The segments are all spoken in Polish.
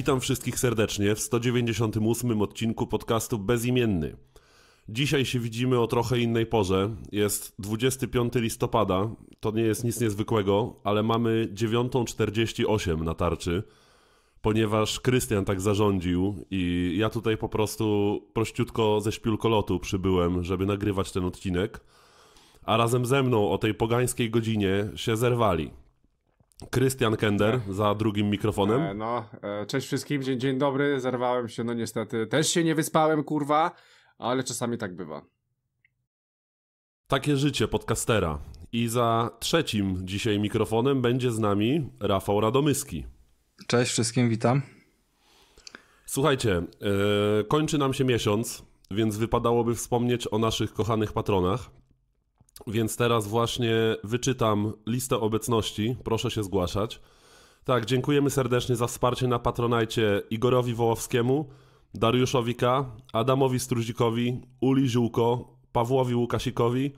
Witam wszystkich serdecznie w 198 odcinku podcastu Bezimienny. Dzisiaj się widzimy o trochę innej porze. Jest 25 listopada, to nie jest nic niezwykłego, ale mamy 9:48 na tarczy, ponieważ Krystian tak zarządził i ja tutaj po prostu prościutko ze śpiulkolotu przybyłem, żeby nagrywać ten odcinek, a razem ze mną o tej pogańskiej godzinie się zerwali. Krystian Kender za drugim mikrofonem. Cześć wszystkim, dzień dobry, zerwałem się, no niestety, też się nie wyspałem, kurwa, ale czasami tak bywa. Takie życie podcastera. I za trzecim dzisiaj mikrofonem będzie z nami Rafał Radomyski. Cześć wszystkim, witam. Słuchajcie, kończy nam się miesiąc, więc wypadałoby wspomnieć o naszych kochanych patronach. Więc teraz właśnie wyczytam listę obecności, proszę się zgłaszać. Tak, dziękujemy serdecznie za wsparcie na Patronite Igorowi Wołowskiemu, Dariuszowi K., Adamowi Struzikowi, Uli Ziółko, Pawłowi Łukasikowi,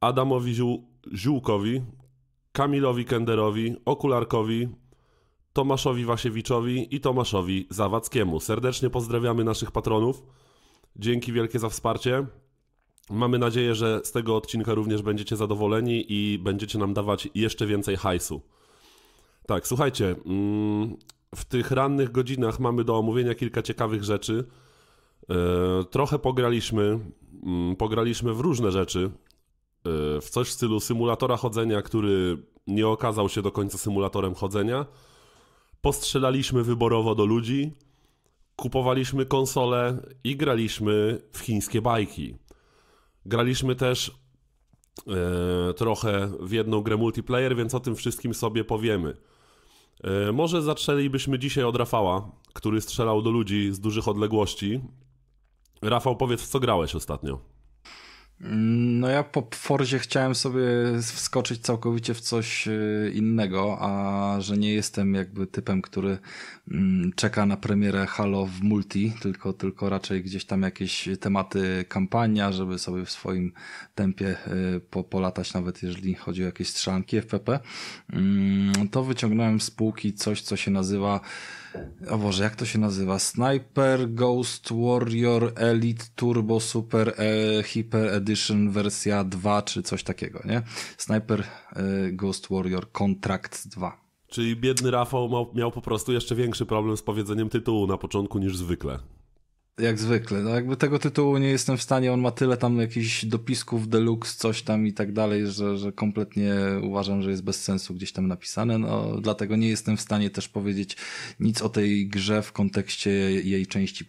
Adamowi Ziółkowi, Kamilowi Kenderowi, Okularkowi, Tomaszowi Wasiewiczowi i Tomaszowi Zawadzkiemu. Serdecznie pozdrawiamy naszych patronów, dzięki wielkie za wsparcie. Mamy nadzieję, że z tego odcinka również będziecie zadowoleni i będziecie nam dawać jeszcze więcej hajsu. Tak, słuchajcie, w tych rannych godzinach mamy do omówienia kilka ciekawych rzeczy. Trochę pograliśmy w różne rzeczy, w coś w stylu symulatora chodzenia, który nie okazał się do końca symulatorem chodzenia. Postrzelaliśmy wyborowo do ludzi, kupowaliśmy konsole i graliśmy w chińskie bajki. Graliśmy też trochę w jedną grę multiplayer, więc o tym wszystkim sobie powiemy. Może zaczęlibyśmy dzisiaj od Rafała, który strzelał do ludzi z dużych odległości. Rafał, powiedz, w co grałeś ostatnio? No ja po Forzie chciałem sobie wskoczyć całkowicie w coś innego, a że nie jestem jakby typem, który czeka na premierę Halo w multi, tylko raczej gdzieś tam jakieś tematy kampania, żeby sobie w swoim tempie polatać, nawet jeżeli chodzi o jakieś strzelanki FPP, to wyciągnąłem z półki coś, co się nazywa, o Boże, jak to się nazywa? Sniper Ghost Warrior Elite Turbo Super Hyper Edition wersja 2 czy coś takiego, nie? Sniper Ghost Warrior Contracts 2. Czyli biedny Rafał miał po prostu jeszcze większy problem z powiedzeniem tytułu na początku niż zwykle. Jak zwykle, no jakby tego tytułu nie jestem w stanie, on ma tyle tam jakichś dopisków, deluxe, coś tam i tak dalej, że kompletnie uważam, że jest bez sensu gdzieś tam napisane, no dlatego nie jestem w stanie też powiedzieć nic o tej grze w kontekście jej części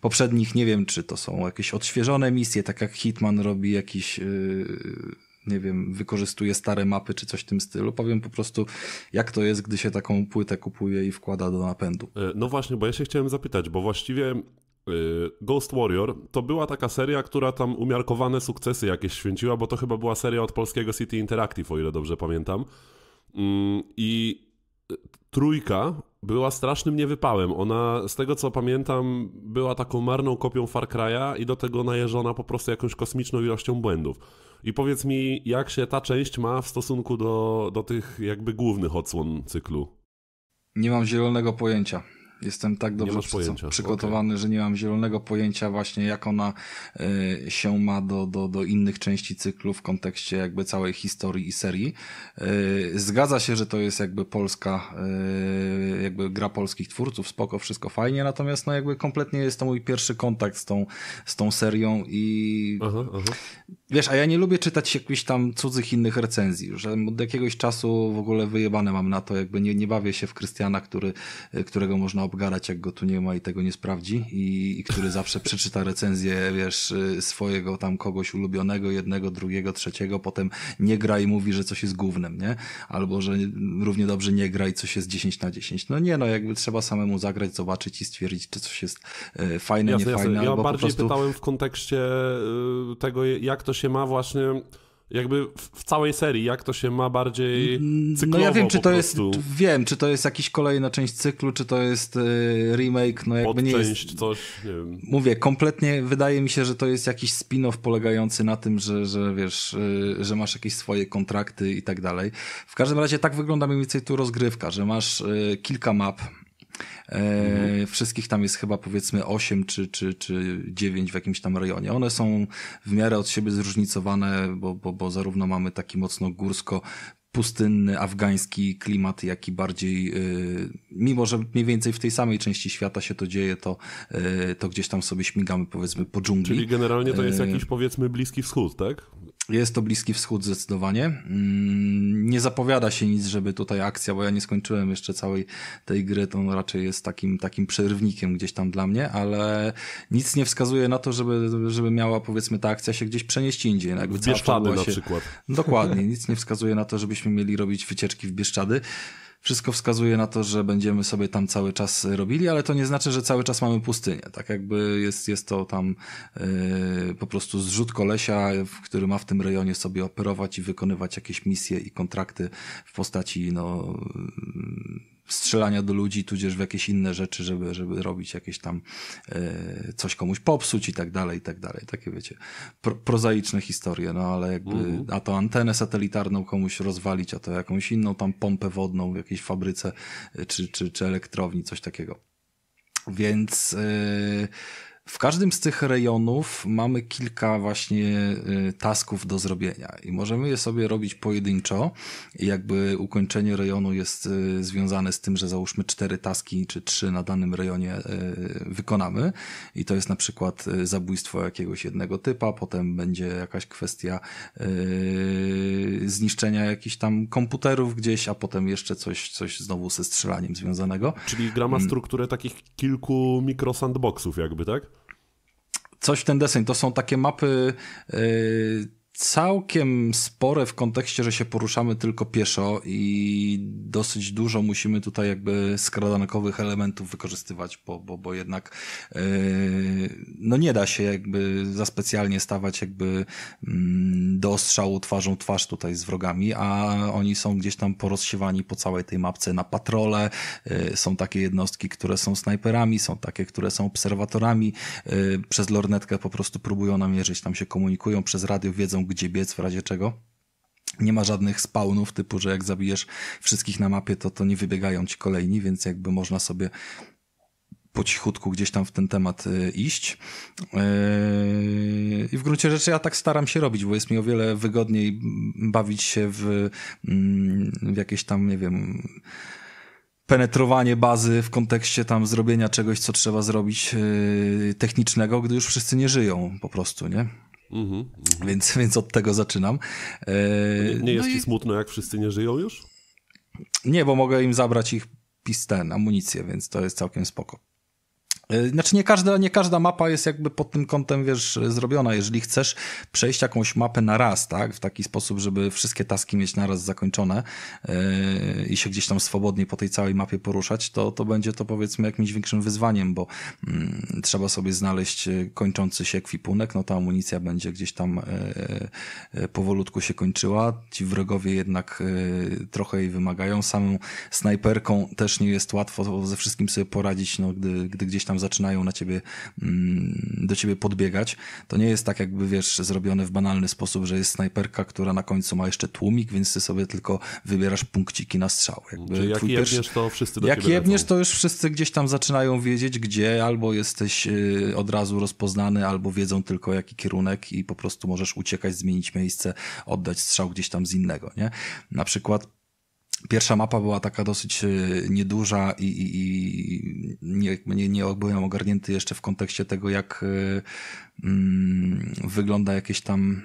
poprzednich, nie wiem, czy to są jakieś odświeżone misje, tak jak Hitman robi jakiś... nie wiem, wykorzystuje stare mapy czy coś w tym stylu. Powiem po prostu, jak to jest, gdy się taką płytę kupuje i wkłada do napędu. No właśnie, bo ja się chciałem zapytać, bo właściwie Ghost Warrior to była taka seria, która tam umiarkowane sukcesy jakieś święciła, bo to chyba była seria od polskiego City Interactive, o ile dobrze pamiętam. I trójka była strasznym niewypałem. Ona, z tego co pamiętam, była taką marną kopią Far Cry'a i do tego najeżona po prostu jakąś kosmiczną ilością błędów. I powiedz mi, jak się ta część ma w stosunku do tych jakby głównych odsłon cyklu? Nie mam zielonego pojęcia. Jestem tak dobrze przygotowany, okay, że nie mam zielonego pojęcia właśnie, jak ona się ma do innych części cyklu w kontekście jakby całej historii i serii. Zgadza się, że to jest jakby polska, jakby gra polskich twórców, spoko, wszystko fajnie, natomiast no jakby kompletnie jest to mój pierwszy kontakt z tą serią i wiesz, a ja nie lubię czytać jakichś tam cudzych innych recenzji, już od jakiegoś czasu w ogóle wyjebane mam na to, jakby nie bawię się w Krystiana, którego można obgadać, jak go tu nie ma i tego nie sprawdzi i który zawsze przeczyta recenzję, wiesz, swojego tam kogoś ulubionego, jednego, drugiego, trzeciego, potem nie gra i mówi, że coś jest gównem, nie? Albo, że równie dobrze nie gra i coś jest 10 na 10. No nie, no jakby trzeba samemu zagrać, zobaczyć i stwierdzić, czy coś jest fajne, jasne, niefajne. Jasne. Ja bardziej pytałem w kontekście tego, jak to się ma właśnie... Jakby w całej serii, jak to się ma bardziej cyklowo. No ja wiem, czy to jest jakiś kolejna część cyklu, czy to jest remake, no jakby nie jest... coś, nie wiem. Mówię, kompletnie wydaje mi się, że to jest jakiś spin-off polegający na tym, że wiesz, że masz jakieś swoje kontrakty i tak dalej. W każdym razie tak wygląda mniej więcej tu rozgrywka, że masz kilka map, Wszystkich tam jest chyba powiedzmy 8 czy 9 w jakimś tam rejonie. One są w miarę od siebie zróżnicowane, bo zarówno mamy taki mocno górsko pustynny, afgański klimat, jak i bardziej, mimo że mniej więcej w tej samej części świata się to dzieje, to gdzieś tam sobie śmigamy powiedzmy po dżungli. Czyli generalnie to jest jakiś powiedzmy Bliski Wschód, tak? Jest to Bliski Wschód zdecydowanie. Nie zapowiada się nic, żeby tutaj akcja, bo ja nie skończyłem jeszcze całej tej gry, to on raczej jest takim przerwnikiem gdzieś tam dla mnie, ale nic nie wskazuje na to, żeby miała powiedzmy ta akcja się gdzieś przenieść indziej. Jakby w Bieszczady na przykład. Dokładnie, nic nie wskazuje na to, żebyśmy mieli robić wycieczki w Bieszczady. Wszystko wskazuje na to, że będziemy sobie tam cały czas robili, ale to nie znaczy, że cały czas mamy pustynię. Tak jakby jest to tam po prostu zrzut kolesia, który ma w tym rejonie sobie operować i wykonywać jakieś misje i kontrakty w postaci strzelania do ludzi, tudzież w jakieś inne rzeczy, żeby robić jakieś tam coś komuś popsuć i tak dalej, takie wiecie, prozaiczne historie, no ale jakby a to antenę satelitarną komuś rozwalić, a to jakąś inną tam pompę wodną w jakiejś fabryce czy elektrowni, coś takiego. Więc w każdym z tych rejonów mamy kilka właśnie tasków do zrobienia i możemy je sobie robić pojedynczo i jakby ukończenie rejonu jest związane z tym, że załóżmy 4 taski czy 3 na danym rejonie wykonamy i to jest na przykład zabójstwo jakiegoś jednego typa, potem będzie jakaś kwestia zniszczenia jakichś tam komputerów gdzieś, a potem jeszcze coś znowu ze strzelaniem związanego. Czyli gra ma strukturę takich kilku mikrosandboxów jakby, tak? Coś w ten deseń. To są takie mapy całkiem spore w kontekście, że się poruszamy tylko pieszo i dosyć dużo musimy tutaj jakby skradankowych elementów wykorzystywać, bo jednak nie da się jakby za specjalnie stawać jakby do ostrzału twarzą twarz tutaj z wrogami, a oni są gdzieś tam porozsiewani po całej tej mapce na patrole, są takie jednostki, które są snajperami, są takie, które są obserwatorami, przez lornetkę po prostu próbują namierzyć, tam się komunikują przez radio, wiedzą gdzie biec w razie czego. Nie ma żadnych spawnów typu, że jak zabijesz wszystkich na mapie, to nie wybiegają ci kolejni, więc jakby można sobie po cichutku gdzieś tam w ten temat iść. I w gruncie rzeczy ja tak staram się robić, bo jest mi o wiele wygodniej bawić się w jakieś tam, nie wiem, penetrowanie bazy w kontekście tam zrobienia czegoś, co trzeba zrobić technicznego, gdy już wszyscy nie żyją po prostu, nie? Więc od tego zaczynam. Nie jest ci smutno, jak wszyscy nie żyją już? Nie, bo mogę im zabrać ich amunicję, więc to jest całkiem spoko. Znaczy nie każda mapa jest jakby pod tym kątem, wiesz, zrobiona. Jeżeli chcesz przejść jakąś mapę na raz, tak, w taki sposób, żeby wszystkie taski mieć na raz zakończone i się gdzieś tam swobodnie po tej całej mapie poruszać, to będzie to powiedzmy jakimś większym wyzwaniem, bo trzeba sobie znaleźć kończący się ekwipunek, no ta amunicja będzie gdzieś tam powolutku się kończyła. Ci wrogowie jednak trochę jej wymagają. Samą snajperką też nie jest łatwo ze wszystkim sobie poradzić, no gdy gdzieś tam zaczynają na ciebie, do ciebie podbiegać. To nie jest tak jakby, wiesz, zrobione w banalny sposób, że jest snajperka, która na końcu ma jeszcze tłumik, więc ty sobie tylko wybierasz punkciki na strzał. Jak jebniesz, to wszyscy do ciebie lecą. Jak jebniesz, to już wszyscy gdzieś tam zaczynają wiedzieć, gdzie albo jesteś od razu rozpoznany, albo wiedzą tylko jaki kierunek i po prostu możesz uciekać, zmienić miejsce, oddać strzał gdzieś tam z innego, nie? Na przykład pierwsza mapa była taka dosyć nieduża i nie byłem ogarnięty jeszcze w kontekście tego, jak wygląda jakiś tam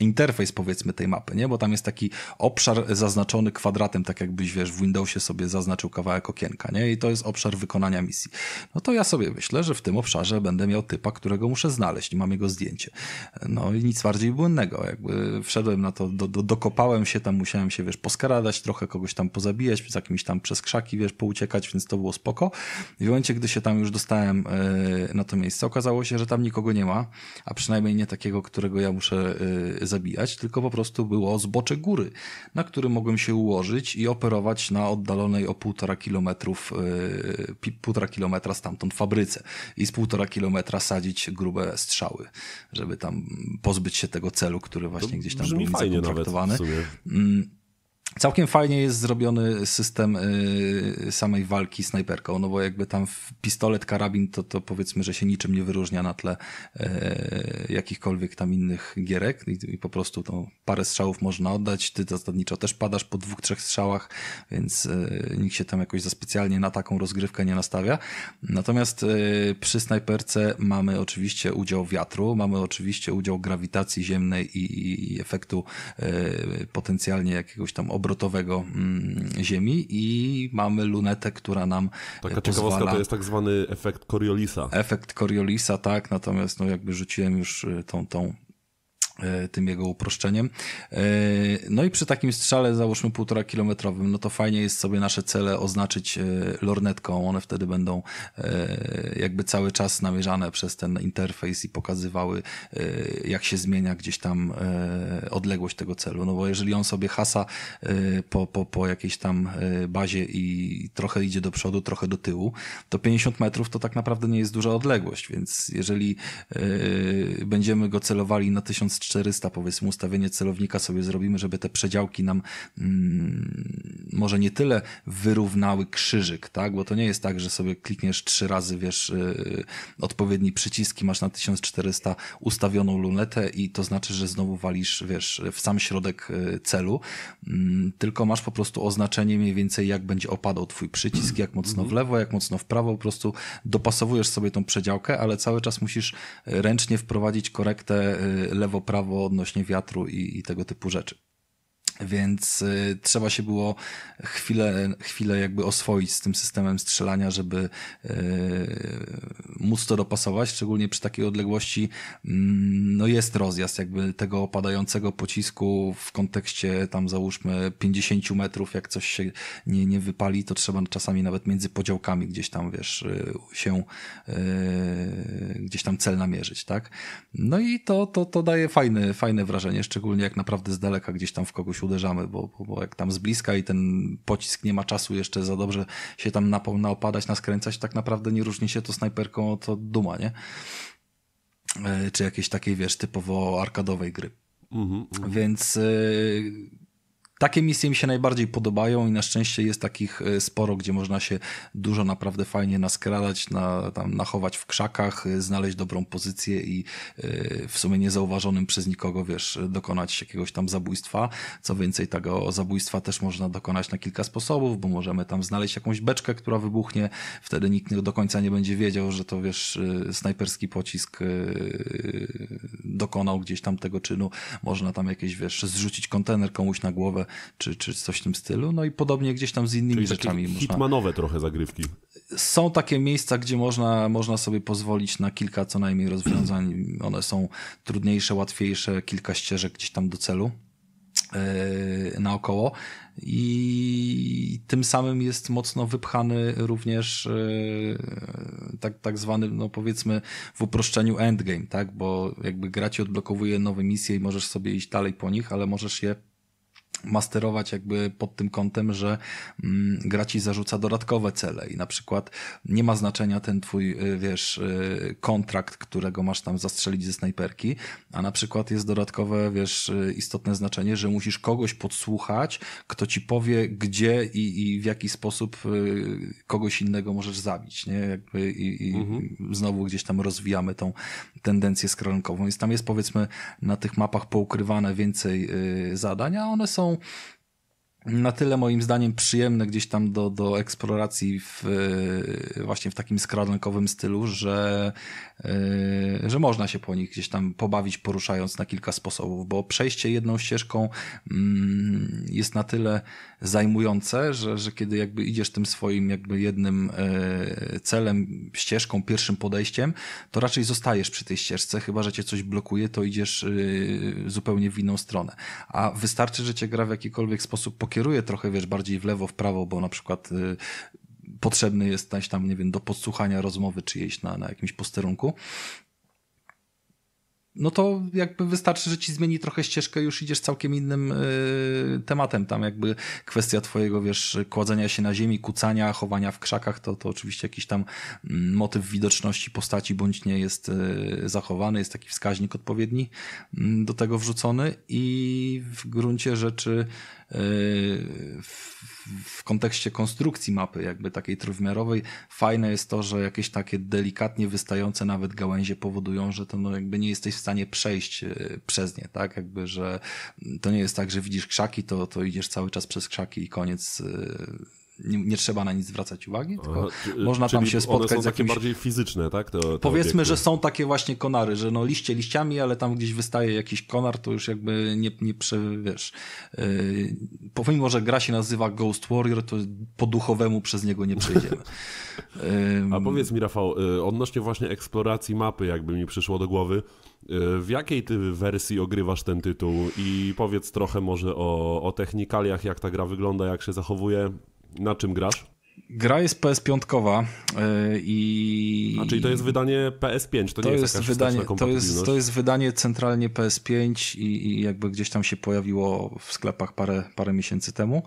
interfejs powiedzmy tej mapy, nie? Bo tam jest taki obszar zaznaczony kwadratem, tak jakbyś, wiesz, w Windowsie sobie zaznaczył kawałek okienka, nie? I to jest obszar wykonania misji. No to ja sobie myślę, że w tym obszarze będę miał typa, którego muszę znaleźć i mam jego zdjęcie. No i nic bardziej błędnego. Jakby wszedłem na to, dokopałem się tam, musiałem się, wiesz, poskradać, trochę kogoś tam pozabijać, z jakimiś tam przez krzaki, wiesz, pouciekać, więc to było spoko. I w momencie, gdy się tam już dostałem na to miejsce, okazało się, że tam nikogo nie ma, a przynajmniej nie takiego, którego ja muszę zabijać, tylko po prostu było zbocze góry, na którym mogłem się ułożyć i operować na oddalonej o 1,5 kilometra stamtąd fabryce i z 1,5 kilometra sadzić grube strzały, żeby tam pozbyć się tego celu, który właśnie to gdzieś tam był zakontraktowany. Całkiem fajnie jest zrobiony system samej walki snajperką, no bo jakby tam pistolet, karabin to powiedzmy, że się niczym nie wyróżnia na tle jakichkolwiek tam innych gierek i po prostu to parę strzałów można oddać, ty zasadniczo też padasz po 2-3 strzałach, więc nikt się tam jakoś za specjalnie na taką rozgrywkę nie nastawia. Natomiast przy snajperce mamy oczywiście udział wiatru, mamy oczywiście udział grawitacji ziemnej i efektu potencjalnie jakiegoś tam obrotowego ziemi i mamy lunetę, która nam taka pozwala... ciekawostka, to jest tak zwany efekt Coriolisa. Efekt Coriolisa, tak, natomiast no jakby rzuciłem już tym jego uproszczeniem. No i przy takim strzale, załóżmy 1,5-kilometrowym, no to fajnie jest sobie nasze cele oznaczyć lornetką. One wtedy będą jakby cały czas namierzane przez ten interfejs i pokazywały, jak się zmienia gdzieś tam odległość tego celu. No bo jeżeli on sobie hasa po jakiejś tam bazie i trochę idzie do przodu, trochę do tyłu, to 50 metrów to tak naprawdę nie jest duża odległość, więc jeżeli będziemy go celowali na 1400, powiedzmy, ustawienie celownika sobie zrobimy, żeby te przedziałki nam może nie tyle wyrównały krzyżyk, tak? Bo to nie jest tak, że sobie klikniesz 3 razy, wiesz, odpowiedni przyciski, masz na 1400 ustawioną lunetę i to znaczy, że znowu walisz, wiesz, w sam środek celu, tylko masz po prostu oznaczenie mniej więcej, jak będzie opadał twój przycisk, jak mocno w lewo, jak mocno w prawo, po prostu dopasowujesz sobie tą przedziałkę, ale cały czas musisz ręcznie wprowadzić korektę lewo-prawo odnośnie wiatru i tego typu rzeczy. Więc trzeba się było chwilę jakby oswoić z tym systemem strzelania, żeby móc to dopasować, szczególnie przy takiej odległości no jest rozjazd jakby tego opadającego pocisku w kontekście tam załóżmy 50 metrów, jak coś się nie wypali, to trzeba czasami nawet między podziałkami gdzieś tam, wiesz, się gdzieś tam cel namierzyć, tak? No i to daje fajne wrażenie, szczególnie jak naprawdę z daleka gdzieś tam w kogoś uderzamy, bo jak tam z bliska i ten pocisk nie ma czasu jeszcze za dobrze się tam naopadać, naskręcać, tak naprawdę nie różni się to snajperką to duma, nie? Czy jakiejś takiej, wiesz, typowo arkadowej gry. Więc... takie misje mi się najbardziej podobają i na szczęście jest takich sporo, gdzie można się dużo naprawdę fajnie naskradać, tam nachować w krzakach, znaleźć dobrą pozycję i w sumie niezauważonym przez nikogo, wiesz, dokonać jakiegoś tam zabójstwa. Co więcej, tego zabójstwa też można dokonać na kilka sposobów, bo możemy tam znaleźć jakąś beczkę, która wybuchnie, wtedy nikt do końca nie będzie wiedział, że to, wiesz, snajperski pocisk dokonał gdzieś tam tego czynu. Można tam jakieś, wiesz, zrzucić kontener komuś na głowę, czy coś w tym stylu, no i podobnie gdzieś tam z innymi czyli rzeczami. Czyli hitmanowe trochę zagrywki. Są takie miejsca, gdzie można sobie pozwolić na kilka co najmniej rozwiązań. One są trudniejsze, łatwiejsze, kilka ścieżek gdzieś tam do celu naokoło i tym samym jest mocno wypchany również tak zwany, no powiedzmy w uproszczeniu endgame, tak, bo jakby gra ci odblokowuje nowe misje i możesz sobie iść dalej po nich, ale możesz je masterować jakby pod tym kątem, że gra ci zarzuca dodatkowe cele i na przykład nie ma znaczenia ten twój, wiesz, kontrakt, którego masz tam zastrzelić ze snajperki, a na przykład jest dodatkowe, wiesz, istotne znaczenie, że musisz kogoś podsłuchać, kto ci powie, gdzie i w jaki sposób kogoś innego możesz zabić, nie? Jakby znowu gdzieś tam rozwijamy tą tendencję skrolankową, więc tam jest powiedzmy na tych mapach poukrywane więcej zadań, a one są na tyle moim zdaniem przyjemne gdzieś tam do eksploracji właśnie w takim skradankowym stylu, że można się po nich gdzieś tam pobawić, poruszając na kilka sposobów, bo przejście jedną ścieżką jest na tyle zajmujące, że kiedy jakby idziesz tym swoim jakby jednym celem, ścieżką, pierwszym podejściem, to raczej zostajesz przy tej ścieżce, chyba że cię coś blokuje, to idziesz zupełnie w inną stronę, a wystarczy, że cię gra w jakikolwiek sposób pokieruje trochę, wiesz, bardziej w lewo, w prawo, bo na przykład potrzebny jest tam, nie wiem, do podsłuchania rozmowy czyjejś na jakimś posterunku. No to jakby wystarczy, że ci zmieni trochę ścieżkę, już idziesz całkiem innym tematem. Tam jakby kwestia twojego, wiesz, kładzenia się na ziemi, kucania, chowania w krzakach, to oczywiście jakiś tam motyw widoczności postaci bądź nie jest zachowany, jest taki wskaźnik odpowiedni do tego wrzucony i w gruncie rzeczy w kontekście konstrukcji mapy, jakby takiej trójwymiarowej, fajne jest to, że jakieś takie delikatnie wystające nawet gałęzie powodują, że to no jakby nie jesteś w stanie przejść przez nie, tak? Jakby, że to nie jest tak, że widzisz krzaki, to idziesz cały czas przez krzaki i koniec. Nie trzeba na nic zwracać uwagi, tylko można tam się spotkać one są z jakimś... takie bardziej fizyczne, tak? To powiedzmy, obiekty. Że są takie właśnie konary, że no liście liściami, ale tam gdzieś wystaje jakiś konar, to już jakby nie, wiesz. Pomimo, że gra się nazywa Ghost Warrior, to po duchowemu przez niego nie przejdziemy. A powiedz mi, Rafał, odnośnie właśnie eksploracji mapy, jakby mi przyszło do głowy, w jakiej ty wersji ogrywasz ten tytuł i powiedz trochę może o technikaliach, jak ta gra wygląda, jak się zachowuje. Na czym grasz? Gra jest PS5-kowa i... A czyli to jest wydanie PS5, to nie jest jakaś wsteczna kompatybilność? To jest wydanie centralnie PS5 i jakby gdzieś tam się pojawiło w sklepach parę miesięcy temu.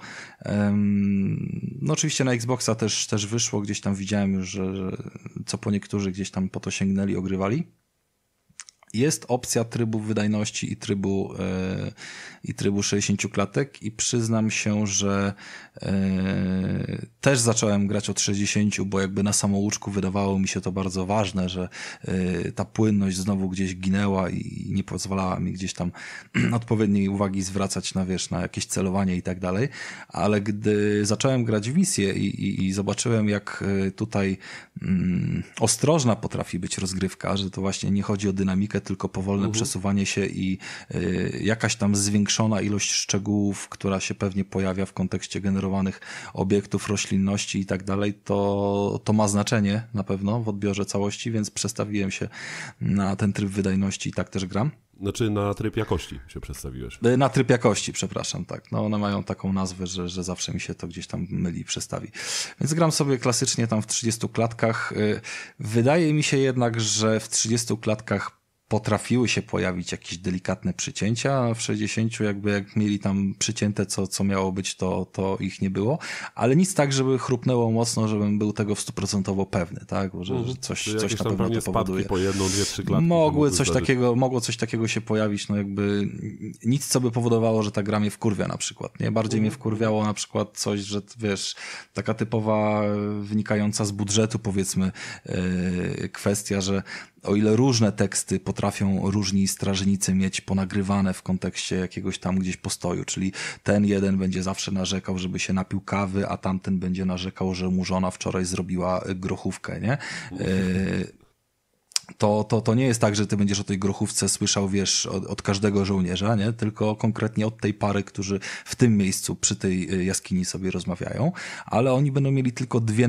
No oczywiście na Xboxa też wyszło, gdzieś tam widziałem już, że co po niektórzy gdzieś tam po to sięgnęli, ogrywali. Jest opcja trybu wydajności i trybu 60 klatek i przyznam się, że też zacząłem grać od 60, bo jakby na samouczku wydawało mi się to bardzo ważne, że ta płynność znowu gdzieś ginęła i nie pozwalała mi gdzieś tam odpowiedniej uwagi zwracać na, wiesz, na jakieś celowanie i tak dalej, ale gdy zacząłem grać w misję i zobaczyłem, jak tutaj ostrożna potrafi być rozgrywka, że to właśnie nie chodzi o dynamikę, tylko powolne przesuwanie się i jakaś tam zwiększona ilość szczegółów, która się pewnie pojawia w kontekście generowanych obiektów, roślinności i tak dalej, to ma znaczenie na pewno w odbiorze całości, więc przestawiłem się na ten tryb wydajności i tak też gram. Znaczy na tryb jakości się przestawiłeś. Na tryb jakości, przepraszam, tak. No one mają taką nazwę, że zawsze mi się to gdzieś tam myli i przestawi. Więc gram sobie klasycznie tam w 30 klatkach. Wydaje mi się jednak, że w 30 klatkach potrafiły się pojawić jakieś delikatne przycięcia, a w 60 jakby jak mieli tam przycięte co miało być, to ich nie było, ale nic tak, żeby chrupnęło mocno, żebym był tego w 100% pewny, tak, że coś na pewno to powoduje. Po jedną, dwie, trzy klatki mogło coś takiego się pojawić, no jakby nic, co by powodowało, że ta gra mnie wkurwia na przykład, nie? Bardziej mnie wkurwiało na przykład coś, że wiesz, taka typowa wynikająca z budżetu powiedzmy kwestia, że o ile różne teksty potrafią różni strażnicy mieć ponagrywane w kontekście jakiegoś tam gdzieś postoju, czyli ten jeden będzie zawsze narzekał, żeby się napił kawy, a tamten będzie narzekał, że mu żona wczoraj zrobiła grochówkę, nie? To nie jest tak, że ty będziesz o tej grochówce słyszał, wiesz, od każdego żołnierza, nie? Tylko konkretnie od tej pary, którzy w tym miejscu, przy tej jaskini sobie rozmawiają, ale oni będą mieli tylko dwa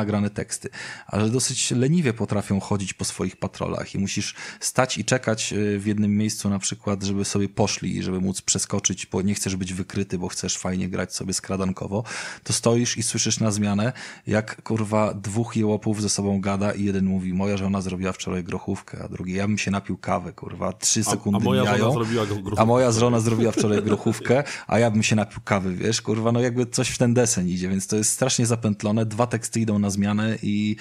nagrane teksty, a że dosyć leniwie potrafią chodzić po swoich patrolach i musisz stać i czekać w jednym miejscu na przykład, żeby sobie poszli i żeby móc przeskoczyć, bo nie chcesz być wykryty, bo chcesz fajnie grać sobie skradankowo, to stoisz i słyszysz na zmianę, jak kurwa dwóch jełopów ze sobą gada i jeden mówi, moja żona zrobiła wczoraj grochówkę, a drugi, ja bym się napił kawę, kurwa, 3 sekundy moja żona zrobiła wczoraj grochówkę, a ja bym się napił kawy, wiesz, kurwa, no jakby coś w ten desen idzie, więc to jest strasznie zapętlone, dwa teksty idą na zmianę i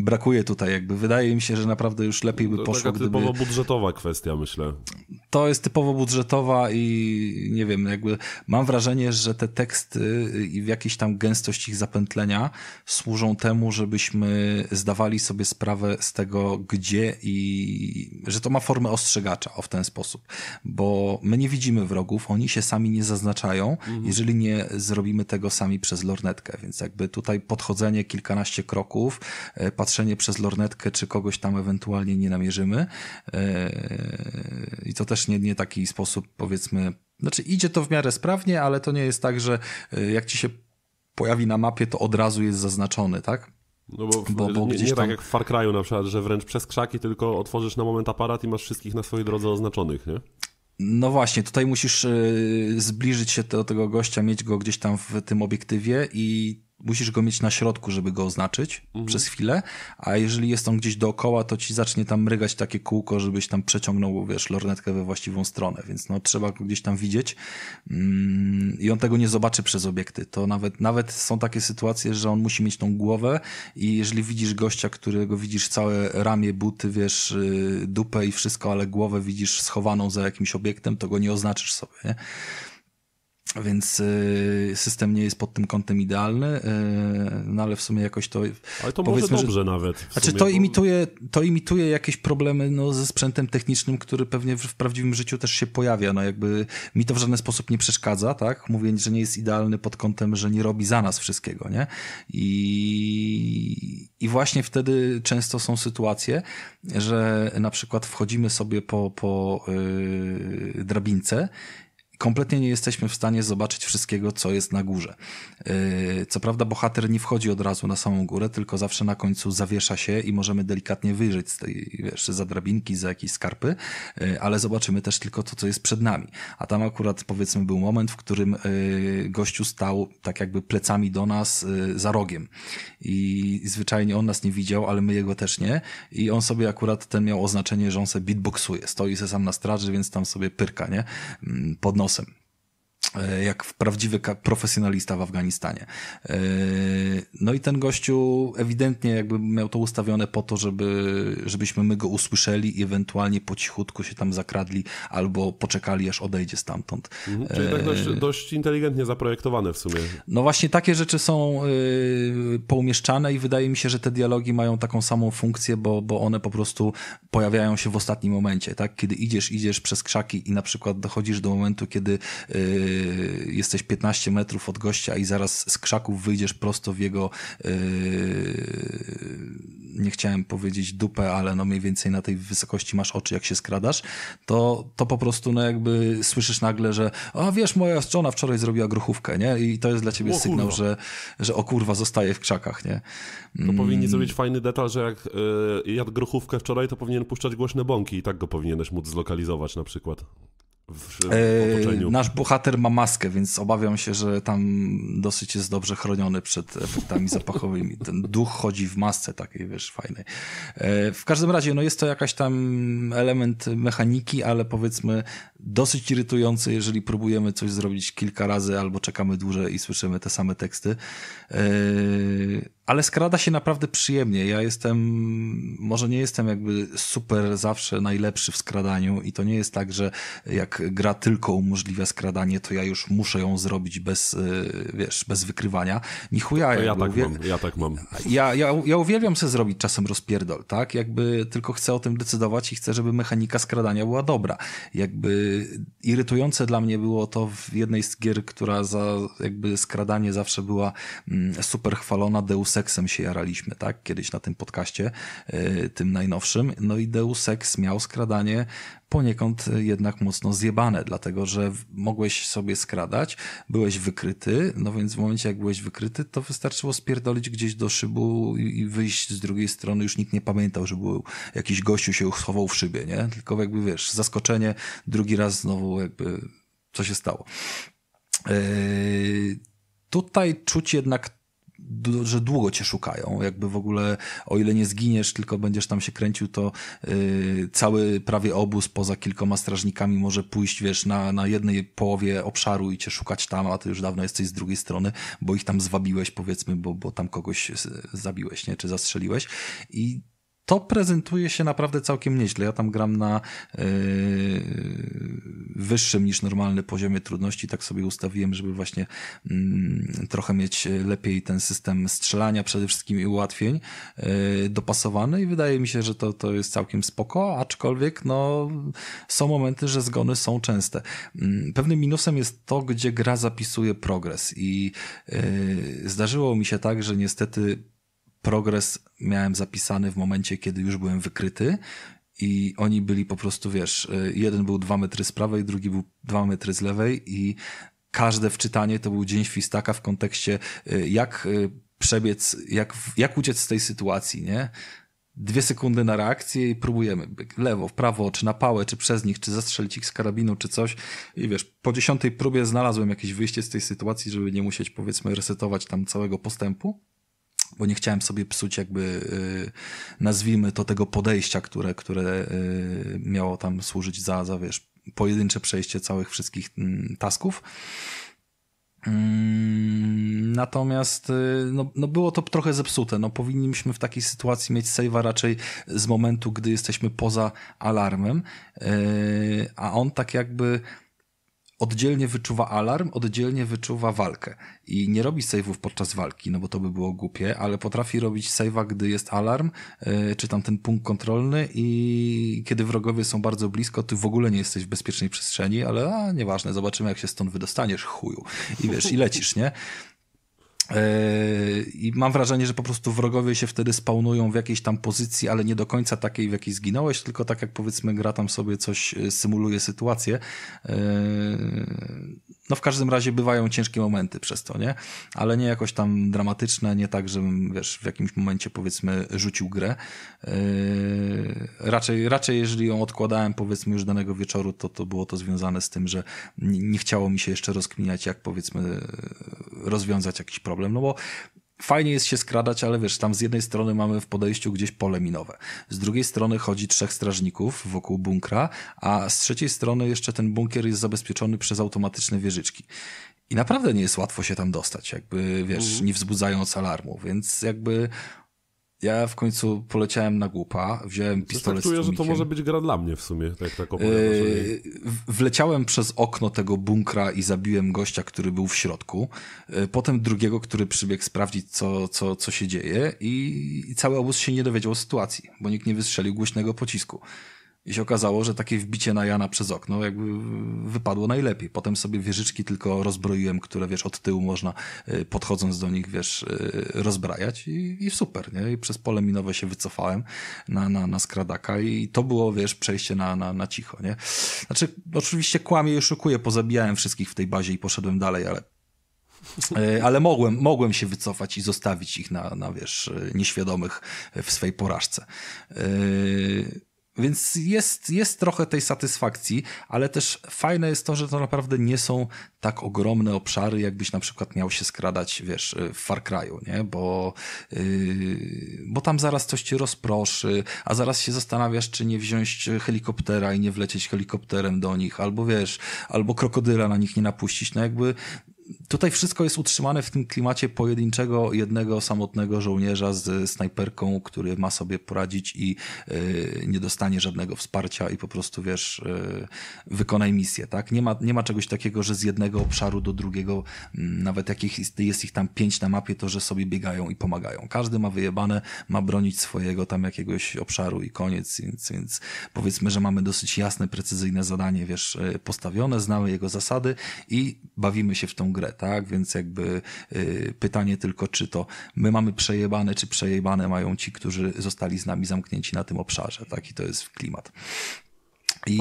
brakuje tutaj jakby, wydaje mi się, że naprawdę już lepiej by poszło, gdyby... To typowo budżetowa kwestia, myślę. To jest typowo budżetowa i nie wiem, jakby mam wrażenie, że te teksty i w jakiejś tam gęstość ich zapętlenia służą temu, żebyśmy zdawali sobie sprawę z tego, gdzie i że to ma formę ostrzegacza w ten sposób, bo my nie widzimy wrogów, oni się sami nie zaznaczają, jeżeli nie zrobimy tego sami przez lornetkę, więc jakby tutaj podchodzenie kilkanaście kroków, patrzenie przez lornetkę, czy kogoś tam ewentualnie nie namierzymy i to też nie taki sposób, powiedzmy, znaczy idzie to w miarę sprawnie, ale to nie jest tak, że jak ci się pojawi na mapie, to od razu jest zaznaczony, tak? No bo nie, gdzieś nie tam... tak jak w Far Cry'u na przykład, że wręcz przez krzaki tylko otworzysz na moment aparat i masz wszystkich na swojej drodze oznaczonych, nie? No właśnie, tutaj musisz zbliżyć się do tego gościa, mieć go gdzieś tam w tym obiektywie i musisz go mieć na środku, żeby go oznaczyć przez chwilę, a jeżeli jest on gdzieś dookoła, to ci zacznie tam mrygać takie kółko, żebyś tam przeciągnął, wiesz, lornetkę we właściwą stronę, więc no trzeba go gdzieś tam widzieć i on tego nie zobaczy przez obiekty. To nawet są takie sytuacje, że on musi mieć tą głowę i jeżeli widzisz gościa, którego widzisz całe ramię, buty, wiesz, dupę i wszystko, ale głowę widzisz schowaną za jakimś obiektem, to go nie oznaczysz sobie, nie? Więc system nie jest pod tym kątem idealny, no ale w sumie jakoś to... Ale to może dobrze, że nawet. Znaczy to imituje jakieś problemy no, ze sprzętem technicznym, który pewnie w prawdziwym życiu też się pojawia. No jakby mi to w żaden sposób nie przeszkadza, tak? Mówię, że nie jest idealny pod kątem, że nie robi za nas wszystkiego, nie? I właśnie wtedy często są sytuacje, że na przykład wchodzimy sobie po drabince. Kompletnie nie jesteśmy w stanie zobaczyć wszystkiego, co jest na górze. Co prawda bohater nie wchodzi od razu na samą górę, tylko zawsze na końcu zawiesza się i możemy delikatnie wyjrzeć z tej, wiesz, za drabinki, za jakieś skarpy, ale zobaczymy też tylko to, co jest przed nami. A tam akurat powiedzmy był moment, w którym gościu stał tak jakby plecami do nas za rogiem. I zwyczajnie on nas nie widział, ale my jego też nie. I on sobie akurat ten miał oznaczenie, że on se beatboxuje. Stoi se sam na straży, więc tam sobie pyrka, nie? Pod nos. Jak prawdziwy profesjonalista w Afganistanie. No i ten gościu ewidentnie jakby miał to ustawione po to, żebyśmy my go usłyszeli i ewentualnie po cichutku się tam zakradli albo poczekali, aż odejdzie stamtąd. Czyli tak dość inteligentnie zaprojektowane w sumie. No właśnie takie rzeczy są poumieszczane i wydaje mi się, że te dialogi mają taką samą funkcję, bo one po prostu pojawiają się w ostatnim momencie, tak? Kiedy idziesz przez krzaki i na przykład dochodzisz do momentu, kiedy jesteś 15 metrów od gościa i zaraz z krzaków wyjdziesz prosto w jego nie chciałem powiedzieć dupę, ale no mniej więcej na tej wysokości masz oczy, jak się skradasz, to po prostu no jakby słyszysz nagle, że a wiesz, moja żona wczoraj zrobiła grochówkę, nie? I to jest dla ciebie sygnał, że o kurwa, zostaje w krzakach, nie? To powinien zrobić fajny detal, że jak jadł grochówkę wczoraj, to powinien puszczać głośne bąki i tak go powinieneś móc zlokalizować na przykład. Nasz bohater ma maskę, więc obawiam się, że tam dosyć jest dobrze chroniony przed efektami zapachowymi. Ten duch chodzi w masce takiej, wiesz, fajnej. W każdym razie, no jest to jakaś tam element mechaniki, ale powiedzmy dosyć irytujący, jeżeli próbujemy coś zrobić kilka razy albo czekamy dłużej i słyszymy te same teksty. Ale skrada się naprawdę przyjemnie. Ja nie jestem jakby super zawsze najlepszy w skradaniu i to nie jest tak, że jak gra tylko umożliwia skradanie, to ja już muszę ją zrobić bez wykrywania. Ni chuja. Ja tak mam. Ja uwielbiam sobie zrobić czasem rozpierdol, tak? Jakby tylko chcę o tym decydować i chcę, żeby mechanika skradania była dobra. Jakby irytujące dla mnie było to w jednej z gier, która za jakby skradanie zawsze była super chwalona, Deus Exem się jaraliśmy, tak? Kiedyś na tym podcaście, tym najnowszym. No i Deus Ex miał skradanie poniekąd jednak mocno zjebane, dlatego że mogłeś sobie skradać, byłeś wykryty, no więc w momencie jak byłeś wykryty, to wystarczyło spierdolić gdzieś do szybu i wyjść z drugiej strony, już nikt nie pamiętał, że był jakiś gościu się schował w szybie, nie? Tylko jakby wiesz, zaskoczenie, drugi raz znowu jakby co się stało. Tutaj czuć jednak że długo cię szukają, jakby w ogóle o ile nie zginiesz, tylko będziesz tam się kręcił, to cały prawie obóz poza kilkoma strażnikami może pójść, wiesz, na jednej połowie obszaru i cię szukać tam, a ty już dawno jesteś z drugiej strony, bo ich tam zwabiłeś, powiedzmy, bo tam kogoś zabiłeś, nie? Czy zastrzeliłeś i to prezentuje się naprawdę całkiem nieźle. Ja tam gram na wyższym niż normalny poziomie trudności. Tak sobie ustawiłem, żeby właśnie trochę mieć lepiej ten system strzelania przede wszystkim i ułatwień dopasowany i wydaje mi się, że to jest całkiem spoko, aczkolwiek no, są momenty, że zgony są częste. Pewnym minusem jest to, gdzie gra zapisuje progres i zdarzyło mi się tak, że niestety progres miałem zapisany w momencie, kiedy już byłem wykryty i oni byli po prostu, wiesz, jeden był 2 metry z prawej, drugi był 2 metry z lewej i każde wczytanie to był dzień świstaka w kontekście jak przebiec, jak uciec z tej sytuacji, nie? 2 sekundy na reakcję i próbujemy lewo, w prawo, czy na pałę, czy przez nich, czy zastrzelić ich z karabinu, czy coś. I wiesz, po 10. próbie znalazłem jakieś wyjście z tej sytuacji, żeby nie musieć, powiedzmy, resetować tam całego postępu, bo nie chciałem sobie psuć jakby, nazwijmy to, tego podejścia, które miało tam służyć za wiesz, pojedyncze przejście całych wszystkich tasków. Natomiast no było to trochę zepsute. No, powinniśmy w takiej sytuacji mieć save'a raczej z momentu, gdy jesteśmy poza alarmem, a on tak jakby oddzielnie wyczuwa alarm, oddzielnie wyczuwa walkę i nie robi save'ów podczas walki, no bo to by było głupie, ale potrafi robić save'a, gdy jest alarm, czy tam ten punkt kontrolny, i kiedy wrogowie są bardzo blisko, ty w ogóle nie jesteś w bezpiecznej przestrzeni, ale nieważne, zobaczymy jak się stąd wydostaniesz, chuju, i wiesz, i lecisz, nie? I mam wrażenie, że po prostu wrogowie się wtedy spawnują w jakiejś tam pozycji, ale nie do końca takiej, w jakiej zginąłeś, tylko tak jak, powiedzmy, gra tam sobie coś symuluje sytuację. No w każdym razie bywają ciężkie momenty przez to, nie? Ale nie jakoś tam dramatyczne, nie tak, żebym, wiesz, w jakimś momencie, powiedzmy, rzucił grę. Raczej jeżeli ją odkładałem, powiedzmy, już danego wieczoru, to było to związane z tym, że nie chciało mi się jeszcze rozkminiać, jak, powiedzmy, rozwiązać jakiś problem. No bo fajnie jest się skradać, ale wiesz, tam z jednej strony mamy w podejściu gdzieś pole minowe, z drugiej strony chodzi 3 strażników wokół bunkra, a z trzeciej strony jeszcze ten bunkier jest zabezpieczony przez automatyczne wieżyczki. I naprawdę nie jest łatwo się tam dostać, jakby, wiesz, nie wzbudzając alarmu, więc jakby ja w końcu poleciałem na głupa, wziąłem pistolet z tłumikiem. Czuję, że to może być gra dla mnie w sumie. Tak wleciałem przez okno tego bunkra i zabiłem gościa, który był w środku. Potem drugiego, który przybiegł sprawdzić, co się dzieje, i cały obóz się nie dowiedział o sytuacji, bo nikt nie wystrzelił głośnego pocisku. I się okazało, że takie wbicie na Jana przez okno jakby wypadło najlepiej. Potem sobie wieżyczki tylko rozbroiłem, które, wiesz, od tyłu można, podchodząc do nich, wiesz, rozbrajać, i super, nie? I przez pole minowe się wycofałem na skradaka, i to było, wiesz, przejście na cicho, nie? Znaczy, oczywiście kłamie i oszukuję, pozabijałem wszystkich w tej bazie i poszedłem dalej, ale mogłem się wycofać i zostawić ich na wiesz, nieświadomych w swej porażce. Więc jest trochę tej satysfakcji, ale też fajne jest to, że to naprawdę nie są tak ogromne obszary, jakbyś na przykład miał się skradać, wiesz, w Far Cry'u, nie? Bo tam zaraz coś cię rozproszy, a zaraz się zastanawiasz, czy nie wziąć helikoptera i nie wlecieć helikopterem do nich, albo, wiesz, albo krokodyla na nich nie napuścić, no jakby... Tutaj wszystko jest utrzymane w tym klimacie pojedynczego, jednego samotnego żołnierza z snajperką, który ma sobie poradzić i nie dostanie żadnego wsparcia i po prostu, wiesz, wykonaj misję, tak? Nie ma czegoś takiego, że z jednego obszaru do drugiego, nawet jak jest ich tam 5 na mapie, to że sobie biegają i pomagają. Każdy ma wyjebane, ma bronić swojego tam jakiegoś obszaru i koniec, więc powiedzmy, że mamy dosyć jasne, precyzyjne zadanie, wiesz, postawione, znamy jego zasady i bawimy się w tą grę. Tak? Więc jakby pytanie tylko, czy to my mamy przejebane, czy przejebane mają ci, którzy zostali z nami zamknięci na tym obszarze, tak? I to jest klimat. I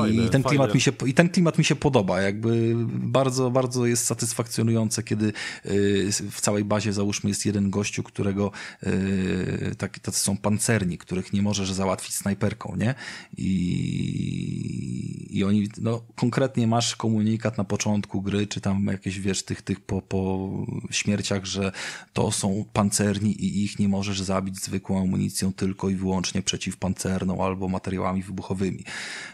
ten klimat mi się podoba, jakby bardzo, bardzo jest satysfakcjonujące, kiedy w całej bazie, załóżmy, jest jeden gościu, którego tacy są pancerni, których nie możesz załatwić snajperką, nie? I oni, no konkretnie masz komunikat na początku gry, czy tam jakieś, wiesz, tych po śmierciach, że to są pancerni i ich nie możesz zabić zwykłą amunicją, tylko i wyłącznie przeciwpancerną albo materiałami wybuchowymi.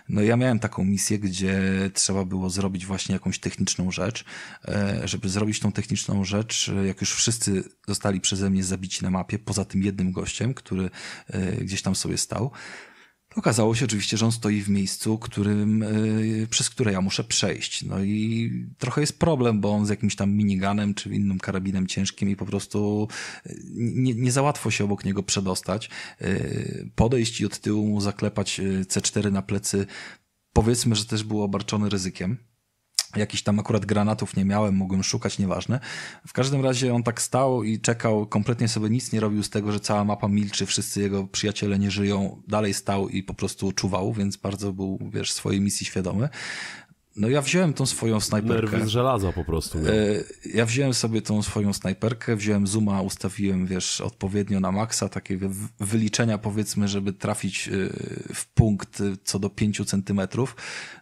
No ja miałem taką misję, gdzie trzeba było zrobić właśnie jakąś techniczną rzecz. Żeby zrobić tą techniczną rzecz, jak już wszyscy zostali przeze mnie zabici na mapie, poza tym jednym gościem, który gdzieś tam sobie stał, to okazało się oczywiście, że on stoi w miejscu, przez które ja muszę przejść. No i trochę jest problem, bo on z jakimś tam miniganem czy innym karabinem ciężkim i po prostu nie za łatwo się obok niego przedostać. Podejść i od tyłu mu zaklepać C4 na plecy, powiedzmy, że też był obarczony ryzykiem. Jakichś tam akurat granatów nie miałem, mogłem szukać, nieważne. W każdym razie on tak stał i czekał, kompletnie sobie nic nie robił z tego, że cała mapa milczy, wszyscy jego przyjaciele nie żyją, dalej stał i po prostu czuwał, więc bardzo był, wiesz, swojej misji świadomy. No ja wziąłem tą swoją snajperkę. Nerwy z żelaza po prostu. Ja wziąłem sobie tą swoją snajperkę, wziąłem zooma, ustawiłem, wiesz, odpowiednio na maksa, takie wyliczenia powiedzmy, żeby trafić w punkt co do 5 centymetrów.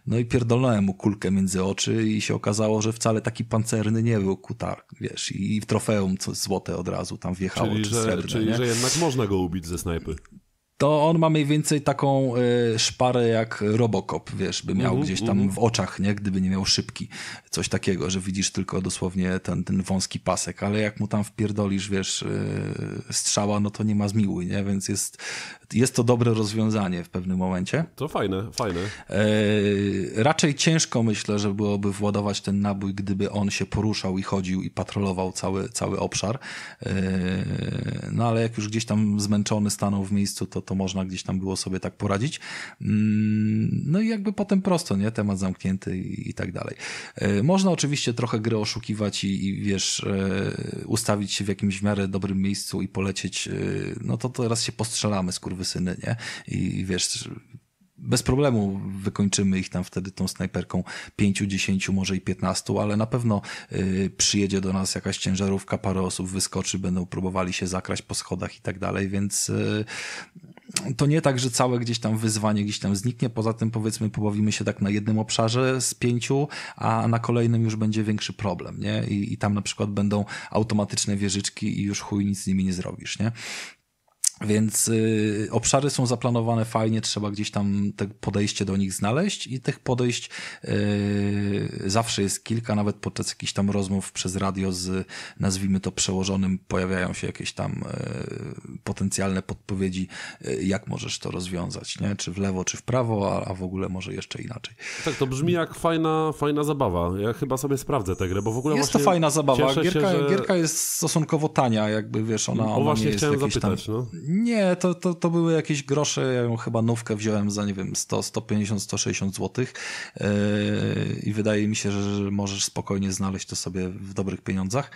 No i pierdolnąłem mu kulkę między oczy i się okazało, że wcale taki pancerny nie był kutar, wiesz, i w trofeum złote od razu tam wjechało, czyli czy srebrne. Czyli że jednak można go ubić ze snajpy. To on ma mniej więcej taką szparę jak Robocop, wiesz, by miał gdzieś tam w oczach, nie? Gdyby nie miał szybki. Coś takiego, że widzisz tylko dosłownie ten wąski pasek, ale jak mu tam wpierdolisz, wiesz, strzała, no to nie ma zmiłuj, nie? Więc jest to dobre rozwiązanie w pewnym momencie. To fajne, fajne. Raczej ciężko myślę, że byłoby władować ten nabój, gdyby on się poruszał i chodził i patrolował cały obszar. No ale jak już gdzieś tam zmęczony stanął w miejscu, to można gdzieś tam było sobie tak poradzić. No i jakby potem prosto, nie? Temat zamknięty i tak dalej. Można oczywiście trochę gry oszukiwać i wiesz, ustawić się w jakimś w miarę dobrym miejscu i polecieć, no to teraz się postrzelamy, skurwysyny, nie? I wiesz, bez problemu wykończymy ich tam wtedy tą snajperką 5, 10, może i 15, ale na pewno przyjedzie do nas jakaś ciężarówka, parę osób wyskoczy, będą próbowali się zakraść po schodach i tak dalej, więc to nie tak, że całe gdzieś tam wyzwanie gdzieś tam zniknie, poza tym powiedzmy pobawimy się tak na jednym obszarze z 5, a na kolejnym już będzie większy problem, nie? I tam na przykład będą automatyczne wieżyczki i już chuj nic z nimi nie zrobisz, nie? Więc obszary są zaplanowane fajnie, trzeba gdzieś tam te podejście do nich znaleźć i tych podejść zawsze jest kilka, nawet podczas jakichś tam rozmów przez radio z, nazwijmy to, przełożonym pojawiają się jakieś tam potencjalne podpowiedzi, jak możesz to rozwiązać, nie? Czy w lewo, czy w prawo, a w ogóle może jeszcze inaczej. Tak, to brzmi jak fajna zabawa. Ja chyba sobie sprawdzę tę grę, bo w ogóle jest to fajna zabawa. Gierka jest stosunkowo tania, jakby wiesz, ona nie jest jakaś tam... No. Nie, to były jakieś grosze, ja ją chyba nówkę wziąłem za, nie wiem, 100, 150, 160 zł i wydaje mi się, że możesz spokojnie znaleźć to sobie w dobrych pieniądzach,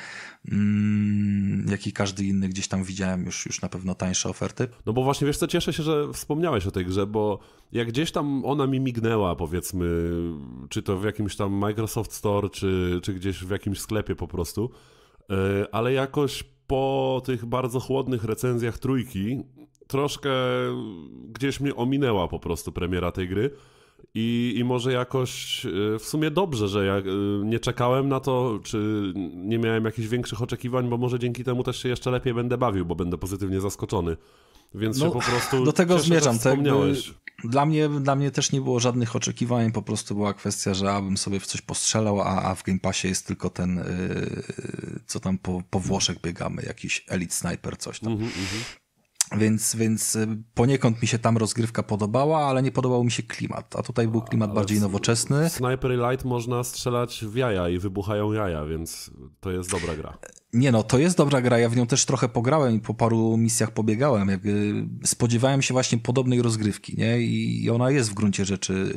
jak i każdy inny gdzieś tam widziałem już na pewno tańsze oferty. No bo właśnie, wiesz co, cieszę się, że wspomniałeś o tej grze, bo jak gdzieś tam ona mi mignęła, powiedzmy, czy to w jakimś tam Microsoft Store, czy gdzieś w jakimś sklepie po prostu, ale jakoś po tych bardzo chłodnych recenzjach trójki troszkę gdzieś mnie ominęła po prostu premiera tej gry i może jakoś w sumie dobrze, że ja nie czekałem na to, czy nie miałem jakichś większych oczekiwań, bo może dzięki temu też się jeszcze lepiej będę bawił, bo będę pozytywnie zaskoczony. Więc no, się po prostu do tego zmierzam. Dla mnie też nie było żadnych oczekiwań, po prostu była kwestia, że abym sobie w coś postrzelał, a w Game Passie jest tylko ten, co tam po Włoszech biegamy, jakiś Elite Sniper, coś tam. Więc poniekąd mi się tam rozgrywka podobała, ale nie podobał mi się klimat, a tutaj był klimat bardziej nowoczesny. W Sniper Elite można strzelać w jaja i wybuchają jaja, więc to jest dobra gra. Nie no, to jest dobra gra, ja w nią też trochę pograłem i po paru misjach pobiegałem. Spodziewałem się właśnie podobnej rozgrywki, nie? I ona jest w gruncie rzeczy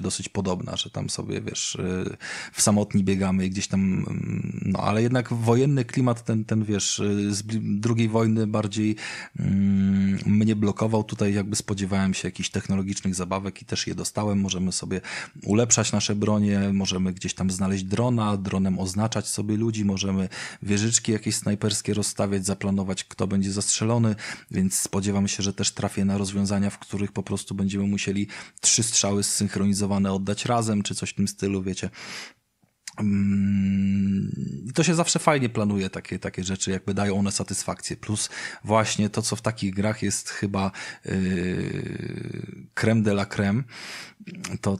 dosyć podobna, że tam sobie, wiesz, w samotni biegamy i gdzieś tam, no ale jednak wojenny klimat ten wiesz, z II wojny bardziej mnie blokował. Tutaj jakby spodziewałem się jakichś technologicznych zabawek i też je dostałem. Możemy sobie ulepszać nasze bronie, możemy gdzieś tam znaleźć drona, dronem oznaczać sobie ludzi, możemy wieżyczki jakieś snajperskie rozstawiać, zaplanować, kto będzie zastrzelony, więc spodziewam się, że też trafię na rozwiązania, w których po prostu będziemy musieli 3 strzały zsynchronizowane oddać razem, czy coś w tym stylu, wiecie. To się zawsze fajnie planuje, takie rzeczy, jakby dają one satysfakcję. Plus właśnie to, co w takich grach jest chyba creme de la creme, to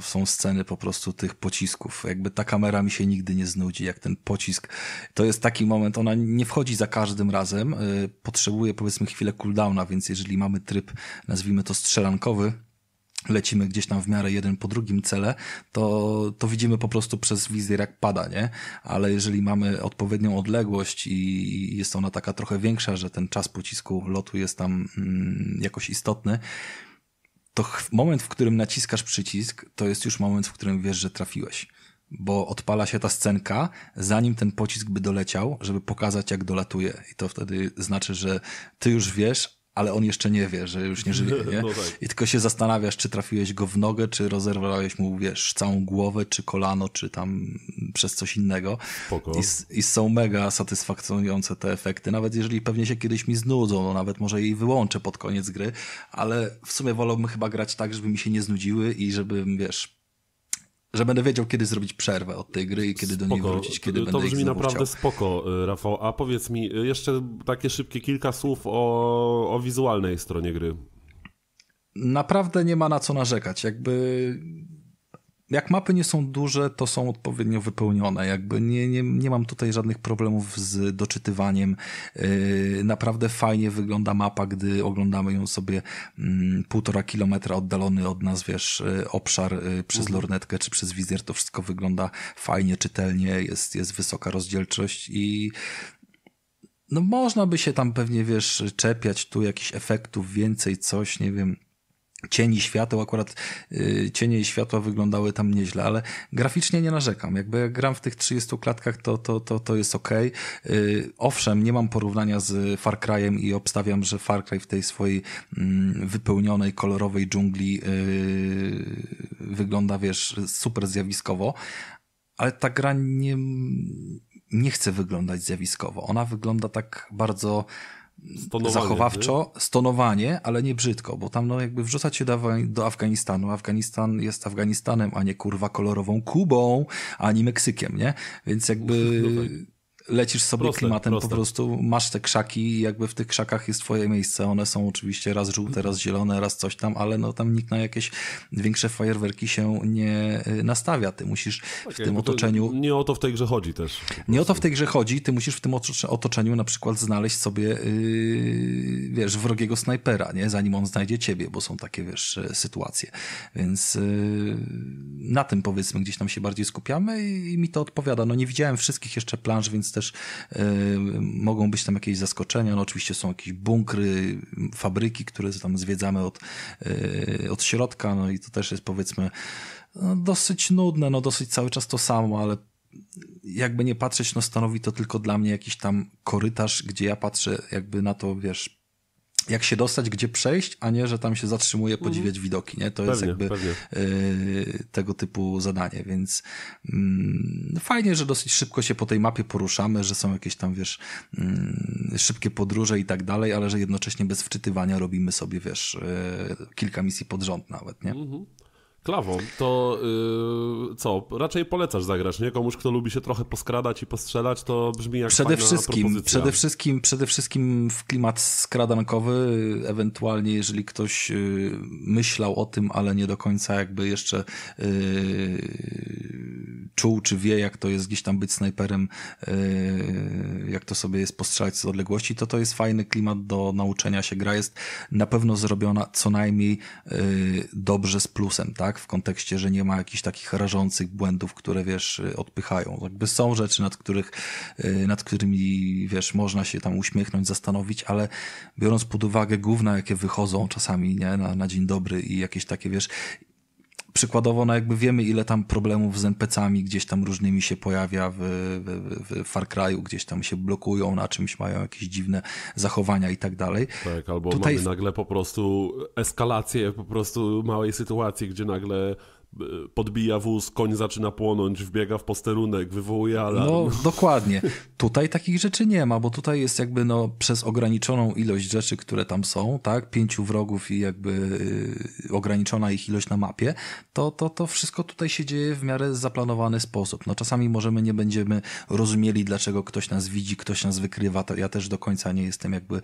są sceny po prostu tych pocisków. Jakby ta kamera mi się nigdy nie znudzi, jak ten pocisk. To jest taki moment, ona nie wchodzi za każdym razem, potrzebuje powiedzmy chwilę cooldowna, więc jeżeli mamy tryb, nazwijmy to strzelankowy, lecimy gdzieś tam w miarę jeden po drugim cele, to widzimy po prostu przez wizjer jak pada, nie? Ale jeżeli mamy odpowiednią odległość i jest ona taka trochę większa, że ten czas pocisku lotu jest tam jakoś istotny, to moment, w którym naciskasz przycisk, to jest już moment, w którym wiesz, że trafiłeś. Bo odpala się ta scenka, zanim ten pocisk by doleciał, żeby pokazać, jak dolatuje. I to wtedy znaczy, że ty już wiesz, ale on jeszcze nie wie, że już nie żyje, nie? No tak. I tylko się zastanawiasz, czy trafiłeś go w nogę, czy rozerwałeś mu, wiesz, całą głowę, czy kolano, czy tam przez coś innego. I są mega satysfakcjonujące te efekty, nawet jeżeli pewnie się kiedyś mi znudzą, no nawet może jej wyłączę pod koniec gry, ale w sumie wolałbym chyba grać tak, żeby mi się nie znudziły i żebym, wiesz, że będę wiedział, kiedy zrobić przerwę od tej gry i kiedy do niej wrócić, kiedy będę ich znowu chciał. To brzmi naprawdę spoko, Rafał. A powiedz mi jeszcze takie szybkie kilka słów o wizualnej stronie gry. Naprawdę nie ma na co narzekać. Jak mapy nie są duże, to są odpowiednio wypełnione. Nie mam tutaj żadnych problemów z doczytywaniem. Naprawdę fajnie wygląda mapa, gdy oglądamy ją sobie 1,5 kilometra oddalony od nas, wiesz, obszar przez lornetkę czy przez wizjer. To wszystko wygląda fajnie, czytelnie, jest wysoka rozdzielczość i no można by się tam pewnie, wiesz, czepiać tu jakichś efektów więcej, coś, nie wiem, cieni świateł, akurat cienie i światła wyglądały tam nieźle, ale graficznie nie narzekam. Jak gram w tych 30 klatkach, to jest okej. Owszem, nie mam porównania z Far Cry'em i obstawiam, że Far Cry w tej swojej wypełnionej, kolorowej dżungli wygląda, wiesz, super zjawiskowo, ale ta gra nie chce wyglądać zjawiskowo. Ona wygląda tak bardzo... zachowawczo, nie? Stonowanie, ale nie brzydko, bo tam no jakby wrzucać się do Afganistanu. Afganistan jest Afganistanem, a nie kurwa kolorową Kubą, ani Meksykiem, nie? Więc jakby lecisz sobie klimatem po prostu, masz te krzaki i jakby w tych krzakach jest twoje miejsce. One są oczywiście raz żółte, raz zielone, raz coś tam, ale no tam nikt na jakieś większe fajerwerki się nie nastawia. Ty musisz w tym otoczeniu... Nie o to w tej grze chodzi też. Nie o to w tej grze chodzi. Ty musisz w tym otoczeniu na przykład znaleźć sobie wiesz, wrogiego snajpera, nie? Zanim on znajdzie ciebie, bo są takie, wiesz, sytuacje. Więc na tym, powiedzmy, gdzieś tam się bardziej skupiamy i mi to odpowiada. No nie widziałem wszystkich jeszcze planż, więc też mogą być tam jakieś zaskoczenia. No oczywiście są jakieś bunkry, fabryki, które tam zwiedzamy od środka, no i to też jest, powiedzmy, no, dosyć nudne, no dosyć cały czas to samo, ale jakby nie patrzeć, no stanowi to tylko dla mnie jakiś tam korytarz, gdzie ja patrzę jakby na to, wiesz, jak się dostać, gdzie przejść, a nie, że tam się zatrzymuje podziwiać widoki, nie? To pewnie, jest jakby tego typu zadanie, więc fajnie, że dosyć szybko się po tej mapie poruszamy, że są jakieś tam, wiesz, szybkie podróże i tak dalej, ale że jednocześnie bez wczytywania robimy sobie, wiesz, kilka misji pod rząd nawet, nie? Klawą, to co? Raczej polecasz zagrać, nie? Komuś, kto lubi się trochę poskradać i postrzelać, to brzmi jak przede wszystkim w klimat skradankowy, ewentualnie jeżeli ktoś myślał o tym, ale nie do końca jakby jeszcze czuł, czy wie, jak to jest gdzieś tam być snajperem, jak to sobie jest postrzelać z odległości, to jest fajny klimat do nauczenia się. Gra jest na pewno zrobiona co najmniej dobrze z plusem, tak? W kontekście, że nie ma jakichś takich rażących błędów, które, wiesz, odpychają. Jakby są rzeczy, nad którymi, wiesz, można się tam uśmiechnąć, zastanowić, ale biorąc pod uwagę gówna, jakie wychodzą czasami, nie? Na dzień dobry i jakieś takie, wiesz, przykładowo, no jakby wiemy, ile tam problemów z NPC-ami gdzieś tam różnymi się pojawia w Far Cry'u, gdzieś tam się blokują na czymś, mają jakieś dziwne zachowania i tak dalej. Tak, albo tutaj... mamy nagle po prostu eskalację po prostu małej sytuacji, gdzie nagle podbija wóz, koń zaczyna płonąć, wbiega w posterunek, wywołuje alarm. No dokładnie. Tutaj takich rzeczy nie ma, bo tutaj jest jakby no przez ograniczoną ilość rzeczy, które tam są, tak, 5 wrogów i jakby ograniczona ich ilość na mapie, to wszystko tutaj się dzieje w miarę zaplanowany sposób. No czasami nie będziemy rozumieli, dlaczego ktoś nas widzi, ktoś nas wykrywa. To ja też do końca nie jestem jakby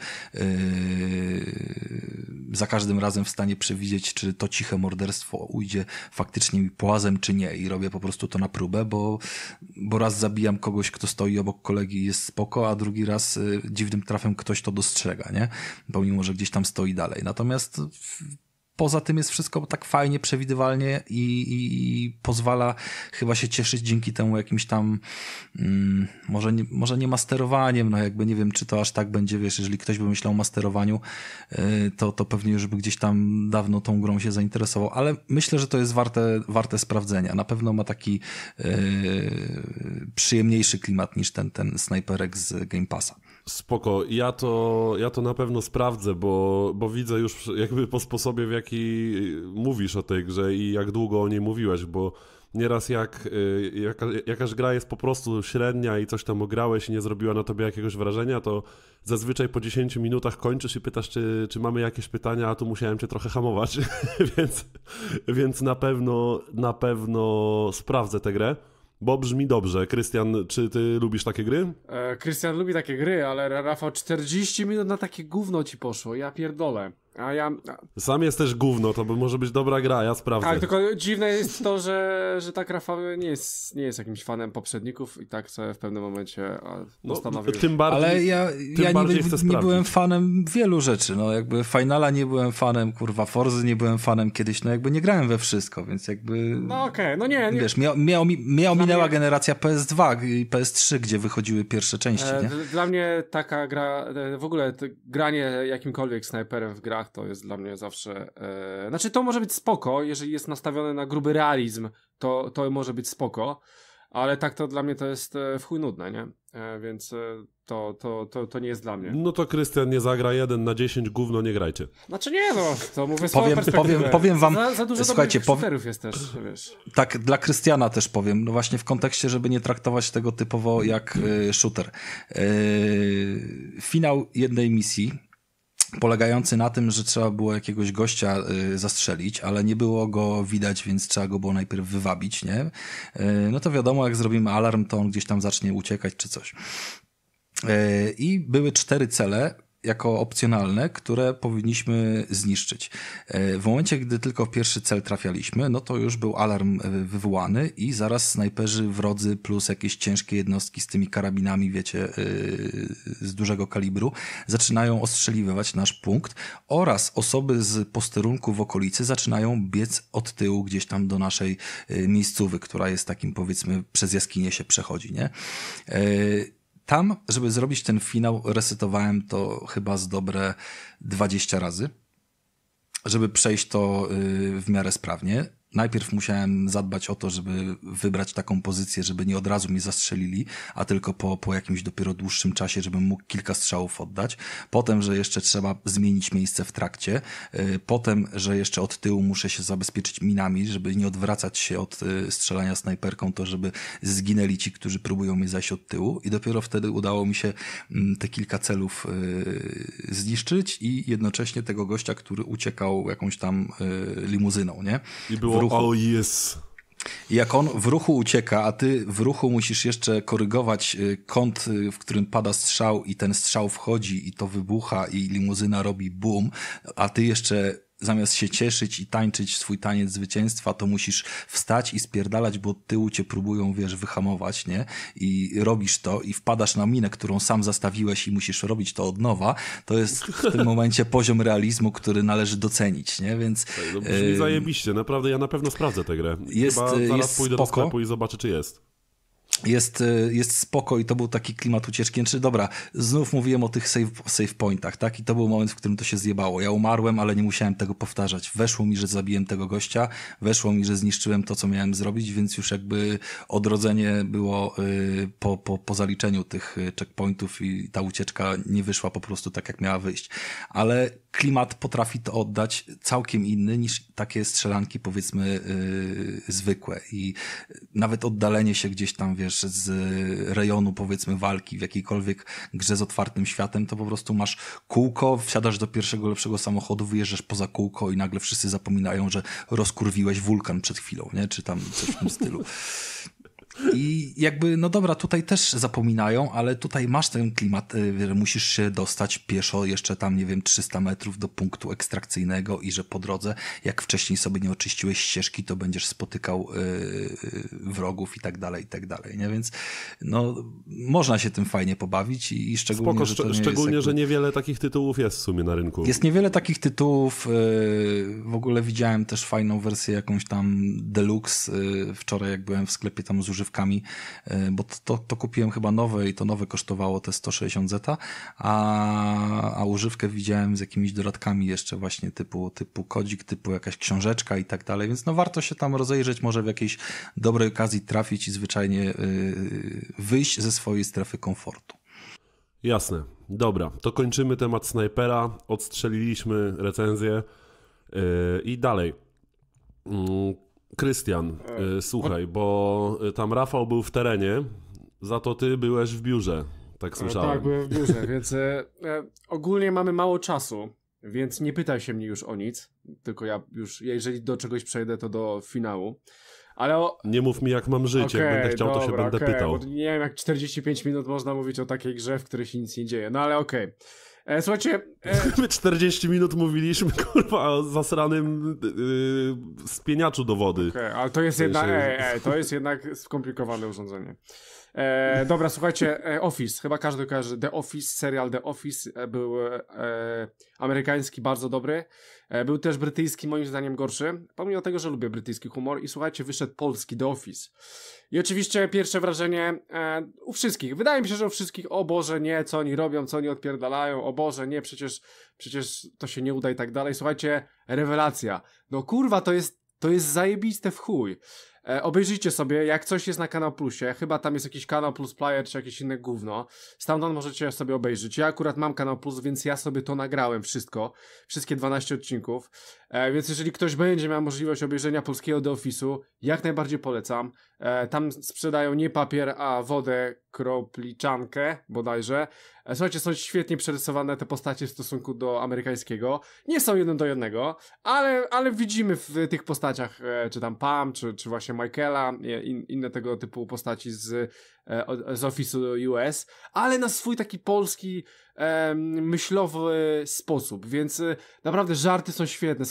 za każdym razem w stanie przewidzieć, czy to ciche morderstwo ujdzie faktycznie mi płazem czy nie, i robię po prostu to na próbę, bo raz zabijam kogoś, kto stoi obok kolegi i jest spoko, a drugi raz dziwnym trafem ktoś to dostrzega, nie? Pomimo, że gdzieś tam stoi dalej. Natomiast poza tym jest wszystko tak fajnie, przewidywalnie i pozwala chyba się cieszyć dzięki temu jakimś tam może nie masterowaniem, no jakby nie wiem, czy to aż tak będzie, wiesz, jeżeli ktoś by myślał o masterowaniu, to pewnie już by gdzieś tam dawno tą grą się zainteresował, ale myślę, że to jest warte sprawdzenia. Na pewno ma taki przyjemniejszy klimat niż ten snajperek z Game Passa. Spoko, ja to na pewno sprawdzę, bo widzę już jakby po sposobie, w jaki mówisz o tej grze i jak długo o niej mówiłeś, bo nieraz jakaś gra jest po prostu średnia i coś tam ograłeś i nie zrobiła na tobie jakiegoś wrażenia, to zazwyczaj po 10 minutach kończysz i pytasz, czy mamy jakieś pytania, a tu musiałem cię trochę hamować, więc na pewno sprawdzę tę grę. Bo brzmi dobrze. Krystian, czy ty lubisz takie gry? Krystian lubi takie gry, ale Rafał, 40 minut na takie gówno ci poszło, ja pierdolę. Sam jest też gówno, to może być dobra gra, ja sprawdzę. Tak, tylko dziwne jest to, że tak Rafał nie jest jakimś fanem poprzedników i tak sobie w pewnym momencie postanowił. No, tym bardziej, ale ja nie byłem fanem wielu rzeczy, no jakby Finala nie byłem fanem, Forzy nie byłem fanem kiedyś, no jakby nie grałem we wszystko, więc jakby... No okej, no nie. Wiesz, mnie ominęła generacja PS2 i PS3, gdzie wychodziły pierwsze części, nie? Dla mnie taka gra, w ogóle granie jakimkolwiek snajperem w grach, to jest dla mnie zawsze... Znaczy to może być spoko, jeżeli jest nastawione na gruby realizm, to może być spoko, ale tak to dla mnie to jest w chuj nudne, nie? Więc to nie jest dla mnie. No to Krystian nie zagra 1/10, gówno nie grajcie. Znaczy nie no, to mówię z mojej perspektywy. Powiem wam, za dużo dobrych shooterów jest też, wiesz. Tak, dla Krystiana też powiem, no właśnie w kontekście, żeby nie traktować tego typowo jak shooter. Finał jednej misji polegający na tym, że trzeba było jakiegoś gościa zastrzelić, ale nie było go widać, więc trzeba go było najpierw wywabić, nie? No to wiadomo, jak zrobimy alarm, to on gdzieś tam zacznie uciekać czy coś. I były 4 cele jako opcjonalne, które powinniśmy zniszczyć. W momencie, gdy tylko pierwszy cel trafialiśmy, no to już był alarm wywołany i zaraz snajperzy wrodzy plus jakieś ciężkie jednostki z tymi karabinami, wiecie, z dużego kalibru, zaczynają ostrzeliwać nasz punkt oraz osoby z posterunku w okolicy zaczynają biec od tyłu gdzieś tam do naszej miejscówy, która jest takim, powiedzmy, przez jaskinię się przechodzi, nie? Tam, żeby zrobić ten finał, resetowałem to chyba z dobre 20 razy, żeby przejść to w miarę sprawnie. Najpierw musiałem zadbać o to, żeby wybrać taką pozycję, żeby nie od razu mnie zastrzelili, a tylko po jakimś dopiero dłuższym czasie, żebym mógł kilka strzałów oddać. Potem, że jeszcze trzeba zmienić miejsce w trakcie. Potem, że jeszcze od tyłu muszę się zabezpieczyć minami, żeby nie odwracać się od strzelania snajperką, to żeby zginęli ci, którzy próbują mnie zajść od tyłu. I dopiero wtedy udało mi się te kilka celów zniszczyć i jednocześnie tego gościa, który uciekał jakąś tam limuzyną, nie? I było o jest. Jak on w ruchu ucieka, a ty w ruchu musisz jeszcze korygować kąt, w którym pada strzał i ten strzał wchodzi i to wybucha i limuzyna robi boom, a ty jeszcze zamiast się cieszyć i tańczyć swój taniec zwycięstwa, to musisz wstać i spierdalać, bo od tyłu cię próbują, wiesz, wyhamować, nie? I robisz to i wpadasz na minę, którą sam zastawiłeś i musisz robić to od nowa. To jest w tym momencie poziom realizmu, który należy docenić, nie? Więc... No, brzmi zajebiście, naprawdę, ja na pewno sprawdzę tę grę. Zaraz pójdę do sklepu i zobaczę, czy jest. Jest spoko i to był taki klimat ucieczki. Znaczy, dobra, znów mówiłem o tych save pointach, tak? I to był moment, w którym to się zjebało. Ja umarłem, ale nie musiałem tego powtarzać. Weszło mi, że zabiłem tego gościa, weszło mi, że zniszczyłem to, co miałem zrobić, więc już jakby odrodzenie było po zaliczeniu tych checkpointów i ta ucieczka nie wyszła po prostu tak, jak miała wyjść. Ale klimat potrafi to oddać całkiem inny niż takie strzelanki, powiedzmy, zwykłe. I nawet oddalenie się gdzieś tam, wiesz, z rejonu, powiedzmy, walki w jakiejkolwiek grze z otwartym światem, to po prostu masz kółko, wsiadasz do pierwszego lepszego samochodu, wyjeżdżasz poza kółko i nagle wszyscy zapominają, że rozkurwiłeś wulkan przed chwilą, nie? Czy tam coś w tym stylu. I jakby, no dobra, tutaj też zapominają, ale tutaj masz ten klimat, że musisz się dostać pieszo jeszcze tam, nie wiem, 300 metrów do punktu ekstrakcyjnego i że po drodze, jak wcześniej sobie nie oczyściłeś ścieżki, to będziesz spotykał wrogów i tak dalej, nie? Więc no, można się tym fajnie pobawić i szczególnie, spoko, że to nie szczególnie, jest, że niewiele takich tytułów jest w sumie na rynku. Jest niewiele takich tytułów, w ogóle widziałem też fajną wersję jakąś tam deluxe, wczoraj jak byłem w sklepie tam z używkami, bo to kupiłem chyba nowe i to nowe kosztowało te 160 zeta, a używkę widziałem z jakimiś dodatkami jeszcze właśnie typu kodzik, typu jakaś książeczka i tak dalej, więc no warto się tam rozejrzeć, może w jakiejś dobrej okazji trafić i zwyczajnie wyjść ze swojej strefy komfortu. Jasne, dobra, to kończymy temat Snajpera, odstrzeliliśmy recenzję i dalej. Krystian, słuchaj, bo tam Rafał był w terenie, za to ty byłeś w biurze, tak słyszałem. Tak, byłem w biurze, więc ogólnie mamy mało czasu, więc nie pytaj się mnie już o nic, tylko ja już, jeżeli do czegoś przejdę, to do finału. Ale o... Nie mów mi, jak mam żyć, okay, jak będę chciał, dobra, to się będę pytał. Bo nie wiem, jak 45 minut można mówić o takiej grze, w której się nic nie dzieje, no ale okej. Słuchajcie... My 40 minut mówiliśmy, kurwa, o zasranym spieniaczu do wody. Okay, ale to jest, w sensie... to jest jednak skomplikowane urządzenie. Dobra, słuchajcie, Office, chyba każdy kojarzy The Office, serial The Office był amerykański, bardzo dobry, był też brytyjski, moim zdaniem gorszy, pomimo tego, że lubię brytyjski humor i słuchajcie, wyszedł polski The Office i oczywiście pierwsze wrażenie u wszystkich, wydaje mi się, że u wszystkich, o Boże, nie, co oni robią, co oni odpierdalają, o Boże, nie, przecież to się nie uda i tak dalej, słuchajcie, rewelacja, no kurwa, to jest zajebiste w chuj. Obejrzyjcie sobie, jak coś jest na Kanał Plusie, chyba tam jest jakiś Kanał Plus Player czy jakieś inne gówno, stamtąd możecie sobie obejrzeć, ja akurat mam Kanał Plus, więc ja sobie to nagrałem wszystko, wszystkie 12 odcinków, więc jeżeli ktoś będzie miał możliwość obejrzenia polskiego The Office'u, jak najbardziej polecam, tam sprzedają nie papier, a wodę, kropliczankę bodajże, słuchajcie, są świetnie przerysowane te postacie w stosunku do amerykańskiego, nie są jeden do jednego, ale widzimy w tych postaciach, czy tam Pam, czy właśnie Michaela, inne tego typu postaci z Office'u US, ale na swój taki polski myślowy sposób, więc naprawdę żarty są świetne,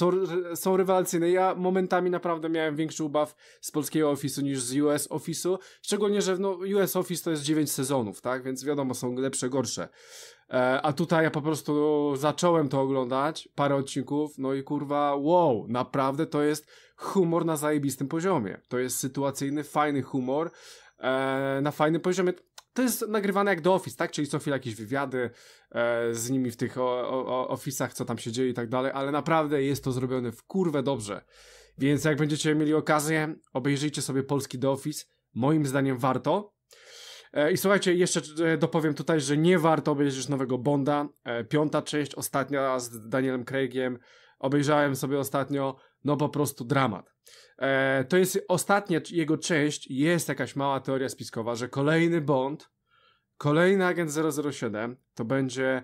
są rewelacyjne, ja momentami naprawdę miałem większy ubaw z polskiego Office'u niż z US Office'u, szczególnie, że no, US Office to jest 9 sezonów, tak, więc wiadomo, są lepsze, gorsze, a tutaj ja po prostu zacząłem to oglądać, parę odcinków, no i kurwa, wow, naprawdę to jest humor na zajebistym poziomie, to jest sytuacyjny, fajny humor na fajnym poziomie. To jest nagrywane jak do Office, tak? Czyli co chwilę jakieś wywiady z nimi w tych ofisach, co tam się dzieje i tak dalej, ale naprawdę jest to zrobione w kurwę dobrze. Więc jak będziecie mieli okazję, obejrzyjcie sobie polski The Office. Moim zdaniem warto. I słuchajcie, jeszcze dopowiem tutaj, że nie warto obejrzeć nowego Bonda. 5. część, ostatnia z Danielem Craigiem. Obejrzałem sobie ostatnio, no po prostu dramat. To jest ostatnia jego część, jest jakaś mała teoria spiskowa, że kolejny Bond, kolejny agent 007 to będzie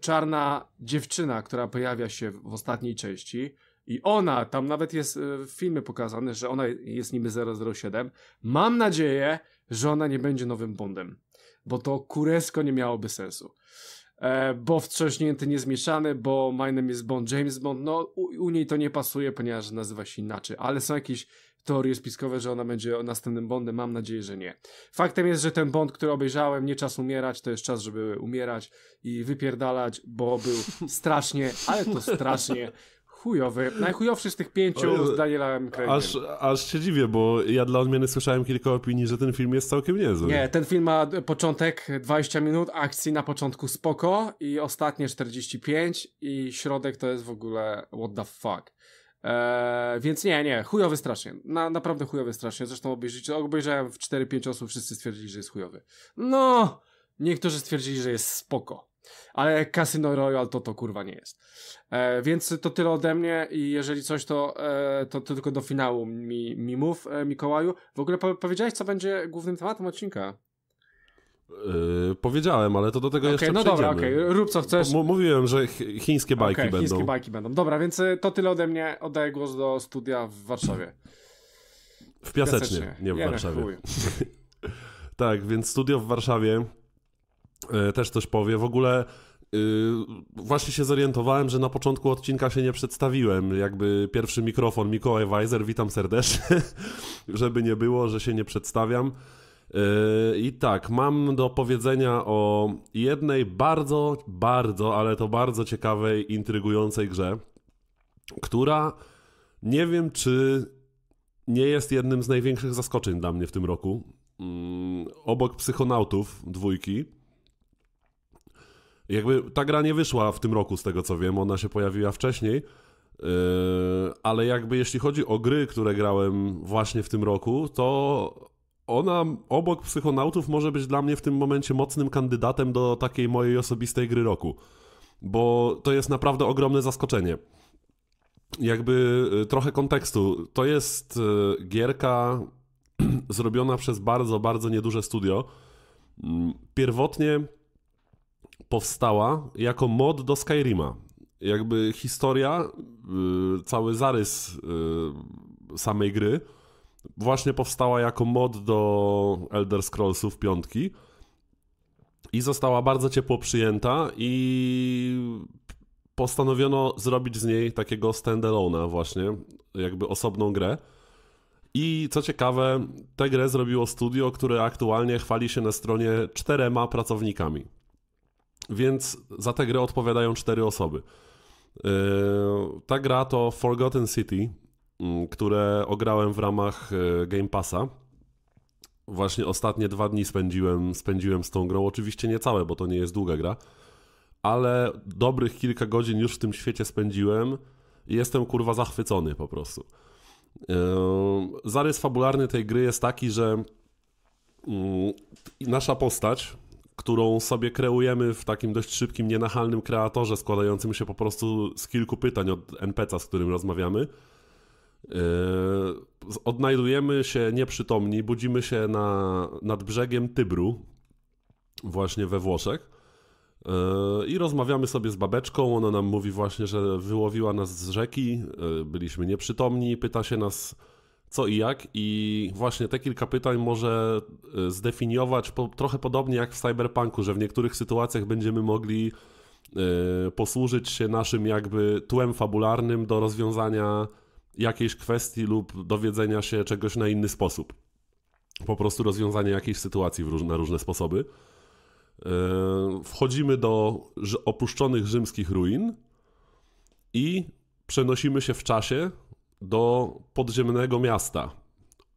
czarna dziewczyna, która pojawia się w ostatniej części i ona, tam nawet jest w filmie pokazane, że ona jest niby 007, mam nadzieję, że ona nie będzie nowym Bondem, bo to kuresko nie miałoby sensu. Bo wstrząśnięty, niezmieszany, bo my name is Bond, James Bond, no u niej to nie pasuje, ponieważ nazywa się inaczej, ale są jakieś teorie spiskowe, że ona będzie następnym Bondem, mam nadzieję, że nie. Faktem jest, że ten Bond, który obejrzałem, nie czas umierać, to jest czas, żeby umierać i wypierdalać, bo był strasznie, ale to strasznie chujowy, najchujowszy z tych 5 z Danielem Craigiem. Aż się dziwię, bo ja dla odmiany słyszałem kilka opinii, że ten film jest całkiem niezły. Nie, ten film ma początek 20 minut, akcji na początku spoko i ostatnie 45 i środek to jest w ogóle what the fuck. Więc nie, chujowy strasznie, naprawdę chujowy strasznie, zresztą obejrzałem w 4-5 osób, wszyscy stwierdzili, że jest chujowy. No, niektórzy stwierdzili, że jest spoko. Ale Casino Royale to kurwa nie jest, więc to tyle ode mnie i jeżeli coś to tylko do finału mi mów, Mikołaju. W ogóle powiedziałeś, co będzie głównym tematem odcinka? Powiedziałem, ale to do tego jeszcze przejdziemy. Dobra, rób co chcesz. Mówiłem, że chińskie bajki będą. Chińskie bajki będą. Dobra, więc to tyle ode mnie, oddaję głos do studia w Warszawie. W Piasecznie, nie w Warszawie. Tak, więc studio w Warszawie też coś powie. W ogóle właśnie się zorientowałem, że na początku odcinka się nie przedstawiłem. Jakby pierwszy mikrofon, Mikołaj Weizer, witam serdecznie. Żeby nie było, że się nie przedstawiam. I tak, mam do powiedzenia o jednej bardzo, bardzo, ale to bardzo ciekawej, intrygującej grze, która nie wiem, czy nie jest jednym z największych zaskoczeń dla mnie w tym roku. Obok Psychonautów 2. Jakby ta gra nie wyszła w tym roku, z tego co wiem, ona się pojawiła wcześniej, ale jakby jeśli chodzi o gry, które grałem właśnie w tym roku, to ona obok Psychonautów może być dla mnie w tym momencie mocnym kandydatem do takiej mojej osobistej gry roku, bo to jest naprawdę ogromne zaskoczenie. Jakby trochę kontekstu. To jest gierka zrobiona przez bardzo, bardzo nieduże studio. Pierwotnie powstała jako mod do Skyrima. Jakby historia, cały zarys samej gry właśnie powstała jako mod do Elder Scrollsów piątki i została bardzo ciepło przyjęta i postanowiono zrobić z niej takiego standalone'a właśnie, jakby osobną grę. I co ciekawe, tę grę zrobiło studio, które aktualnie chwali się na stronie 4 pracownikami. Więc za tę grę odpowiadają 4 osoby. Ta gra to Forgotten City, które ograłem w ramach Game Passa. Właśnie ostatnie 2 dni spędziłem z tą grą. Oczywiście nie całe, bo to nie jest długa gra. Ale dobrych kilka godzin już w tym świecie spędziłem i jestem kurwa zachwycony po prostu. Zarys fabularny tej gry jest taki, że nasza postać, którą sobie kreujemy w takim dość szybkim, nienachalnym kreatorze składającym się po prostu z kilku pytań od NPC-a, z którym rozmawiamy, odnajdujemy się nieprzytomni, budzimy się nad brzegiem Tybru, właśnie we Włoszech, i rozmawiamy sobie z babeczką. Ona nam mówi właśnie, że wyłowiła nas z rzeki, byliśmy nieprzytomni, pyta się nas co i jak, i właśnie te kilka pytań może zdefiniować trochę podobnie jak w Cyberpunku, że w niektórych sytuacjach będziemy mogli posłużyć się naszym jakby tłem fabularnym do rozwiązania jakiejś kwestii lub dowiedzenia się czegoś na inny sposób. Po prostu rozwiązanie jakiejś sytuacji na różne sposoby. Wchodzimy do opuszczonych rzymskich ruin i przenosimy się w czasie do podziemnego miasta,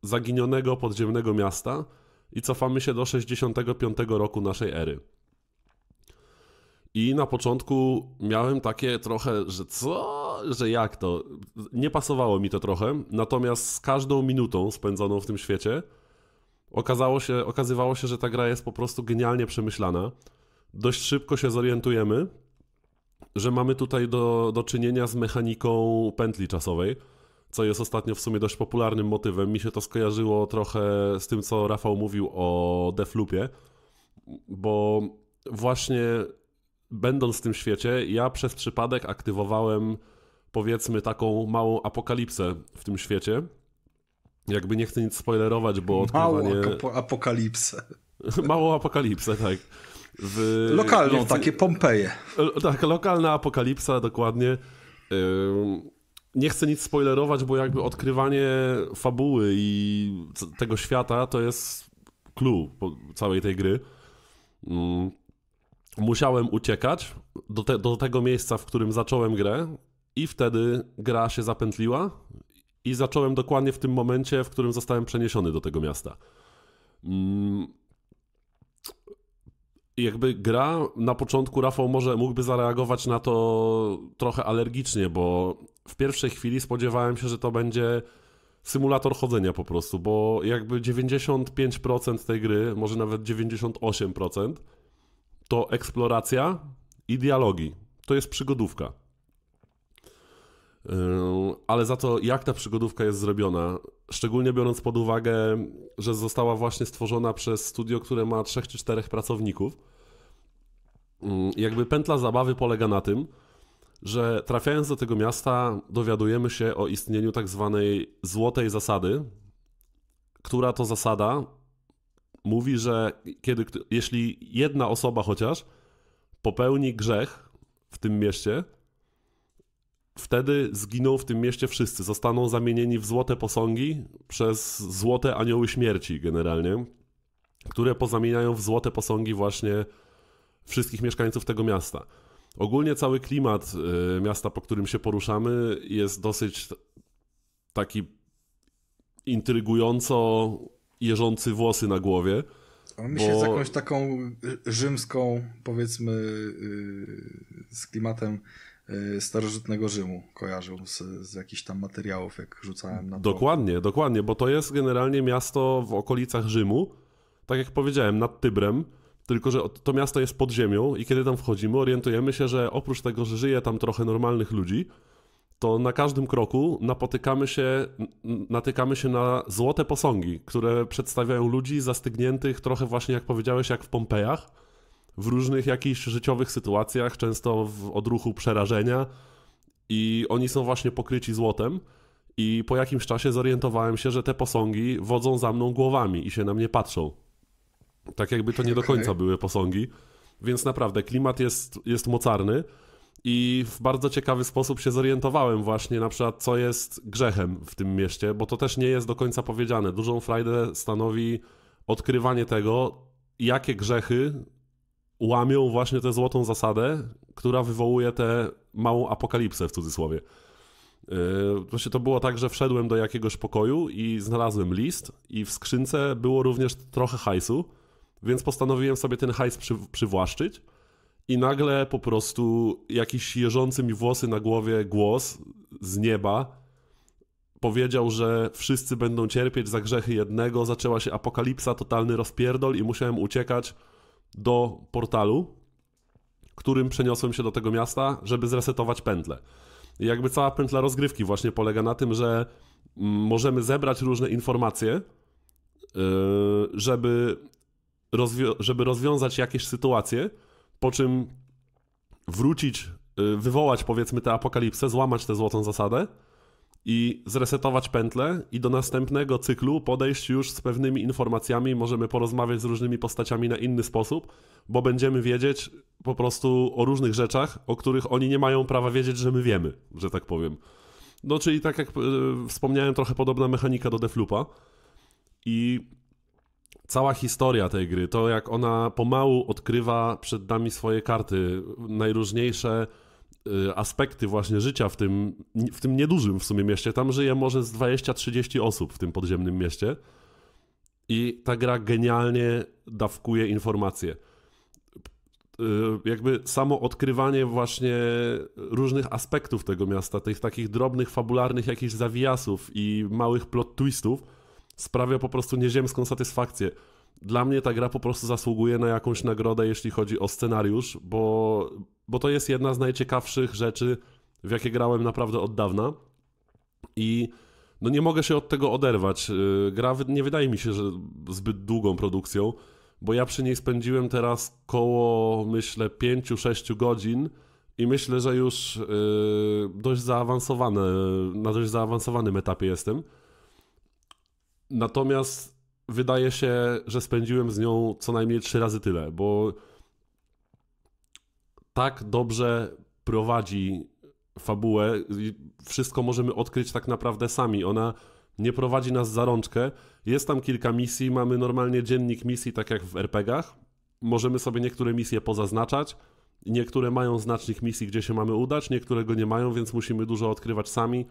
zaginionego podziemnego miasta, i cofamy się do 65 roku naszej ery. I na początku miałem takie trochę, że co? Że jak to? Nie pasowało mi to trochę, natomiast z każdą minutą spędzoną w tym świecie okazywało się, że ta gra jest po prostu genialnie przemyślana. Dość szybko się zorientujemy, że mamy tutaj do czynienia z mechaniką pętli czasowej, co jest ostatnio w sumie dość popularnym motywem. Mi się to skojarzyło trochę z tym, co Rafał mówił o Deathloopie, bo właśnie będąc w tym świecie, ja przez przypadek aktywowałem, powiedzmy, taką małą apokalipsę w tym świecie. Jakby nie chcę nic spoilerować, bo odkrywanie... Małą apokalipsę. Małą apokalipsę, tak. Lokalną, takie Pompeje. Tak, lokalna apokalipsa, dokładnie. Nie chcę nic spoilerować, bo jakby odkrywanie fabuły i tego świata to jest clue całej tej gry. Musiałem uciekać do tego miejsca, w którym zacząłem grę, i wtedy gra się zapętliła. I zacząłem dokładnie w tym momencie, w którym zostałem przeniesiony do tego miasta. Jakby gra na początku, Rafał mógłby zareagować na to trochę alergicznie, bo w pierwszej chwili spodziewałem się, że to będzie symulator chodzenia po prostu, bo jakby 95% tej gry, może nawet 98%, to eksploracja i dialogi. To jest przygodówka. Ale za to, jak ta przygodówka jest zrobiona, szczególnie biorąc pod uwagę, że została właśnie stworzona przez studio, które ma 3 czy 4 pracowników, jakby pętla zabawy polega na tym, że trafiając do tego miasta dowiadujemy się o istnieniu tak zwanej złotej zasady, która to zasada mówi, że jeśli jedna osoba chociaż popełni grzech w tym mieście, wtedy zginą w tym mieście wszyscy. Zostaną zamienieni w złote posągi przez złote anioły śmierci generalnie, które pozamieniają w złote posągi właśnie wszystkich mieszkańców tego miasta. Ogólnie cały klimat miasta, po którym się poruszamy, jest dosyć taki intrygująco jeżący włosy na głowie. On mi się z jakąś taką rzymską, powiedzmy, z klimatem starożytnego Rzymu kojarzył z jakichś tam materiałów, jak rzucałem na to. Dokładnie, dokładnie, bo to jest generalnie miasto w okolicach Rzymu, tak jak powiedziałem, nad Tybrem, tylko że to miasto jest pod ziemią i kiedy tam wchodzimy, orientujemy się, że oprócz tego, że żyje tam trochę normalnych ludzi, to na każdym kroku natykamy się na złote posągi, które przedstawiają ludzi zastygniętych trochę właśnie, jak powiedziałeś, jak w Pompejach, w różnych jakichś życiowych sytuacjach, często w odruchu przerażenia, i oni są właśnie pokryci złotem. I po jakimś czasie zorientowałem się, że te posągi wodzą za mną głowami i się na mnie patrzą. Tak jakby to nie do końca były posągi, więc naprawdę klimat jest mocarny. I w bardzo ciekawy sposób się zorientowałem właśnie na przykład, co jest grzechem w tym mieście, bo to też nie jest do końca powiedziane. Dużą frajdę stanowi odkrywanie tego, jakie grzechy łamią właśnie tę złotą zasadę, która wywołuje tę małą apokalipsę w cudzysłowie. Właśnie to było tak, że wszedłem do jakiegoś pokoju i znalazłem list i w skrzynce było również trochę hajsu, więc postanowiłem sobie ten hajs przywłaszczyć. I nagle po prostu jakiś jeżący mi włosy na głowie głos z nieba powiedział, że wszyscy będą cierpieć za grzechy jednego. Zaczęła się apokalipsa, totalny rozpierdol i musiałem uciekać do portalu, którym przeniosłem się do tego miasta, żeby zresetować pętlę. I jakby cała pętla rozgrywki właśnie polega na tym, że możemy zebrać różne informacje, żeby rozwiązać jakieś sytuacje, po czym wrócić, wywołać powiedzmy tę apokalipsę, złamać tę złotą zasadę i zresetować pętlę i do następnego cyklu podejść już z pewnymi informacjami, możemy porozmawiać z różnymi postaciami na inny sposób, bo będziemy wiedzieć po prostu o różnych rzeczach, o których oni nie mają prawa wiedzieć, że my wiemy, że tak powiem. No czyli tak jak wspomniałem, trochę podobna mechanika do Deathloopa i... Cała historia tej gry, to jak ona pomału odkrywa przed nami swoje karty, najróżniejsze aspekty właśnie życia w tym niedużym w sumie mieście. Tam żyje może z 20-30 osób w tym podziemnym mieście i ta gra genialnie dawkuje informacje. Jakby samo odkrywanie właśnie różnych aspektów tego miasta, tych takich drobnych, fabularnych jakichś zawijasów i małych plot twistów, sprawia po prostu nieziemską satysfakcję. Dla mnie ta gra po prostu zasługuje na jakąś nagrodę, jeśli chodzi o scenariusz, bo to jest jedna z najciekawszych rzeczy, w jakie grałem naprawdę od dawna. I no nie mogę się od tego oderwać. Gra nie wydaje mi się, że zbyt długą produkcją, bo ja przy niej spędziłem teraz koło, myślę, 5-6 godzin i myślę, że już dość zaawansowanym etapie jestem. Natomiast wydaje się, że spędziłem z nią co najmniej 3 razy tyle, bo tak dobrze prowadzi fabułę i wszystko możemy odkryć tak naprawdę sami. Ona nie prowadzi nas za rączkę. Jest tam kilka misji, mamy normalnie dziennik misji, tak jak w RPG-ach. Możemy sobie niektóre misje pozaznaczać. Niektóre mają znacznik misji, gdzie się mamy udać, niektóre go nie mają, więc musimy dużo odkrywać sami,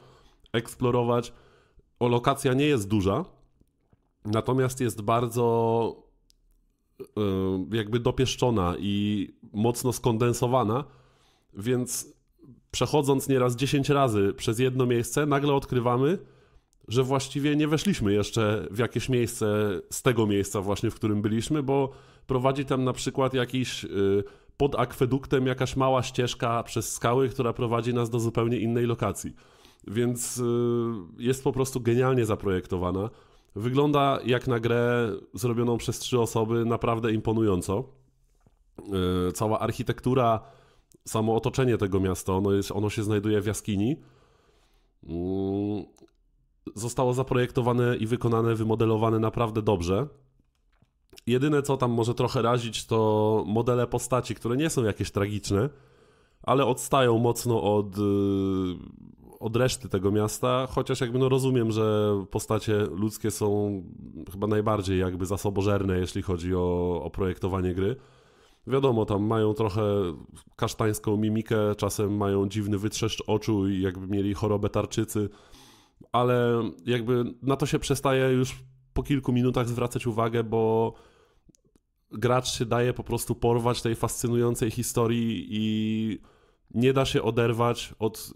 eksplorować. Lokacja nie jest duża. Natomiast jest bardzo jakby dopieszczona i mocno skondensowana, więc przechodząc nieraz 10 razy przez jedno miejsce, nagle odkrywamy, że właściwie nie weszliśmy jeszcze w jakieś miejsce z tego miejsca właśnie, w którym byliśmy, bo prowadzi tam na przykład jakiś pod akweduktem jakaś mała ścieżka przez skały, która prowadzi nas do zupełnie innej lokacji. Więc jest po prostu genialnie zaprojektowana. Wygląda jak na grę zrobioną przez 3 osoby naprawdę imponująco. Cała architektura, samo otoczenie tego miasta, ono się znajduje w jaskini. Zostało zaprojektowane i wykonane, wymodelowane naprawdę dobrze. Jedyne co tam może trochę razić to modele postaci, które nie są jakieś tragiczne, ale odstają mocno od reszty tego miasta, chociaż jakby no rozumiem, że postacie ludzkie są chyba najbardziej jakby zasobożerne, jeśli chodzi o projektowanie gry. Wiadomo, tam mają trochę kasztańską mimikę, czasem mają dziwny wytrzeszcz oczu i jakby mieli chorobę tarczycy, ale jakby na to się przestaje już po kilku minutach zwracać uwagę, bo gracz się daje po prostu porwać tej fascynującej historii i nie da się oderwać od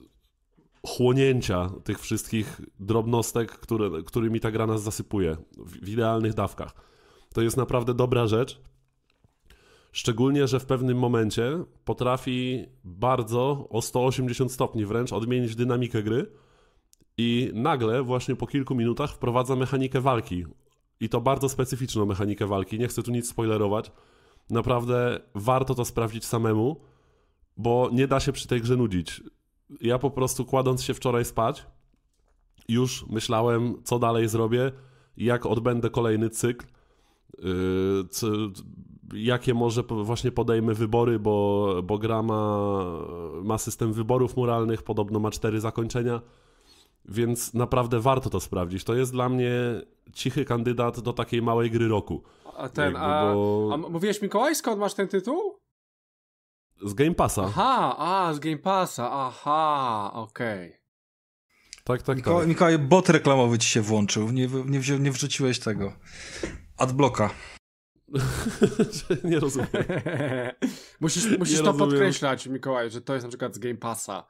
chłonięcia tych wszystkich drobnostek, którymi ta gra nas zasypuje w idealnych dawkach. To jest naprawdę dobra rzecz. Szczególnie, że w pewnym momencie potrafi bardzo o 180 stopni wręcz odmienić dynamikę gry i nagle właśnie po kilku minutach wprowadza mechanikę walki. I to bardzo specyficzną mechanikę walki. Nie chcę tu nic spoilerować. Naprawdę warto to sprawdzić samemu, bo nie da się przy tej grze nudzić. Ja po prostu kładąc się wczoraj spać, już myślałem, co dalej zrobię, jak odbędę kolejny cykl, jakie może właśnie podejmę wybory, bo gra ma system wyborów moralnych, podobno ma 4 zakończenia, więc naprawdę warto to sprawdzić. To jest dla mnie cichy kandydat do takiej małej gry roku. A mówiłeś, Mikołaj, skąd masz ten tytuł? Z Game Passa. Z Game Passa, okej. Okay. Tak. Mikołaj, bot reklamowy ci się włączył, nie wrzuciłeś tego. Adblocka. Nie rozumiem. Musisz to podkreślać, Mikołaj, że to jest na przykład z Game Passa.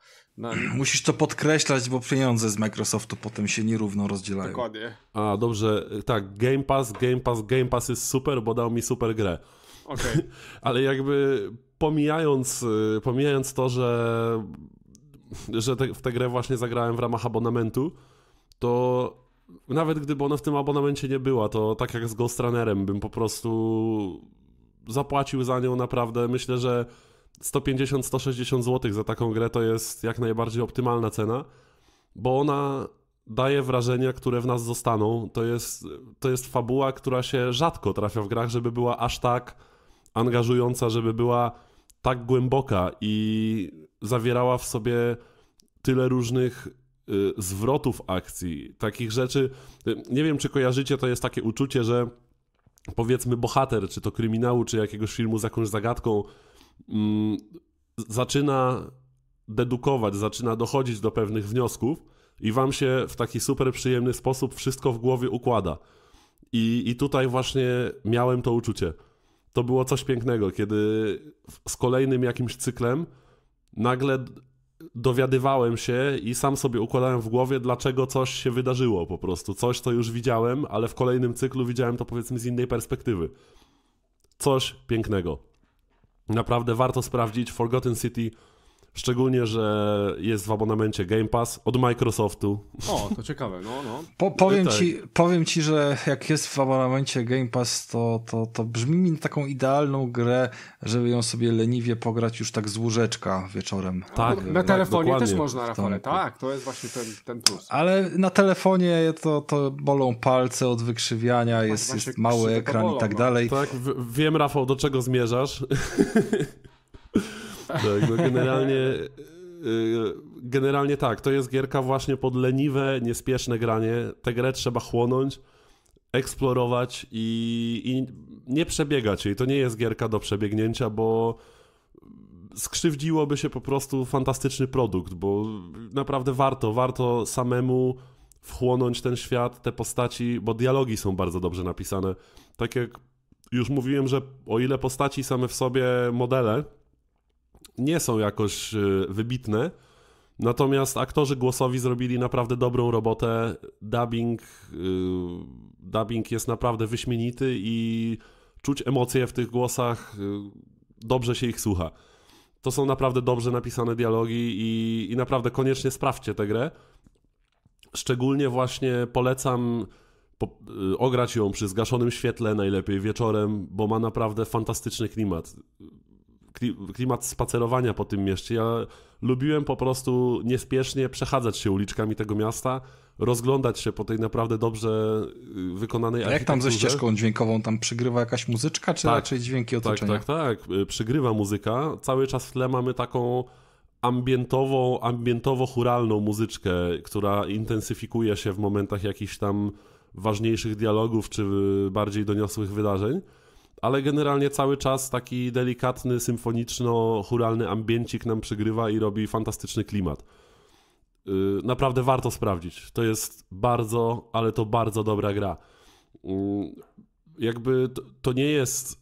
Musisz to podkreślać, bo pieniądze z Microsoftu potem się nierówno rozdzielają. Dokładnie. A, dobrze, tak, Game Pass jest super, bo dał mi super grę. Okay. Ale jakby pomijając to, że w tę grę właśnie zagrałem w ramach abonamentu, to nawet gdyby ona w tym abonamencie nie była, to tak jak z Ghost Runnerem bym po prostu zapłacił za nią naprawdę. Myślę, że 150-160 zł za taką grę to jest jak najbardziej optymalna cena, bo ona daje wrażenia, które w nas zostaną. To jest fabuła, która się rzadko trafia w grach, żeby była aż tak angażująca, żeby była tak głęboka i zawierała w sobie tyle różnych zwrotów akcji, takich rzeczy. Nie wiem, czy kojarzycie, to jest takie uczucie, że powiedzmy bohater, czy to kryminału, czy jakiegoś filmu z jakąś zagadką zaczyna dedukować, zaczyna dochodzić do pewnych wniosków i wam się w taki super przyjemny sposób wszystko w głowie układa. I tutaj właśnie miałem to uczucie. To było coś pięknego, kiedy z kolejnym jakimś cyklem nagle dowiadywałem się i sam sobie układałem w głowie, dlaczego coś się wydarzyło po prostu. Coś, co już widziałem, ale w kolejnym cyklu widziałem to powiedzmy z innej perspektywy. Coś pięknego. Naprawdę warto sprawdzić Forgotten City, szczególnie, że jest w abonamencie Game Pass od Microsoftu. O, to ciekawe, no. Powiem ci, że jak jest w abonamencie Game Pass, to brzmi mi taką idealną grę, żeby ją sobie leniwie pograć już tak z łóżeczka wieczorem. Tak, na telefonie tak, też można, Rafale, tak, to jest właśnie ten plus. Ale na telefonie to bolą palce od wykrzywiania, jest mały ekran bolą, i tak dalej. Tak, wiem, Rafał, do czego zmierzasz. Tak, no generalnie tak, to jest gierka właśnie pod leniwe, niespieszne granie. Tę grę trzeba chłonąć, eksplorować i nie przebiegać jej. To nie jest gierka do przebiegnięcia, bo skrzywdziłoby się po prostu fantastyczny produkt, bo naprawdę warto samemu wchłonąć ten świat, te postaci, bo dialogi są bardzo dobrze napisane. Tak jak już mówiłem, że o ile postaci same w sobie, modele nie są jakoś wybitne, natomiast aktorzy głosowi zrobili naprawdę dobrą robotę. Dubbing jest naprawdę wyśmienity i czuć emocje w tych głosach, dobrze się ich słucha. To są naprawdę dobrze napisane dialogi i naprawdę koniecznie sprawdźcie tę grę. Szczególnie właśnie polecam ograć ją przy zgaszonym świetle, najlepiej wieczorem, bo ma naprawdę fantastyczny klimat. Klimat spacerowania po tym mieście. Ja lubiłem po prostu niespiesznie przechadzać się uliczkami tego miasta, rozglądać się po tej naprawdę dobrze wykonanej architekturze. Jak tam ze ścieżką dźwiękową? Tam przygrywa jakaś muzyczka, czy raczej dźwięki otoczenia? Tak. Przygrywa muzyka. Cały czas w tle mamy taką ambientowo-churalną muzyczkę, która intensyfikuje się w momentach jakichś tam ważniejszych dialogów, czy bardziej doniosłych wydarzeń. Ale generalnie cały czas taki delikatny, symfoniczno-churalny ambiencik nam przygrywa i robi fantastyczny klimat. Naprawdę warto sprawdzić. To jest bardzo, ale to bardzo dobra gra. Jakby to nie jest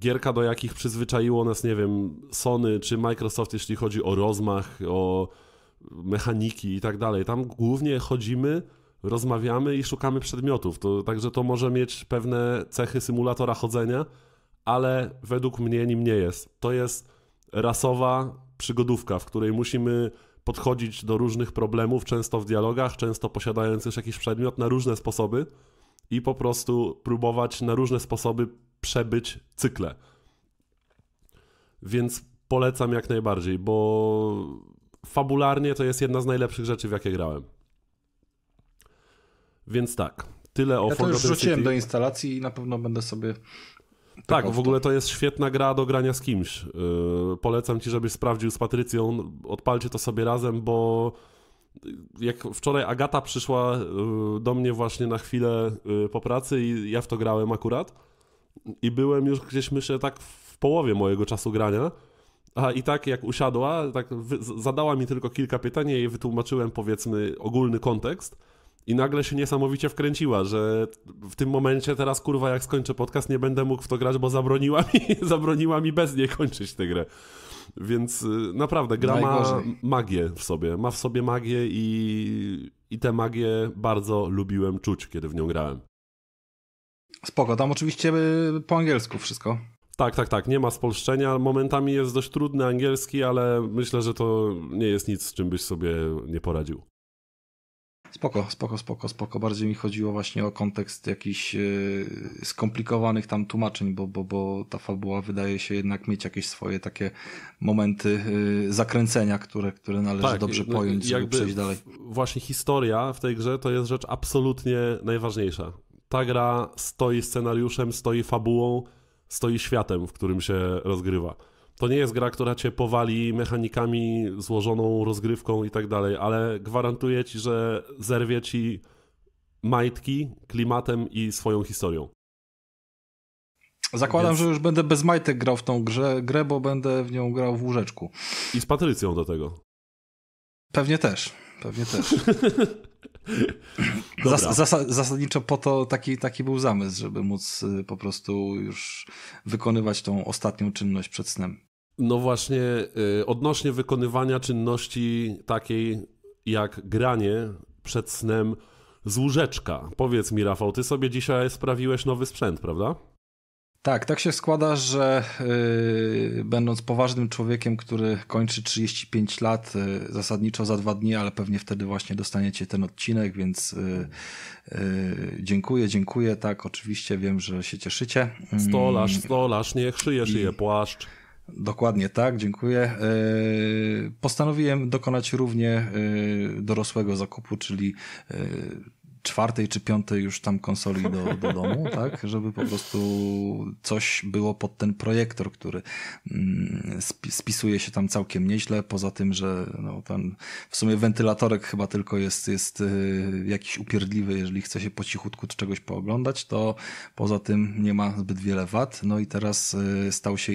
gierka, do jakich przyzwyczaiło nas, nie wiem, Sony czy Microsoft, jeśli chodzi o rozmach, o mechaniki i tak dalej. Tam głównie chodzimy, rozmawiamy i szukamy przedmiotów. Także to może mieć pewne cechy symulatora chodzenia, ale według mnie nim nie jest. To jest rasowa przygodówka, w której musimy podchodzić do różnych problemów, często w dialogach, często posiadając już jakiś przedmiot, na różne sposoby i po prostu próbować na różne sposoby przebyć cykle. Więc polecam jak najbardziej, bo fabularnie to jest jedna z najlepszych rzeczy, w jakie grałem. Więc tak, tyle o Forgotten City. Ja to już rzuciłem do instalacji i na pewno będę sobie... Tak, w ogóle to jest świetna gra do grania z kimś. Polecam ci, żebyś sprawdził z Patrycją, odpalcie to sobie razem, bo jak wczoraj Agata przyszła do mnie właśnie na chwilę po pracy i ja w to grałem akurat i byłem już gdzieś, myślę, tak w połowie mojego czasu grania, a i tak jak usiadła, tak zadała mi tylko kilka pytań i wytłumaczyłem, powiedzmy, ogólny kontekst. I nagle się niesamowicie wkręciła, że w tym momencie teraz, kurwa, jak skończę podcast, nie będę mógł w to grać, bo zabroniła mi bez niej kończyć tę grę. Więc naprawdę, gra ma magię w sobie. Ma w sobie magię i tę magię bardzo lubiłem czuć, kiedy w nią grałem. Spoko, tam oczywiście po angielsku wszystko. Tak, nie ma spolszczenia. Momentami jest dość trudny angielski, ale myślę, że to nie jest nic, z czym byś sobie nie poradził. Spoko. Bardziej mi chodziło właśnie o kontekst jakichś skomplikowanych tam tłumaczeń, bo ta fabuła wydaje się jednak mieć jakieś swoje takie momenty zakręcenia, które należy dobrze pojąć, żeby przejść dalej. Właśnie historia w tej grze to jest rzecz absolutnie najważniejsza. Ta gra stoi scenariuszem, stoi fabułą, stoi światem, w którym się rozgrywa. To nie jest gra, która cię powali mechanikami, złożoną rozgrywką i tak dalej, ale gwarantuję ci, że zerwie ci majtki klimatem i swoją historią. Zakładam, że już będę bez majtek grał w tą grę, bo będę w nią grał w łóżeczku. I z Patrycją do tego. Pewnie też. Zasadniczo po to taki był zamysł, żeby móc po prostu już wykonywać tą ostatnią czynność przed snem. No właśnie, odnośnie wykonywania czynności takiej jak granie przed snem z łóżeczka. Powiedz mi, Rafał, ty sobie dzisiaj sprawiłeś nowy sprzęt, prawda? Tak się składa, że będąc poważnym człowiekiem, który kończy 35 lat, zasadniczo za 2 dni, ale pewnie wtedy właśnie dostaniecie ten odcinek, więc dziękuję, tak, oczywiście wiem, że się cieszycie. Stolarz, niech szyje płaszcz. Dokładnie tak, dziękuję. Postanowiłem dokonać równie dorosłego zakupu, czyli 4. czy 5. już tam konsoli do domu, tak, żeby po prostu coś było pod ten projektor, który spisuje się tam całkiem nieźle, poza tym, że no, ten w sumie wentylatorek chyba tylko jest jakiś upierdliwy, jeżeli chce się po cichutku czegoś pooglądać, to poza tym nie ma zbyt wiele wad, no i teraz stał się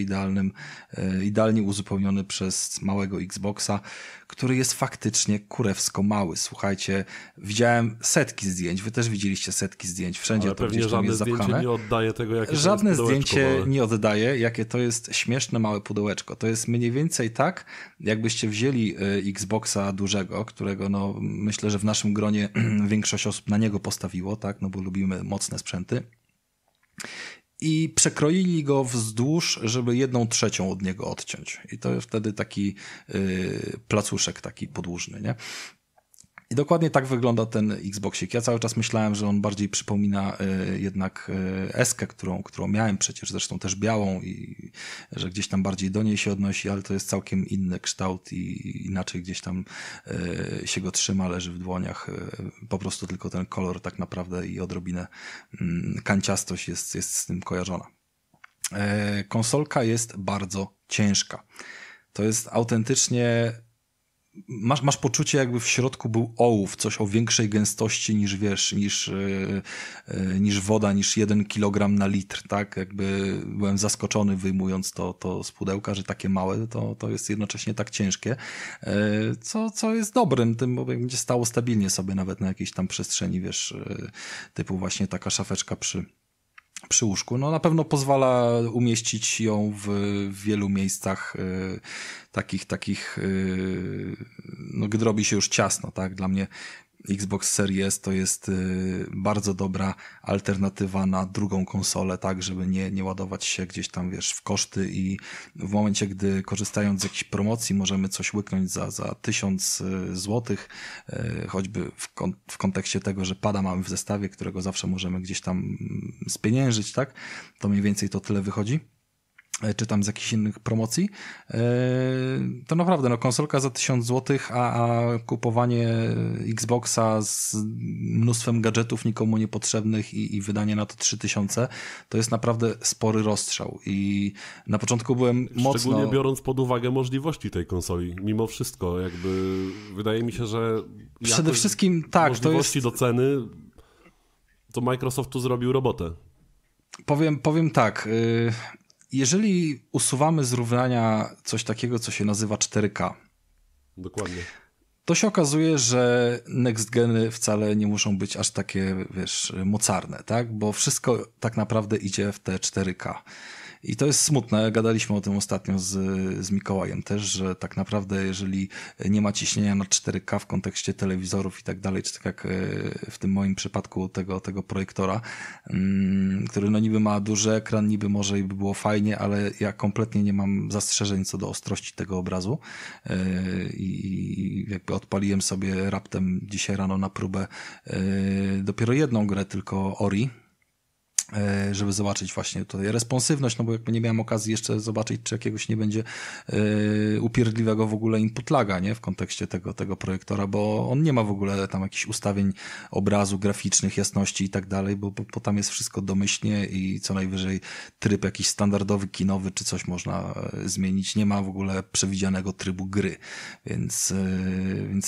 idealnie uzupełniony przez małego Xboxa, który jest faktycznie kurewsko mały. Słuchajcie, widziałem setki zdjęć, wy też widzieliście setki zdjęć, wszędzie. Ale to gdzieś tam jest zapchane. Żadne zdjęcie nie oddaje tego, jakie żadne to jest zdjęcie małe. Nie oddaje, jakie to jest śmieszne małe pudełeczko. To jest mniej więcej tak, jakbyście wzięli Xboxa dużego, którego no myślę, że w naszym gronie większość osób na niego postawiło, tak, no bo lubimy mocne sprzęty. I przekroili go wzdłuż, żeby 1/3 od niego odciąć. I to wtedy taki placuszek taki podłużny, nie? I dokładnie tak wygląda ten Xboxik. Ja cały czas myślałem, że on bardziej przypomina jednak S-kę, którą miałem przecież, zresztą też białą, i że gdzieś tam bardziej do niej się odnosi, ale to jest całkiem inny kształt i inaczej gdzieś tam się go trzyma, leży w dłoniach. Po prostu tylko ten kolor tak naprawdę i odrobinę kanciastość jest z tym kojarzona. Konsolka jest bardzo ciężka. To jest autentycznie... Masz poczucie, jakby w środku był ołów, coś o większej gęstości niż niż woda, niż 1 kg na litr, tak? Jakby byłem zaskoczony, wyjmując to z pudełka, że takie małe to jest jednocześnie tak ciężkie, co jest dobrym tym, bo będzie stało stabilnie sobie nawet na jakiejś tam przestrzeni, wiesz, typu właśnie taka szafeczka przy przy łóżku, no na pewno pozwala umieścić ją w wielu miejscach takich no gdy robi się już ciasno, tak? Dla mnie Xbox Series S to jest bardzo dobra alternatywa na drugą konsolę, tak, żeby nie ładować się gdzieś tam, wiesz, w koszty, i w momencie, gdy korzystając z jakiejś promocji możemy coś łyknąć za 1000 złotych, choćby w kontekście tego, że pada mamy w zestawie, którego zawsze możemy gdzieś tam spieniężyć, tak, to mniej więcej to tyle wychodzi, czy tam z jakichś innych promocji, to naprawdę, no konsolka za 1000 złotych, a kupowanie Xboxa z mnóstwem gadżetów nikomu niepotrzebnych i wydanie na to 3000, to jest naprawdę spory rozstrzał. I na początku byłem mocno... Szczególnie biorąc pod uwagę możliwości tej konsoli, mimo wszystko, jakby wydaje mi się, że... Przede wszystkim tak, możliwości to jest... do ceny, to Microsoft tu zrobił robotę. Powiem tak... Jeżeli usuwamy z równania coś takiego, co się nazywa 4K, dokładnie, to się okazuje, że next geny wcale nie muszą być aż takie, wiesz, mocarne, tak? Bo wszystko tak naprawdę idzie w te 4K. I to jest smutne, gadaliśmy o tym ostatnio z Mikołajem też, że tak naprawdę jeżeli nie ma ciśnienia na 4K w kontekście telewizorów i tak dalej, czy tak jak w tym moim przypadku tego projektora, który no niby ma duży ekran, niby może i by było fajnie, ale ja kompletnie nie mam zastrzeżeń co do ostrości tego obrazu i jakby odpaliłem sobie raptem dzisiaj rano na próbę dopiero jedną grę, tylko Ori, żeby zobaczyć właśnie tutaj responsywność, no bo jakby nie miałem okazji jeszcze zobaczyć, czy jakiegoś nie będzie upierdliwego w ogóle input laga, nie? W kontekście tego projektora, bo on nie ma w ogóle tam jakichś ustawień obrazu, graficznych, jasności i tak dalej, bo tam jest wszystko domyślnie i co najwyżej tryb jakiś standardowy, kinowy, czy coś można zmienić. Nie ma w ogóle przewidzianego trybu gry, więc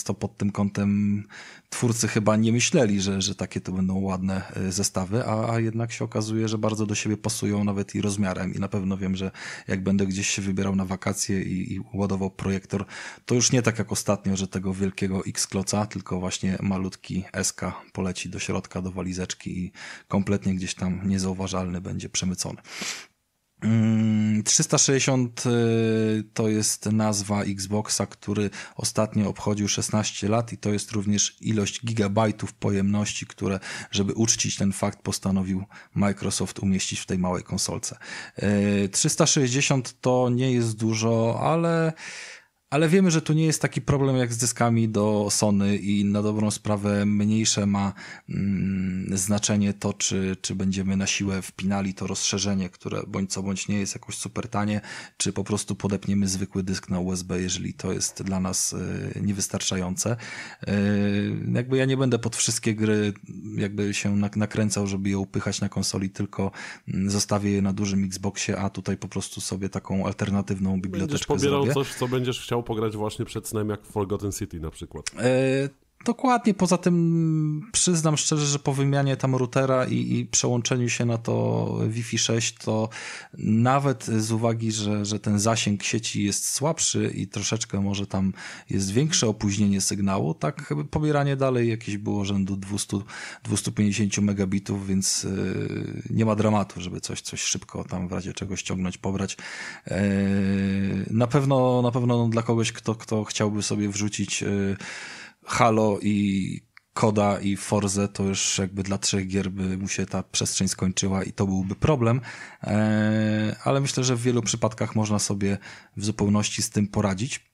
to pod tym kątem twórcy chyba nie myśleli, że takie to będą ładne zestawy, a jednak się okazuje, że bardzo do siebie pasują nawet i rozmiarem, i na pewno wiem, że jak będę gdzieś się wybierał na wakacje i ładował projektor, to już nie tak jak ostatnio, że tego wielkiego X-kloca, tylko właśnie malutki SK poleci do środka, do walizeczki i kompletnie gdzieś tam niezauważalny będzie przemycony. 360 to jest nazwa Xboxa, który ostatnio obchodził 16 lat i to jest również ilość gigabajtów pojemności, które, żeby uczcić ten fakt, postanowił Microsoft umieścić w tej małej konsolce. 360 to nie jest dużo, ale wiemy, że tu nie jest taki problem jak z dyskami do Sony i na dobrą sprawę mniejsze ma znaczenie to, czy będziemy na siłę wpinali to rozszerzenie, które bądź co bądź nie jest jakoś super tanie, czy po prostu podepniemy zwykły dysk na USB, jeżeli to jest dla nas niewystarczające. Jakby ja nie będę pod wszystkie gry jakby się nakręcał, żeby je upychać na konsoli, tylko zostawię je na dużym Xboxie, a tutaj po prostu sobie taką alternatywną biblioteczkę zrobię. Będziesz pobierał coś, co będziesz chciał pograć właśnie przed snem, jak w Forgotten City na przykład. Dokładnie, poza tym przyznam szczerze, że po wymianie tam routera i przełączeniu się na to Wi-Fi 6, to nawet z uwagi, że ten zasięg sieci jest słabszy i troszeczkę może tam jest większe opóźnienie sygnału, tak pobieranie dalej jakieś było rzędu 200-250 megabitów, więc nie ma dramatu, żeby coś szybko tam w razie czegoś ciągnąć, pobrać. Na pewno dla kogoś, kto chciałby sobie wrzucić Halo i Koda i Forzę, to już jakby dla 3 gier by mu się ta przestrzeń skończyła i to byłby problem, ale myślę, że w wielu przypadkach można sobie w zupełności z tym poradzić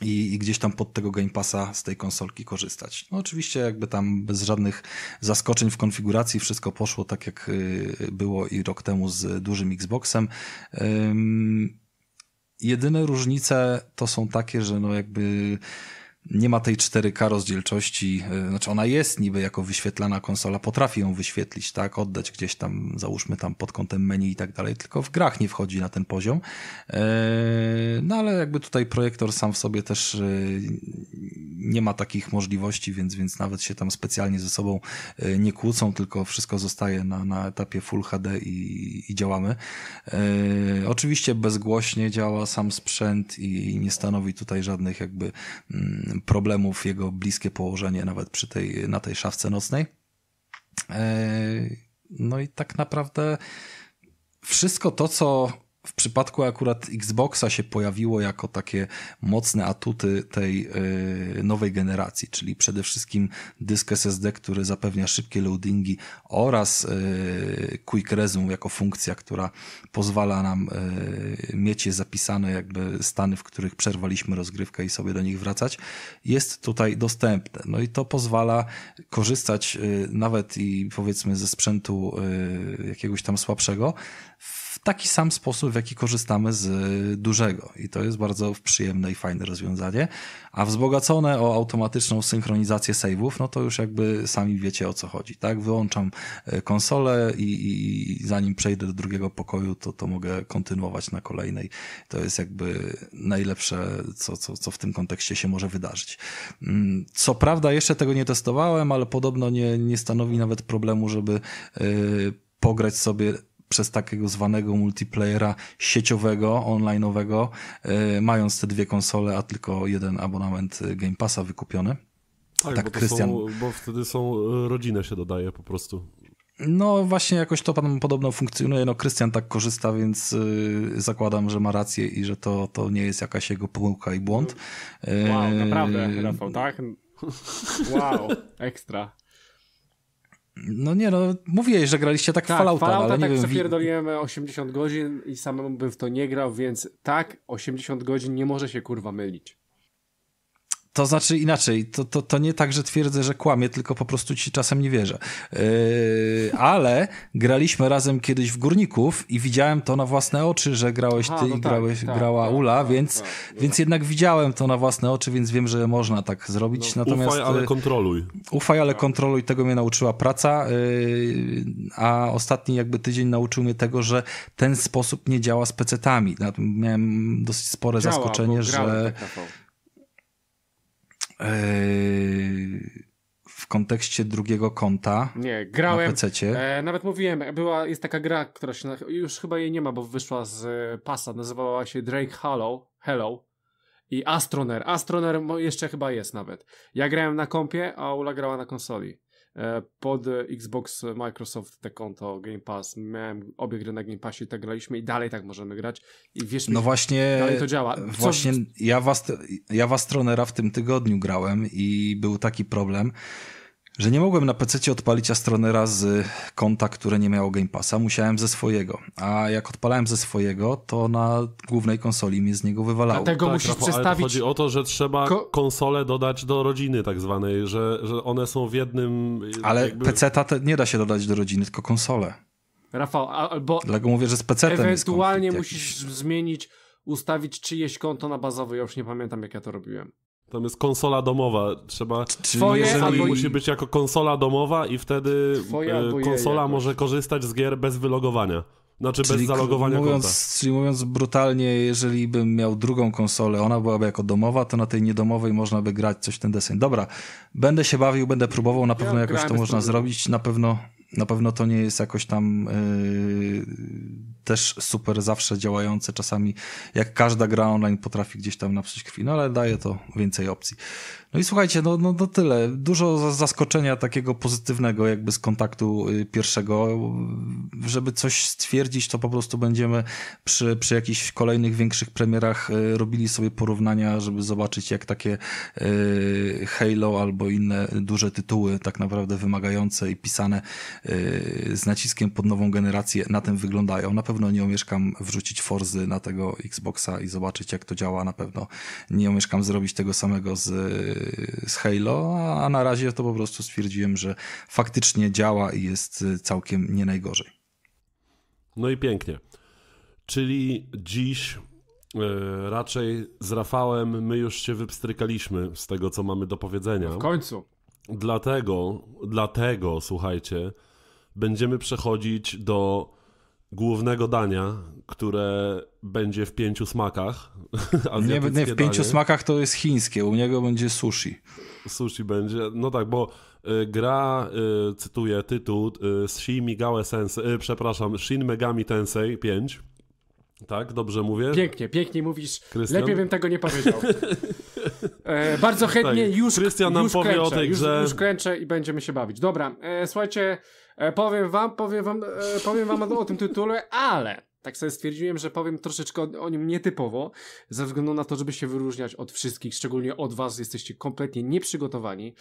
i gdzieś tam pod tego Game Passa z tej konsolki korzystać. No oczywiście jakby tam bez żadnych zaskoczeń w konfiguracji wszystko poszło tak jak było i rok temu z dużym Xboxem. Jedyne różnice to są takie, że no jakby nie ma tej 4K rozdzielczości, znaczy ona jest niby jako wyświetlana konsola, potrafi ją wyświetlić, tak, oddać gdzieś tam, załóżmy tam pod kątem menu i tak dalej, tylko w grach nie wchodzi na ten poziom. No ale jakby tutaj projektor sam w sobie też nie ma takich możliwości, więc nawet się tam specjalnie ze sobą nie kłócą, tylko wszystko zostaje na etapie Full HD i działamy. Oczywiście bezgłośnie działa sam sprzęt i nie stanowi tutaj żadnych jakby problemów jego bliskie położenie nawet na tej szafce nocnej. No i tak naprawdę wszystko to, co w przypadku akurat Xboxa się pojawiło jako takie mocne atuty tej nowej generacji, czyli przede wszystkim dysk SSD, który zapewnia szybkie loadingi oraz Quick Resume jako funkcja, która pozwala nam mieć je zapisane jakby stany, w których przerwaliśmy rozgrywkę i sobie do nich wracać, jest tutaj dostępne. No i to pozwala korzystać nawet i powiedzmy ze sprzętu jakiegoś tam słabszego w taki sam sposób, w jaki korzystamy z dużego. I to jest bardzo przyjemne i fajne rozwiązanie. A wzbogacone o automatyczną synchronizację save'ów, no to już jakby sami wiecie, o co chodzi, tak? Wyłączam konsolę i zanim przejdę do drugiego pokoju, to mogę kontynuować na kolejnej. To jest jakby najlepsze, co w tym kontekście się może wydarzyć. Co prawda jeszcze tego nie testowałem, ale podobno nie stanowi nawet problemu, żeby pograć sobie przez takiego zwanego multiplayera sieciowego, online'owego, mając te dwie konsole, a tylko jeden abonament Game Passa wykupiony. Tak, bo, Krystian... bo wtedy rodzinę się dodaje po prostu. No właśnie jakoś to podobno funkcjonuje, no Krystian tak korzysta, więc zakładam, że ma rację i że to nie jest jakaś jego pomyłka i błąd. Wow, naprawdę Rafał, tak? Wow, ekstra. No nie, no mówiłeś, że graliście tak Fallouta, ale nie wiem... Tak, przepierdoliłem 80 godzin i samemu bym w to nie grał, więc tak, 80 godzin nie może się kurwa mylić. To znaczy inaczej, to nie tak, że twierdzę, że kłamie, tylko po prostu ci czasem nie wierzę. Ale graliśmy razem kiedyś w Górników i widziałem to na własne oczy, że grałeś ty i grała Ula, więc jednak widziałem to na własne oczy, więc wiem, że można tak zrobić. No, natomiast ufaj, ale kontroluj. Ufaj, ale kontroluj, tego mnie nauczyła praca, a ostatni jakby tydzień nauczył mnie tego, że ten sposób nie działa z pecetami. Miałem dosyć spore zaskoczenie, że... w kontekście drugiego konta nie, grałem, na PC-cie. Nawet mówiłem, jest taka gra, która się, już chyba jej nie ma, bo wyszła z pasa, nazywała się Drake Hello i Astroner jeszcze chyba jest nawet. Ja grałem na kompie, a Ula grała na konsoli. Pod Xbox, Microsoft, te konto, Game Pass, miałem obie gry na Game Passie, tak graliśmy i dalej tak możemy grać i wiesz, no właśnie, dalej to działa. Właśnie ja w Astronera w tym tygodniu grałem i był taki problem, że nie mogłem na PC odpalić Astronera z konta, które nie miało Game Passa, musiałem ze swojego, a jak odpalałem ze swojego, to na głównej konsoli mnie z niego wywalało. Dlatego tak, musisz przestawić... Chodzi o to, że trzeba konsolę dodać do rodziny tak zwanej, że one są w jednym... Ale jakby... PC-ta nie da się dodać do rodziny, tylko konsolę. Rafał, albo... Dlatego mówię, że z PC-tem ewentualnie musisz zmienić, ustawić czyjeś konto na bazowe, ja już nie pamiętam, jak ja to robiłem. Tam jest konsola domowa, trzeba... Twoje albo... Musi być jako konsola domowa i wtedy konsola może korzystać z gier bez wylogowania. Znaczy czyli bez zalogowania konta. Czyli mówiąc brutalnie, jeżeli bym miał drugą konsolę, ona byłaby jako domowa, to na tej niedomowej można by grać coś w ten deseń. Dobra, będę się bawił, będę próbował, na pewno ja jakoś to można zrobić, na pewno to nie jest jakoś tam też super zawsze działające, czasami jak każda gra online potrafi gdzieś tam napsuć krwi, no ale daje to więcej opcji. No i słuchajcie, no to tyle. Dużo zaskoczenia takiego pozytywnego jakby z kontaktu pierwszego. Żeby coś stwierdzić, to po prostu będziemy przy jakichś kolejnych większych premierach robili sobie porównania, żeby zobaczyć jak takie Halo albo inne duże tytuły tak naprawdę wymagające i pisane z naciskiem pod nową generację na tym wyglądają. Na pewno nie omieszkam wrzucić Forzy na tego Xboxa i zobaczyć jak to działa. Na pewno nie omieszkam zrobić tego samego z Halo, a na razie to po prostu stwierdziłem, że faktycznie działa i jest całkiem nie najgorzej. No i pięknie. Czyli dziś raczej z Rafałem my już się wypstrykaliśmy z tego, co mamy do powiedzenia. W końcu. Dlatego, słuchajcie, będziemy przechodzić do głównego dania, które będzie w 5 smakach. Nie, w 5 smakach to jest chińskie, u niego będzie sushi. Sushi będzie, no tak, bo gra, cytuję tytuł, Shin Megami Tensei V, tak, dobrze mówię? Pięknie mówisz, Krystian? Lepiej bym tego nie powiedział. Bardzo chętnie tak, już kręczę i będziemy się bawić. Dobra, słuchajcie, Powiem wam o tym tytule, ale tak sobie stwierdziłem, że powiem troszeczkę o nim nietypowo, ze względu na to, żeby się wyróżniać od wszystkich, szczególnie od was, jesteście kompletnie nieprzygotowani.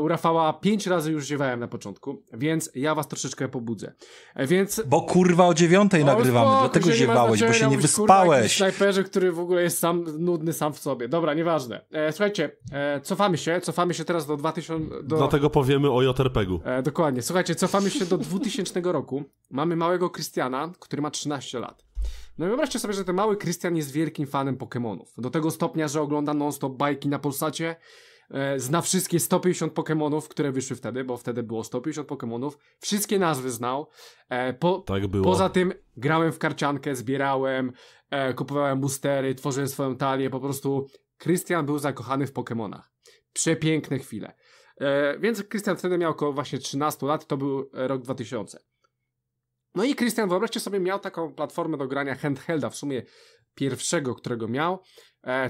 U Rafała 5 razy już ziewałem na początku, więc ja was troszeczkę pobudzę. Więc... Bo kurwa o 9:00 nagrywamy, dlatego ziewałeś, bo się nie wyspałeś. Kurwa, snajperze, który w ogóle jest sam nudny sam w sobie. Dobra, nieważne. Słuchajcie, cofamy się teraz do 2000... Dlatego powiemy o JRPG-u. Dokładnie. Słuchajcie, cofamy się do 2000 roku. Mamy małego Krystiana, który ma 13 lat. No i wyobraźcie sobie, że ten mały Krystian jest wielkim fanem Pokemonów. Do tego stopnia, że ogląda non-stop bajki na Polsacie, zna wszystkie 150 Pokemonów, które wyszły wtedy, bo wtedy było 150 Pokemonów. Wszystkie nazwy znał. Tak było. Poza tym grałem w karciankę, zbierałem, kupowałem boostery, tworzyłem swoją talię. Po prostu Krystian był zakochany w Pokemonach. Przepiękne chwile. Więc Krystian wtedy miał około właśnie 13 lat, to był rok 2000. No i Krystian, wyobraźcie sobie, miał taką platformę do grania handhelda, w sumie pierwszego, którego miał,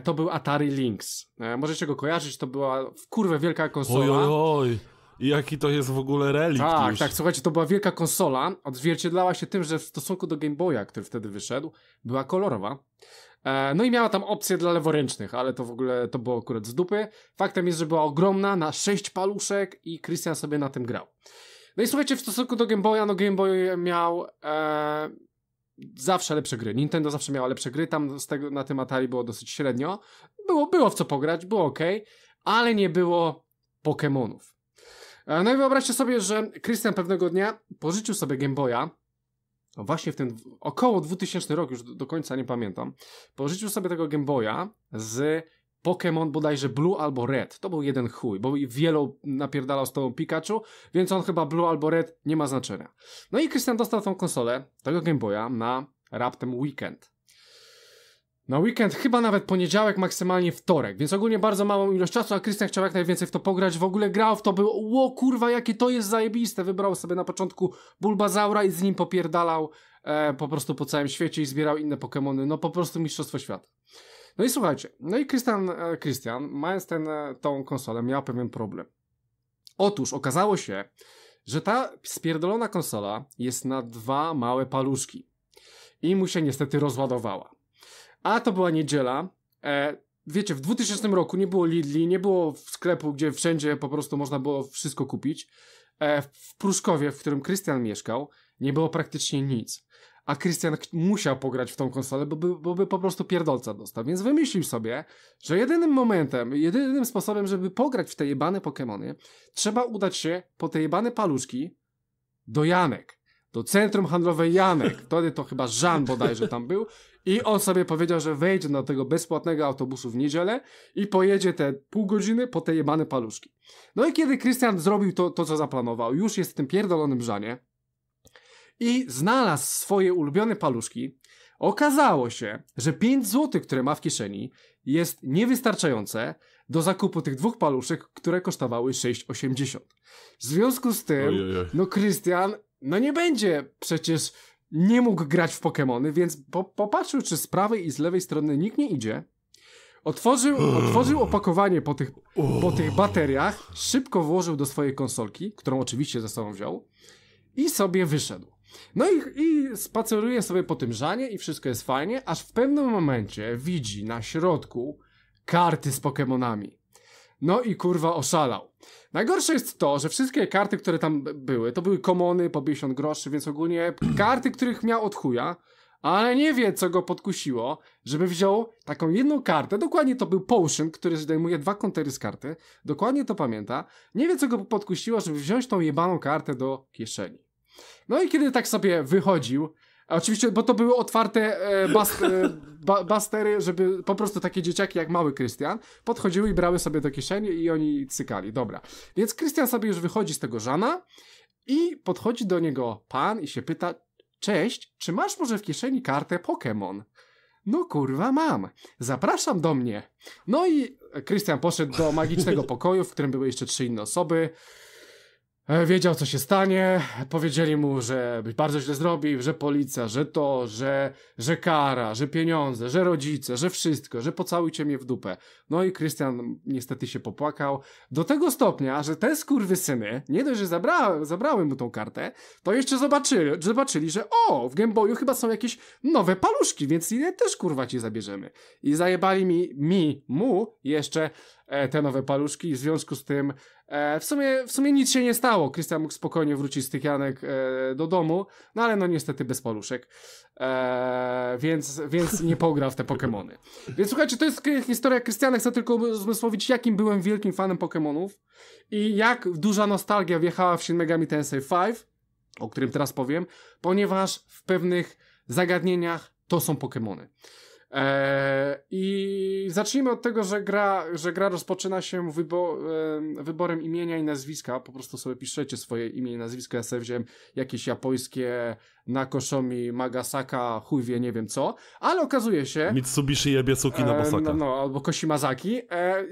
to był Atari Lynx. Możecie go kojarzyć, to była w kurwę wielka konsola. Oj. Jaki to jest w ogóle relikt. Tak, już. Tak, słuchajcie, to była wielka konsola, odzwierciedlała się tym, że w stosunku do Game Boya, który wtedy wyszedł, była kolorowa. No i miała tam opcję dla leworęcznych, ale to w ogóle, to było akurat z dupy. Faktem jest, że była ogromna, na 6 paluszek i Krystian sobie na tym grał. No i słuchajcie, w stosunku do Game Boya, no Game Boy miał zawsze lepsze gry. Nintendo zawsze miała lepsze gry, tam z tego, na tym Atari było dosyć średnio. Było w co pograć, było okej, ale nie było Pokemonów. No i wyobraźcie sobie, że Krystian pewnego dnia pożyczył sobie Game Boya, no właśnie w ten około 2000 rok, już do końca nie pamiętam, pożyczył sobie tego Game Boya z... Pokémon bodajże Blue albo Red. To był jeden chuj, bo wielu napierdalał z tą Pikachu, więc on chyba Blue albo Red, nie ma znaczenia. No i Krystian dostał tą konsolę, tego Game Boya, na raptem weekend. Na weekend, chyba nawet poniedziałek, maksymalnie wtorek, więc ogólnie bardzo małą ilość czasu, a Krystian chciał jak najwięcej w to pograć, w ogóle grał w to, był ło kurwa, jakie to jest zajebiste, wybrał sobie na początku Bulbazaura i z nim popierdalał po prostu po całym świecie i zbierał inne Pokémony, no po prostu mistrzostwo świata. No i słuchajcie, no i Krystian mając tą konsolę, miał pewien problem. Otóż okazało się, że ta spierdolona konsola jest na 2 małe paluszki i mu się niestety rozładowała. A to była niedziela, wiecie, w 2000 roku nie było Lidli, nie było sklepu, gdzie wszędzie po prostu można było wszystko kupić. W Pruszkowie, w którym Krystian mieszkał, nie było praktycznie nic. A Krystian musiał pograć w tą konsolę, bo by po prostu pierdolca dostał. Więc wymyślił sobie, że jedynym sposobem, żeby pograć w te jebane Pokémony, trzeba udać się po te jebane paluszki do Janek. Do centrum handlowe Janek. Wtedy to chyba Żan bodajże tam był. I on sobie powiedział, że wejdzie do tego bezpłatnego autobusu w niedzielę i pojedzie te pół godziny po te jebane paluszki. No i kiedy Krystian zrobił to, co zaplanował, już jest w tym pierdolonym Żanie, i znalazł swoje ulubione paluszki, okazało się, że 5 zł, które ma w kieszeni, jest niewystarczające do zakupu tych 2 paluszek, które kosztowały 6,80. W związku z tym, no Krystian, no nie będzie przecież nie mógł grać w Pokemony, więc popatrzył, czy z prawej i z lewej strony nikt nie idzie. Otworzył opakowanie po tych bateriach, szybko włożył do swojej konsolki, którą oczywiście ze sobą wziął, i sobie wyszedł. No i spaceruje sobie po tym Żanie i wszystko jest fajnie, aż w pewnym momencie widzi na środku karty z Pokemonami. No i kurwa oszalał. Najgorsze jest to, że wszystkie karty, które tam były, to były komony po 50 groszy, więc ogólnie karty, których miał od chuja, ale nie wie, co go podkusiło, żeby wziął taką jedną kartę, dokładnie to był Potion, który zdejmuje 2 kontery z karty, dokładnie to pamięta, nie wie, co go podkusiło, żeby wziąć tą jebaną kartę do kieszeni. No i kiedy tak sobie wychodził, oczywiście, bo to były otwarte bastery, żeby po prostu takie dzieciaki jak mały Krystian podchodziły i brały sobie do kieszeni i oni cykali, dobra. Więc Krystian sobie już wychodzi z tego Żana i podchodzi do niego pan i się pyta: cześć, czy masz może w kieszeni kartę Pokémon? No kurwa mam, zapraszam do mnie. No i Krystian poszedł do magicznego pokoju, w którym były jeszcze 3 inne osoby. Wiedział, co się stanie, powiedzieli mu, że bardzo źle zrobił, że policja, że to, że kara, że pieniądze, że rodzice, że wszystko, że pocałujcie mnie w dupę. No i Krystian niestety się popłakał do tego stopnia, że te skurwysyny, nie dość, że zabrały mu tą kartę, to jeszcze zobaczyli, że o, w Game Boyu chyba są jakieś nowe paluszki, więc je też kurwa ci zabierzemy. I zajebali mu jeszcze te nowe paluszki i w związku z tym w sumie nic się nie stało. Krystian mógł spokojnie wrócić z tych Janek do domu, no ale no niestety bez paluszek, więc nie pograł w te Pokemony. Więc słuchajcie, to jest historia Krystiana. Chcę tylko uzmysłowić, jakim byłem wielkim fanem Pokemonów i jak duża nostalgia wjechała w Shin Megami Tensei V, o którym teraz powiem, ponieważ w pewnych zagadnieniach to są Pokemony. I zacznijmy od tego, że gra rozpoczyna się wyborem imienia i nazwiska. Po prostu sobie piszecie swoje imię i nazwisko. Ja sobie wziąłem jakieś japońskie Nakoshomi, Magasaka, chuj wie, nie wiem co, ale okazuje się Mitsubishi Yabiasuki Nabasaka, albo Koshimazaki.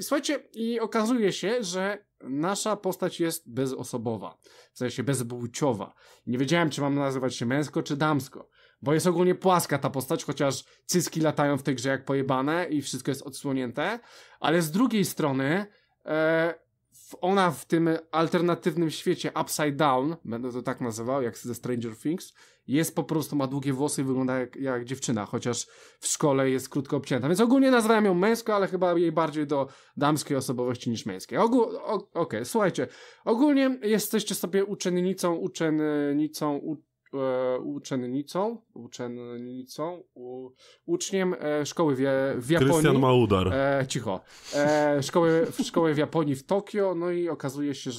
Słuchajcie, i okazuje się, że nasza postać jest bezosobowa, w sensie bezpłciowa. Nie wiedziałem, czy mam nazywać się męsko czy damsko, bo jest ogólnie płaska ta postać, chociaż cycki latają w tej grze jak pojebane i wszystko jest odsłonięte, ale z drugiej strony ona w tym alternatywnym świecie Upside Down, będę to tak nazywał, jak ze Stranger Things, jest po prostu, ma długie włosy i wygląda jak dziewczyna, chociaż w szkole jest krótko obcięta, więc ogólnie nazywałem ją męsko, ale chyba jej bardziej do damskiej osobowości niż męskiej. Okej, słuchajcie, ogólnie jesteście sobie uczniem szkoły w Japonii. Krystian ma udar. Szkoły w Japonii w Tokio, no i okazuje się,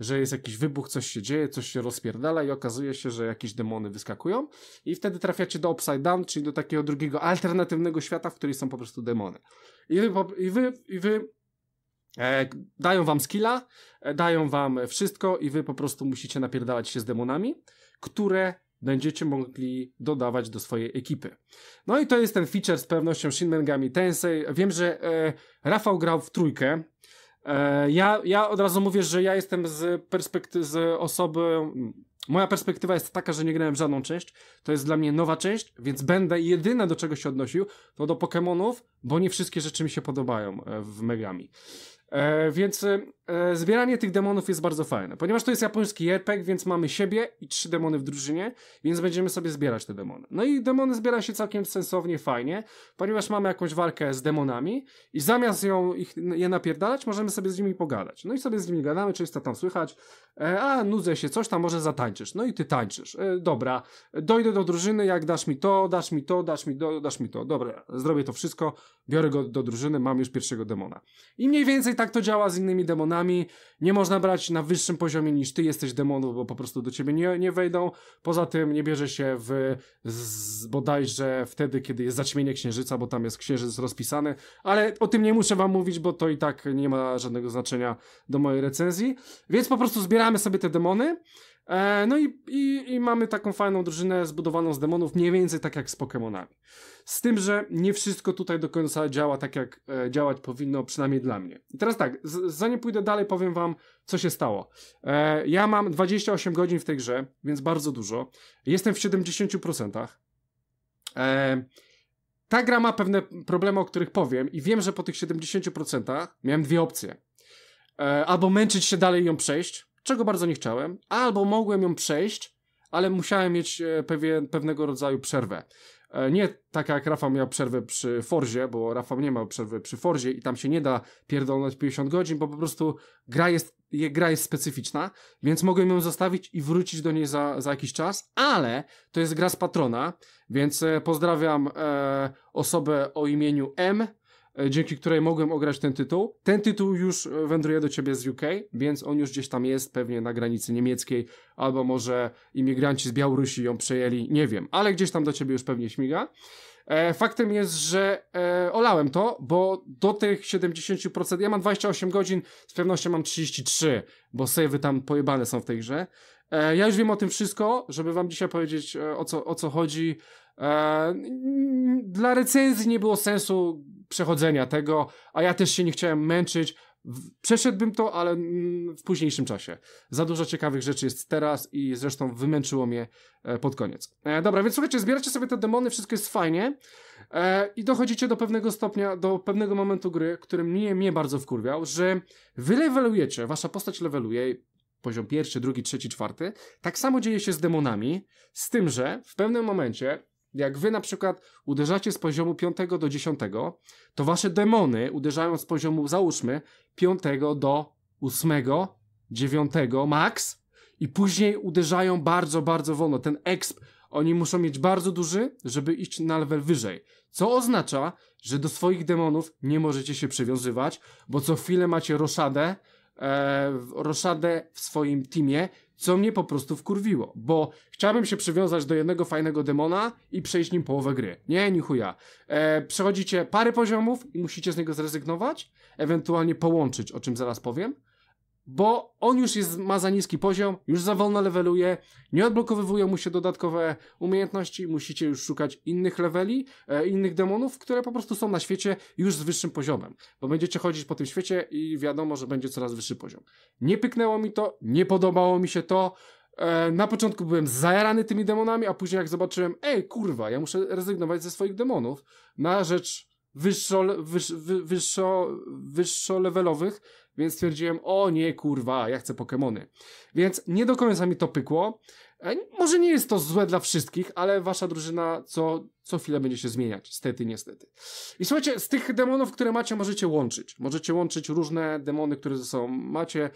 że jest jakiś wybuch, coś się dzieje, coś się rozpierdala i okazuje się, że jakieś demony wyskakują i wtedy trafiacie do Upside Down, czyli do takiego drugiego, alternatywnego świata, w którym są po prostu demony. I wy dają wam skilla, dają wam wszystko i wy po prostu musicie napierdalać się z demonami, które będziecie mogli dodawać do swojej ekipy. No i to jest ten feature z pewnością Shin Megami Tensei. Wiem, że Rafał grał w trójkę. Ja od razu mówię, że ja jestem z osoby... Moja perspektywa jest taka, że nie grałem w żadną część. To jest dla mnie nowa część, więc będę jedyne, do czego się odnosił, to do Pokémonów, bo nie wszystkie rzeczy mi się podobają w Megami. Więc zbieranie tych demonów jest bardzo fajne, ponieważ to jest japoński RPG, więc mamy siebie i 3 demony w drużynie, więc będziemy sobie zbierać te demony. No i demony zbiera się całkiem sensownie, fajnie, ponieważ mamy jakąś walkę z demonami i zamiast je napierdalać, możemy sobie z nimi pogadać. No i sobie z nimi gadamy, często tam słychać, nudzę się, coś tam, może zatańczysz. No i ty tańczysz. Dobra, dojdę do drużyny, jak dasz mi to, dobra, zrobię to wszystko, biorę go do drużyny, mam już pierwszego demona. I mniej więcej tak to działa z innymi demonami. Nie można brać na wyższym poziomie niż ty jesteś demonów, bo po prostu do ciebie nie wejdą. Poza tym nie bierze się bodajże wtedy, kiedy jest zaćmienie księżyca, bo tam jest księżyc rozpisany, ale o tym nie muszę wam mówić, bo to i tak nie ma żadnego znaczenia do mojej recenzji. Więc po prostu zbieramy sobie te demony. No i mamy taką fajną drużynę zbudowaną z demonów, mniej więcej tak jak z Pokemonami. Z tym, że nie wszystko tutaj do końca działa tak, jak działać powinno, przynajmniej dla mnie. I teraz tak, zanim pójdę dalej, powiem wam, co się stało. Ja mam 28 godzin w tej grze, więc bardzo dużo. Jestem w 70%. Ta gra ma pewne problemy, o których powiem i wiem, że po tych 70% miałem 2 opcje. Albo męczyć się dalej i ją przejść, czego bardzo nie chciałem, albo mogłem ją przejść, ale musiałem mieć pewnego rodzaju przerwę. Nie taka jak Rafał miał przerwę przy Forzie, bo Rafał nie miał przerwy przy Forzie i tam się nie da pierdolnąć 50 godzin, bo po prostu gra jest specyficzna, więc mogłem ją zostawić i wrócić do niej za jakiś czas, ale to jest gra z Patrona, więc pozdrawiam osobę o imieniu M, dzięki której mogłem ograć ten tytuł. Ten tytuł już wędruje do ciebie z UK, więc on już gdzieś tam jest, pewnie na granicy niemieckiej, albo może imigranci z Białorusi ją przejęli, nie wiem, ale gdzieś tam do ciebie już pewnie śmiga. Faktem jest, że olałem to, bo do tych 70%, ja mam 28 godzin, z pewnością mam 33, bo save'y tam pojebane są w tej grze. Ja już wiem o tym wszystko, żeby wam dzisiaj powiedzieć, o co chodzi. Dla recenzji nie było sensu przechodzenia tego, a ja też się nie chciałem męczyć, Przeszedłbym to, ale w późniejszym czasie. Za dużo ciekawych rzeczy jest teraz i zresztą wymęczyło mnie pod koniec. Dobra, więc słuchajcie, zbieracie sobie te demony, wszystko jest fajnie i dochodzicie do pewnego stopnia, do pewnego momentu gry, który mnie bardzo wkurwiał, że wy levelujecie, wasza postać leveluje, poziom 1., 2., 3., 4. Tak samo dzieje się z demonami, z tym, że w pewnym momencie, jak wy na przykład uderzacie z poziomu 5. do 10, to wasze demony uderzają z poziomu, załóżmy, 5. do 8., 9 max i później uderzają bardzo, bardzo wolno. Ten exp oni muszą mieć bardzo duży, żeby iść na level wyżej. Co oznacza, że do swoich demonów nie możecie się przywiązywać, bo co chwilę macie roszadę w swoim teamie, co mnie po prostu wkurwiło, bo chciałbym się przywiązać do jednego fajnego demona i przejść nim połowę gry. Nie chuja. Przechodzicie parę poziomów i musicie z niego zrezygnować, ewentualnie połączyć, o czym zaraz powiem, bo on już ma za niski poziom, już za wolno leveluje, nie odblokowywują mu się dodatkowe umiejętności, musicie już szukać innych leveli, innych demonów, które po prostu są na świecie już z wyższym poziomem, bo będziecie chodzić po tym świecie i wiadomo, że będzie coraz wyższy poziom. Nie pyknęło mi to, nie podobało mi się to, na początku byłem zajarany tymi demonami, a później jak zobaczyłem, kurwa, ja muszę rezygnować ze swoich demonów na rzecz wyższolevelowych, więc stwierdziłem, o nie kurwa, ja chcę Pokémony. Więc nie do końca mi to pykło. Może nie jest to złe dla wszystkich, ale wasza drużyna co chwilę będzie się zmieniać. Stety, niestety. I słuchajcie, z tych demonów, które macie, możecie łączyć. Możecie łączyć różne demony, które ze sobą macie.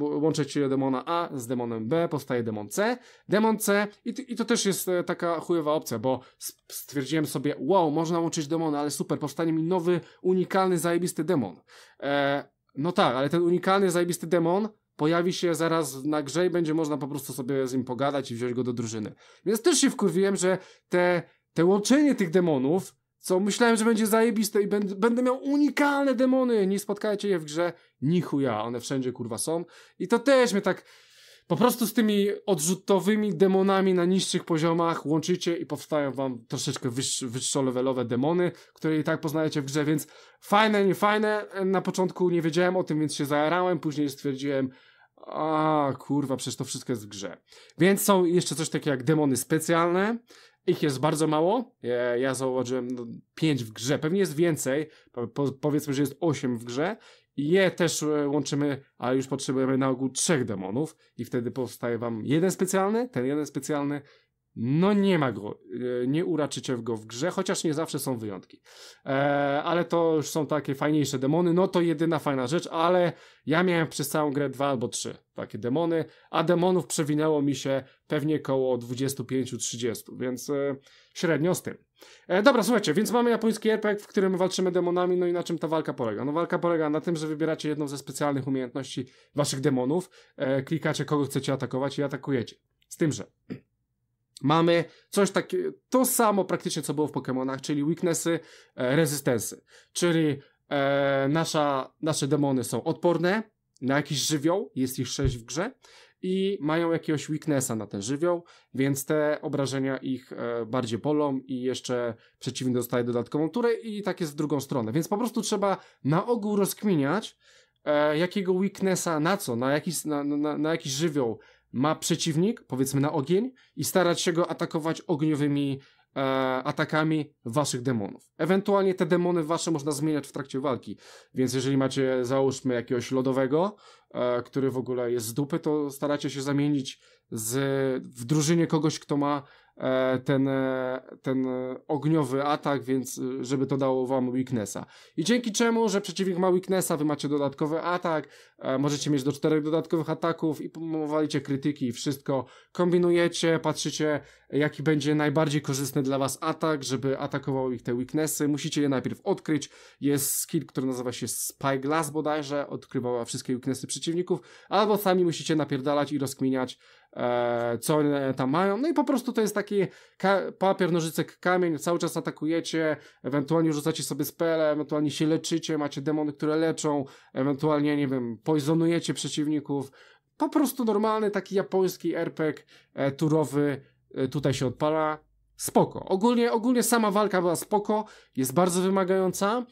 Łączycie demona A z demonem B, powstaje demon C. Demon C i to też jest taka chujowa opcja, bo stwierdziłem sobie, wow, można łączyć demony, ale super, powstanie mi nowy, unikalny, zajebisty demon. No tak, ale ten unikalny, zajebisty demon pojawi się zaraz na grze i będzie można po prostu sobie z nim pogadać i wziąć go do drużyny. Więc też się wkurwiłem, że te łączenie tych demonów, co myślałem, że będzie zajebiste i będę miał unikalne demony, nie spotkajcie je w grze, ni chuja, one wszędzie kurwa są. I to też mnie tak po prostu z tymi odrzutowymi demonami na niższych poziomach łączycie i powstają wam troszeczkę wyższolevelowe demony, które i tak poznajecie w grze, więc fajne, niefajne. Na początku nie wiedziałem o tym, więc się zajarałem, później stwierdziłem, kurwa, przecież to wszystko jest w grze. Więc są jeszcze coś takiego jak demony specjalne, ich jest bardzo mało, ja zauważyłem 5 w grze, pewnie jest więcej, powiedzmy, że jest 8 w grze. Je też łączymy, ale już potrzebujemy na ogół 3 demonów i wtedy powstaje wam jeden specjalny, ten jeden specjalny, no nie ma go, nie uraczycie go w grze, chociaż nie zawsze są wyjątki, ale to już są takie fajniejsze demony, no to jedyna fajna rzecz, ale ja miałem przez całą grę 2 albo 3 takie demony, a demonów przewinęło mi się pewnie koło 25-30, więc średnio z tym. Dobra, słuchajcie, więc mamy japoński RPG, w którym walczymy demonami, no i na czym ta walka polega? No walka polega na tym, że wybieracie jedną ze specjalnych umiejętności waszych demonów, klikacie kogo chcecie atakować i atakujecie. Z tym, że mamy coś takiego, to samo praktycznie co było w Pokémonach, czyli weaknessy, rezystensy, czyli nasze demony są odporne na jakiś żywioł, jest ich 6 w grze i mają jakiegoś weaknessa na ten żywioł, więc te obrażenia ich bardziej bolą i jeszcze przeciwnik dostaje dodatkową turę i tak jest w drugą stronę, więc po prostu trzeba na ogół rozkminiać jakiego weaknessa na co, na jakiś żywioł ma przeciwnik, powiedzmy na ogień i starać się go atakować ogniowymi atakami waszych demonów. Ewentualnie te demony wasze można zmieniać w trakcie walki, więc jeżeli macie załóżmy jakiegoś lodowego, który w ogóle jest z dupy, to staracie się zamienić w drużynie kogoś, kto ma ten ogniowy atak, więc żeby to dało wam weaknessa. I dzięki czemu, że przeciwnik ma weaknessa, wy macie dodatkowy atak, możecie mieć do 4 dodatkowych ataków i walicie krytyki i wszystko. Kombinujecie, patrzycie jaki będzie najbardziej korzystny dla was atak, żeby atakował ich te weaknessy. Musicie je najpierw odkryć. Jest skill, który nazywa się Spyglass bodajże, odkrywała wszystkie weaknessy przeciwników, albo sami musicie napierdalać i rozkminiać co one tam mają, no i po prostu to jest taki papier, nożycek, kamień, cały czas atakujecie, ewentualnie rzucacie sobie spele, ewentualnie się leczycie, macie demony, które leczą, ewentualnie, nie wiem, poisonujecie przeciwników, po prostu normalny taki japoński RPG turowy tutaj się odpala, spoko, ogólnie sama walka była spoko, jest bardzo wymagająca,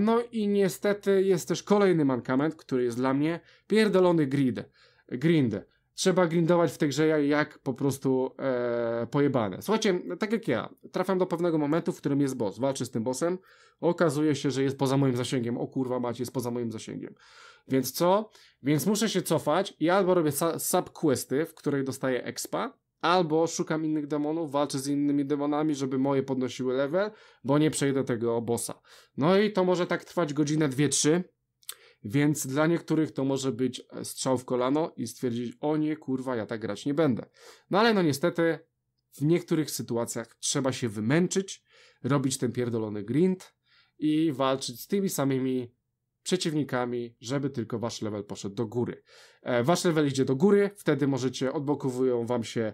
No i niestety jest też kolejny mankament, który jest dla mnie pierdolony grind. Trzeba grindować w tej grze jak po prostu pojebane. Słuchajcie, tak jak ja, trafiam do pewnego momentu, w którym jest boss, walczę z tym bossem, okazuje się, że jest poza moim zasięgiem, o kurwa mać, jest poza moim zasięgiem. Więc co? Więc muszę się cofać i albo robię subquesty, w której dostaję expa, albo szukam innych demonów, walczę z innymi demonami, żeby moje podnosiły level, bo nie przejdę tego bossa. No i to może tak trwać godzinę, dwie, trzy. Więc dla niektórych to może być strzał w kolano i stwierdzić, o nie, kurwa, ja tak grać nie będę. No ale no niestety w niektórych sytuacjach trzeba się wymęczyć, robić ten pierdolony grind i walczyć z tymi samymi przeciwnikami, żeby tylko wasz level poszedł do góry. Wasz level idzie do góry, wtedy możecie, odblokowują wam się,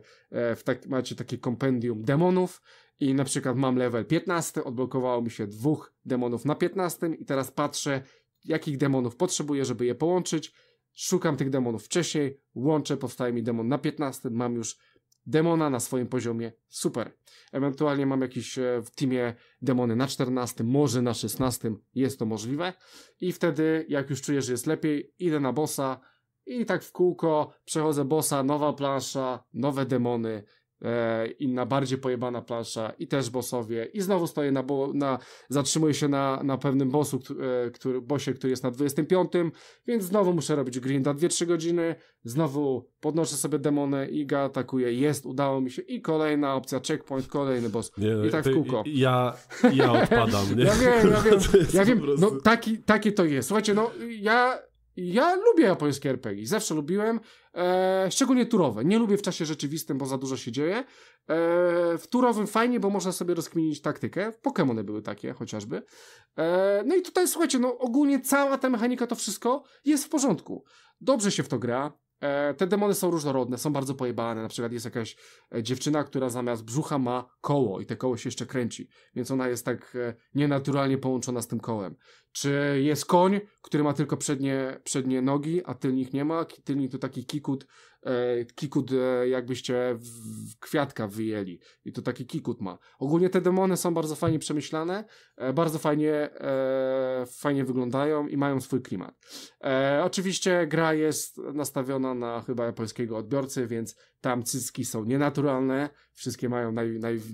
macie takie kompendium demonów i na przykład mam level 15, odblokowało mi się 2 demonów na 15 i teraz patrzę, jakich demonów potrzebuję, żeby je połączyć. Szukam tych demonów wcześniej, łączę, powstaje mi demon na 15, mam już demona na swoim poziomie, super. Ewentualnie mam jakieś w teamie demony na 14, może na 16, jest to możliwe. I wtedy, jak już czuję, że jest lepiej, idę na bossa i tak w kółko przechodzę bossa, nowa plansza, nowe demony, inna bardziej pojebana plansza i też bossowie i znowu stoję zatrzymuję się na pewnym bossu, który jest na 25, więc znowu muszę robić grinda 2-3 godziny, znowu podnoszę sobie demony i go atakuję, udało mi się i kolejna opcja, checkpoint, kolejny boss i tak w kółko. Ja odpadam. Nie? Ja wiem, no taki to jest. Słuchajcie, no ja lubię japońskie RPG, zawsze lubiłem, szczególnie turowe. Nie lubię w czasie rzeczywistym, bo za dużo się dzieje. W turowym fajnie, bo można sobie rozkminić taktykę. Pokémony były takie chociażby. No i tutaj słuchajcie, no ogólnie cała ta mechanika, to wszystko jest w porządku. Dobrze się w to gra. Te demony są różnorodne, są bardzo pojebane. Na przykład jest jakaś dziewczyna, która zamiast brzucha ma koło i te koło się jeszcze kręci, więc ona jest tak nienaturalnie połączona z tym kołem. Czy jest koń, który ma tylko przednie nogi, a tylnych nie ma. Tylnik to taki kikut jakbyście kwiatka wyjęli i to taki kikut ma. Ogólnie te demony są bardzo fajnie przemyślane, bardzo fajnie wyglądają i mają swój klimat. Oczywiście gra jest nastawiona na chyba japońskiego odbiorcy, więc tam cycki są nienaturalne, wszystkie mają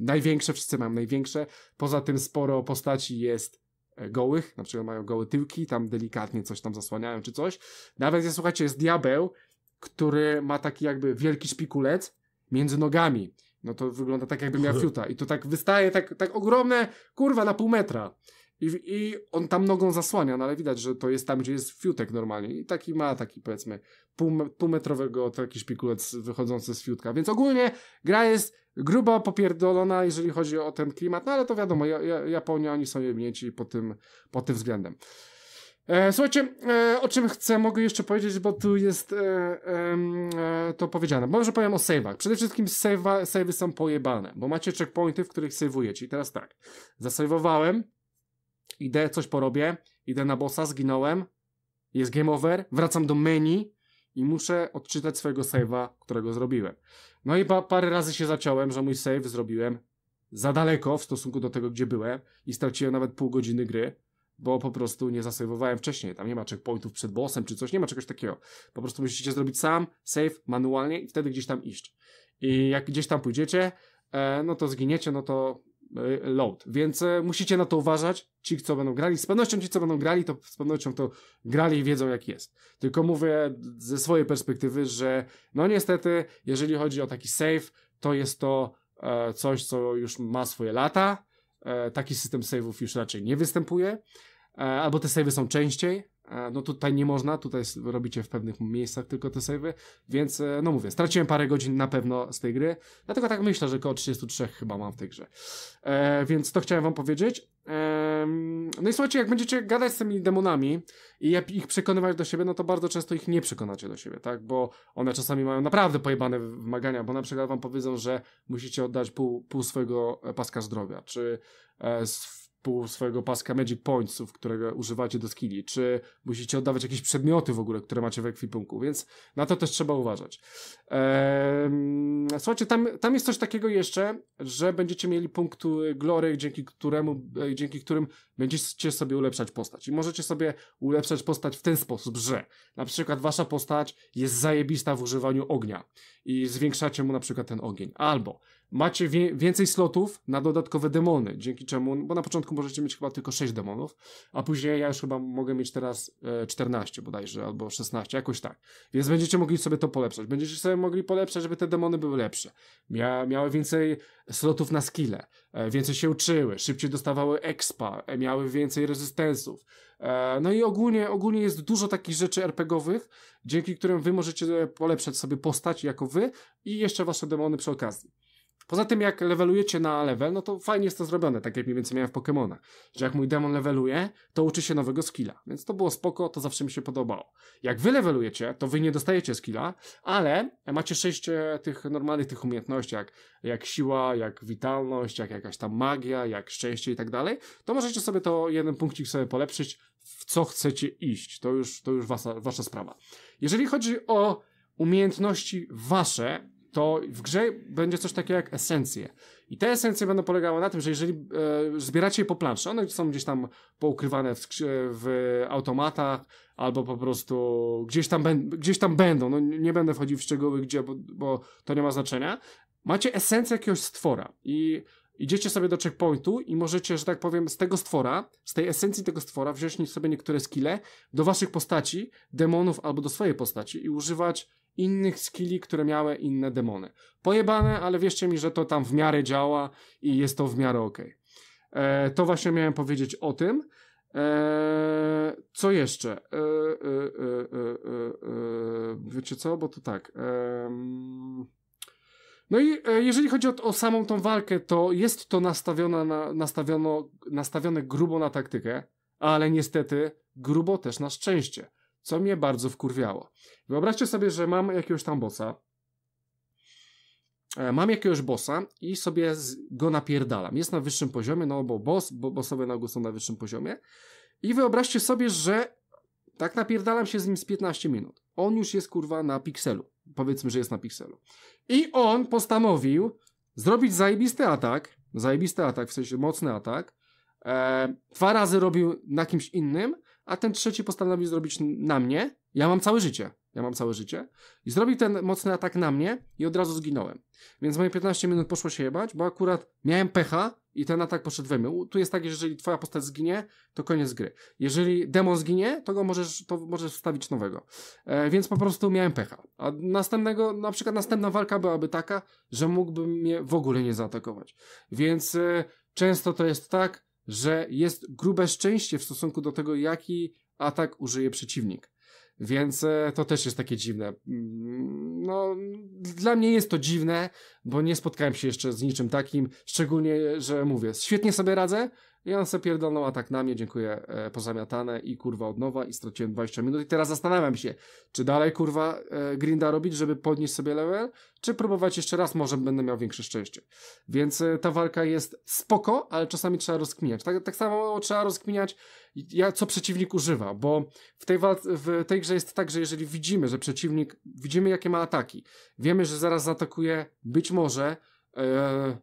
największe, wszyscy mają największe. Poza tym sporo postaci jest gołych, na przykład mają gołe tyłki, tam delikatnie coś tam zasłaniają czy coś. Nawet słuchajcie, jest diabeł, który ma taki jakby wielki szpikulec między nogami. No to wygląda tak jakby miał fiuta. I to tak wystaje, tak ogromne, kurwa, na pół metra. I on tam nogą zasłania, no ale widać, że to jest tam, gdzie jest fiutek normalnie. I taki ma, powiedzmy, półmetrowego taki szpikulec wychodzący z fiutka. Więc ogólnie gra jest grubo popierdolona, jeżeli chodzi o ten klimat. No ale to wiadomo, Japonia, oni są jebnięci pod tym względem. Słuchajcie, o czym mogę jeszcze powiedzieć, bo tu jest to powiedziane. Może powiem o save'ach. Przede wszystkim save'y są pojebane, bo macie checkpointy, w których save'ujecie. I teraz tak, zasejwowałem, idę, coś porobię, idę na bossa, zginąłem, jest game over, wracam do menu i muszę odczytać swojego save'a, którego zrobiłem. No i parę razy się zaciąłem, że mój save zrobiłem za daleko w stosunku do tego, gdzie byłem i straciłem nawet pół godziny gry, bo po prostu nie zasejwowałem wcześniej, tam nie ma checkpointów przed bossem czy coś, nie ma czegoś takiego. Po prostu musicie zrobić sam save manualnie i wtedy gdzieś tam iść. I jak gdzieś tam pójdziecie, no to zginiecie, no to load. Więc musicie na to uważać, ci co będą grali, to grali i wiedzą jak jest. Tylko mówię ze swojej perspektywy, że no niestety, jeżeli chodzi o taki save, to jest to coś, co już ma swoje lata. Taki system save'ów już raczej nie występuje, albo te save'y są częściej, no tutaj nie można, tutaj robicie w pewnych miejscach tylko te save'y, więc no mówię, straciłem parę godzin na pewno z tej gry, dlatego tak myślę, że około 33 chyba mam w tej grze, więc to chciałem wam powiedzieć. No i słuchajcie, jak będziecie gadać z tymi demonami i ich przekonywać do siebie, no to bardzo często ich nie przekonacie do siebie, tak, bo one czasami mają naprawdę pojebane wymagania, bo na przykład wam powiedzą, że musicie oddać pół swojego paska zdrowia, czy pół swojego paska Magic Pointsów, którego używacie do skilli, czy musicie oddawać jakieś przedmioty w ogóle, które macie w ekwipunku, więc na to też trzeba uważać. Słuchajcie, tam jest coś takiego jeszcze, że będziecie mieli punkt glory, dzięki którym będziecie sobie ulepszać postać. I możecie sobie ulepszać postać w ten sposób, że na przykład wasza postać jest zajebista w używaniu ognia i zwiększacie mu na przykład ten ogień. Albo macie więcej slotów na dodatkowe demony, dzięki czemu, bo na początku możecie mieć chyba tylko 6 demonów, a później ja już chyba mogę mieć teraz 14 bodajże, albo 16, jakoś tak. Więc będziecie mogli sobie to polepszać. Będziecie sobie mogli polepszać, żeby te demony były lepsze. Miały więcej slotów na skille, więcej się uczyły, szybciej dostawały expa, miały więcej rezystensów. No i ogólnie jest dużo takich rzeczy RPGowych, dzięki którym wy możecie polepszać sobie postać jako wy i jeszcze wasze demony przy okazji. Poza tym jak levelujecie na level, no to fajnie jest to zrobione, tak jak mniej więcej miałem w Pokémonach, że jak mój demon leveluje, to uczy się nowego skilla, więc to było spoko, to zawsze mi się podobało. Jak wy levelujecie, to wy nie dostajecie skilla, ale macie 6 tych normalnych tych umiejętności, jak siła, jak witalność, jak jakaś tam magia, jak szczęście i tak dalej, to możecie sobie to jeden punkcik sobie polepszyć, w co chcecie iść, to już wasza sprawa. Jeżeli chodzi o umiejętności wasze, to w grze będzie coś takiego jak esencje. I te esencje będą polegały na tym, że jeżeli zbieracie je po planszy, one są gdzieś tam poukrywane w automatach, albo po prostu gdzieś tam będą, no nie będę wchodził w szczegóły gdzie, bo to nie ma znaczenia. Macie esencję jakiegoś stwora i idziecie sobie do checkpointu i możecie, że tak powiem, z tego stwora, z tej esencji tego stwora wziąć sobie niektóre skille do waszych postaci, demonów albo do swojej postaci i używać innych skilli, które miały inne demony. Pojebane, ale wierzcie mi, że to tam w miarę działa i jest to w miarę okej. To właśnie miałem powiedzieć o tym. Co jeszcze? Wiecie co? Bo to tak... No i jeżeli chodzi o samą tą walkę, to jest to nastawione grubo na taktykę, ale niestety grubo też na szczęście, co mnie bardzo wkurwiało. Wyobraźcie sobie, że mam jakiegoś tam bossa, i sobie go napierdalam. Jest na wyższym poziomie, no bo bossowe na ogół są na wyższym poziomie. I wyobraźcie sobie, że tak napierdalam się z nim z 15 minut. On już jest kurwa na pikselu. Powiedzmy, że jest na pikselu. I on postanowił zrobić zajebisty atak, w sensie mocny atak. 2 razy robił na kimś innym, a ten trzeci postanowił zrobić na mnie. Ja mam całe życie. I zrobił ten mocny atak na mnie i od razu zginąłem. Więc moje 15 minut poszło się jebać, bo akurat miałem pecha i ten atak poszedł we mnie. Tu jest tak, jeżeli twoja postać zginie, to koniec gry. Jeżeli demon zginie, to go możesz wstawić nowego. Więc po prostu miałem pecha. A następna walka byłaby taka, że mógłbym mnie w ogóle nie zaatakować. Więc często to jest tak, że jest grube szczęście w stosunku do tego, jaki atak użyje przeciwnik. Więc to też jest takie dziwne. No, dla mnie jest to dziwne, bo nie spotkałem się jeszcze z niczym takim, szczególnie, że mówię, świetnie sobie radzę, i on sobie pierdolnął atak na mnie, dziękuję, pozamiatane i kurwa od nowa i straciłem 20 minut i teraz zastanawiam się, czy dalej kurwa grinda robić, żeby podnieść sobie level, czy próbować jeszcze raz, może będę miał większe szczęście. Więc ta walka jest spoko, ale czasami trzeba rozkminiać. Tak samo trzeba rozkminiać, co przeciwnik używa, bo w tej grze jest tak, że jeżeli widzimy, że przeciwnik, widzimy jakie ma ataki, wiemy, że zaraz zaatakuje, być może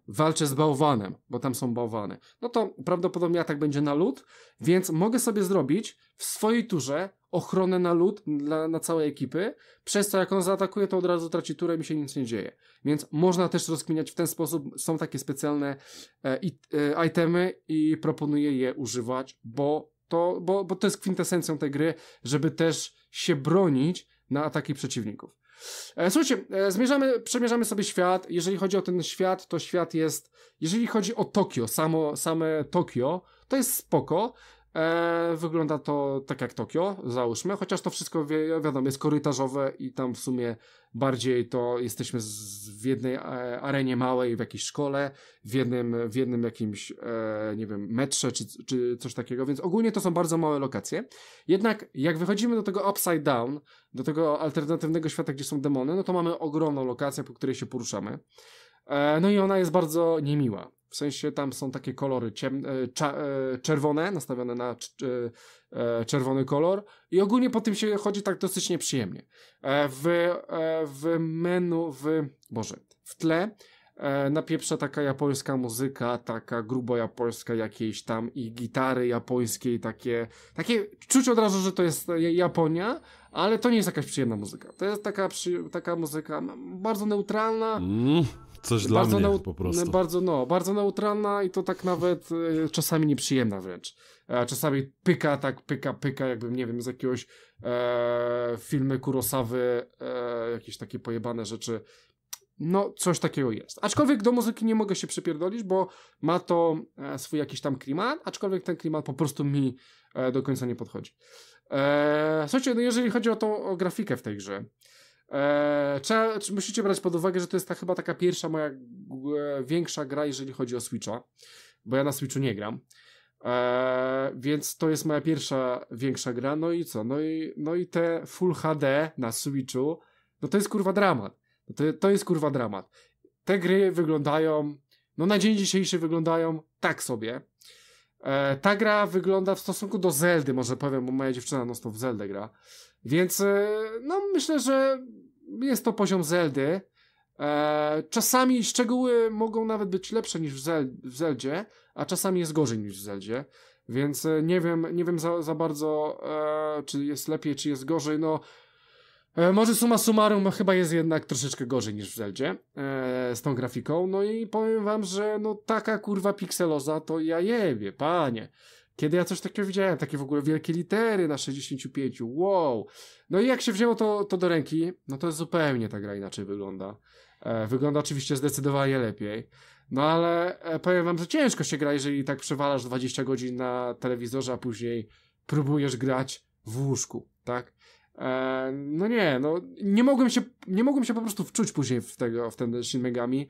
walczę z bałwanem, bo tam są bałwany, no to prawdopodobnie atak będzie na lód, więc mogę sobie zrobić w swojej turze ochronę na lód na całej ekipy, przez co jak on zaatakuje, to od razu traci turę i mi się nic nie dzieje, więc można też rozkminiać w ten sposób, są takie specjalne itemy i proponuję je używać, bo to jest kwintesencją tej gry, żeby też się bronić na ataki przeciwników. Słuchajcie, przemierzamy sobie świat. Jeżeli chodzi o ten świat, to świat jest, jeżeli chodzi o Tokio, same Tokio, to jest spoko, wygląda to tak jak Tokio, załóżmy, chociaż to wszystko wiadomo, jest korytarzowe i tam w sumie bardziej to jesteśmy w jednej arenie małej, w jakiejś szkole, w jednym jakimś, nie wiem, metrze czy coś takiego, więc ogólnie to są bardzo małe lokacje. Jednak jak wychodzimy do tego upside down, do tego alternatywnego świata, gdzie są demony, no to mamy ogromną lokację, po której się poruszamy. No i ona jest bardzo niemiła. W sensie tam są takie kolory czerwone, nastawione na czerwony kolor i ogólnie po tym się chodzi tak dosyć nieprzyjemnie. W tle napieprza taka japońska muzyka, taka grubo japońska jakiejś tam i gitary japońskiej, takie czuć od razu, że to jest Japonia, ale to nie jest jakaś przyjemna muzyka. To jest taka muzyka bardzo neutralna. Coś dla mnie po prostu. Bardzo neutralna i to tak nawet czasami nieprzyjemna wręcz. Czasami pyka, jakbym, nie wiem, z jakiegoś filmy Kurosawy, jakieś takie pojebane rzeczy. No, coś takiego jest. Aczkolwiek do muzyki nie mogę się przypierdolić, bo ma to swój jakiś tam klimat, aczkolwiek ten klimat po prostu mi do końca nie podchodzi. Słuchajcie, no jeżeli chodzi o grafikę w tej grze, musicie brać pod uwagę, że to jest chyba taka pierwsza moja większa gra, jeżeli chodzi o Switcha, bo ja na Switchu nie gram, więc to jest moja pierwsza większa gra. No i co? No i te Full HD na Switchu, no to jest kurwa dramat. To jest kurwa dramat. Te gry wyglądają, no na dzień dzisiejszy wyglądają tak sobie. Ta gra wygląda w stosunku do Zeldy, może powiem, bo moja dziewczyna non stop w Zeldę gra. Więc no myślę, że jest to poziom Zeldy. Czasami szczegóły mogą nawet być lepsze niż w Zeldzie, a czasami jest gorzej niż w Zeldzie. Więc nie wiem za bardzo, czy jest lepiej, czy jest gorzej. No może summa summarum chyba jest jednak troszeczkę gorzej niż w Zeldzie z tą grafiką. No i powiem wam, że no taka kurwa pikseloza to ja jebie, panie. Kiedy ja coś takiego widziałem, takie w ogóle wielkie litery na 65, wow. No i jak się wzięło to do ręki, no to zupełnie ta gra inaczej wygląda. Wygląda oczywiście zdecydowanie lepiej. No ale powiem wam, że ciężko się gra, jeżeli tak przewalasz 20 godzin na telewizorze, a później próbujesz grać w łóżku, tak? Nie mogłem się po prostu wczuć później w ten Shin Megami.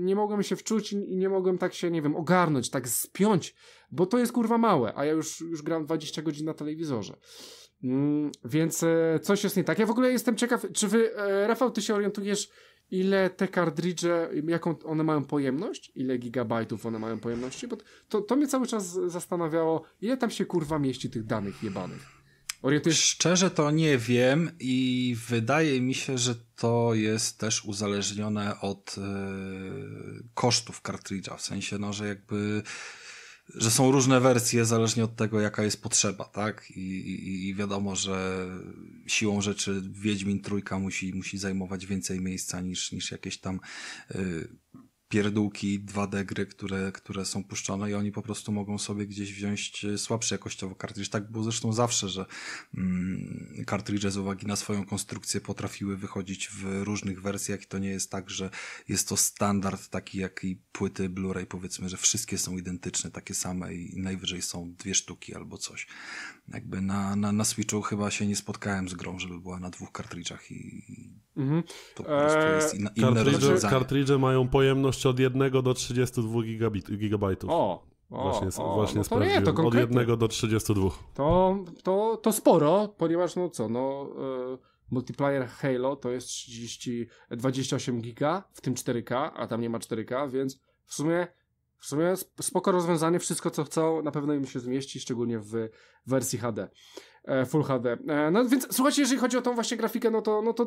Nie mogłem się wczuć i nie mogłem tak się, nie wiem, ogarnąć, tak spiąć, bo to jest kurwa małe, a ja już gram 20 godzin na telewizorze. Więc coś jest nie tak. Ja w ogóle jestem ciekaw, czy wy, Rafał, ty się orientujesz, ile te kartridże, jaką one mają pojemność? Ile gigabajtów one mają pojemności? Bo to mnie cały czas zastanawiało, ile tam się kurwa mieści tych danych jebanych. Szczerze to nie wiem i wydaje mi się, że to jest też uzależnione od kosztów kartridża, w sensie, no, że jakby, że są różne wersje zależnie od tego, jaka jest potrzeba, tak? I wiadomo, że siłą rzeczy Wiedźmin Trójka musi zajmować więcej miejsca niż jakieś tam pierdółki 2D gry, które są puszczone i oni po prostu mogą sobie gdzieś wziąć słabszy jakościowo kartridż. Tak było zresztą zawsze, że kartridże z uwagi na swoją konstrukcję potrafiły wychodzić w różnych wersjach i to nie jest tak, że jest to standard taki jak i płyty Blu-ray, powiedzmy, że wszystkie są identyczne, takie same i najwyżej są dwie sztuki albo coś. Jakby na Switchu chyba się nie spotkałem z grą, żeby była na dwóch kartridżach i to po prostu jest inne rozwiązanie. Kartridże mają pojemność od 1 do 32 gigabajtów. Właśnie sprawdziłem. Nie, od 1 do 32. To sporo, ponieważ multiplayer Halo to jest 28 giga, w tym 4K, a tam nie ma 4K, więc w sumie spoko rozwiązanie, wszystko co chcą na pewno im się zmieści, szczególnie w wersji HD. Full HD. No więc słuchajcie, jeżeli chodzi o tą właśnie grafikę,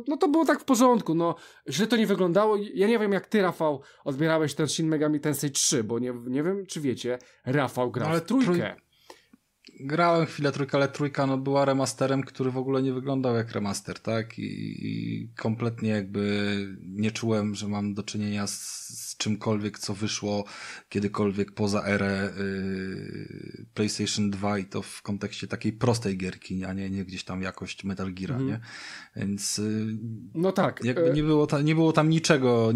no to było tak w porządku, no źle to nie wyglądało. Ja nie wiem, jak ty, Rafał, odbierałeś ten Shin Megami Tensei 3, bo nie wiem, czy wiecie, Rafał grał w trójkę. Grałem chwilę trójkę, ale trójka była remasterem, który w ogóle nie wyglądał jak remaster, tak? I kompletnie jakby nie czułem, że mam do czynienia z czymkolwiek, co wyszło kiedykolwiek poza erę PlayStation 2 i to w kontekście takiej prostej gierki, a nie gdzieś tam jakość Metal Gear'a, nie? Więc jakby nie było tam niczego,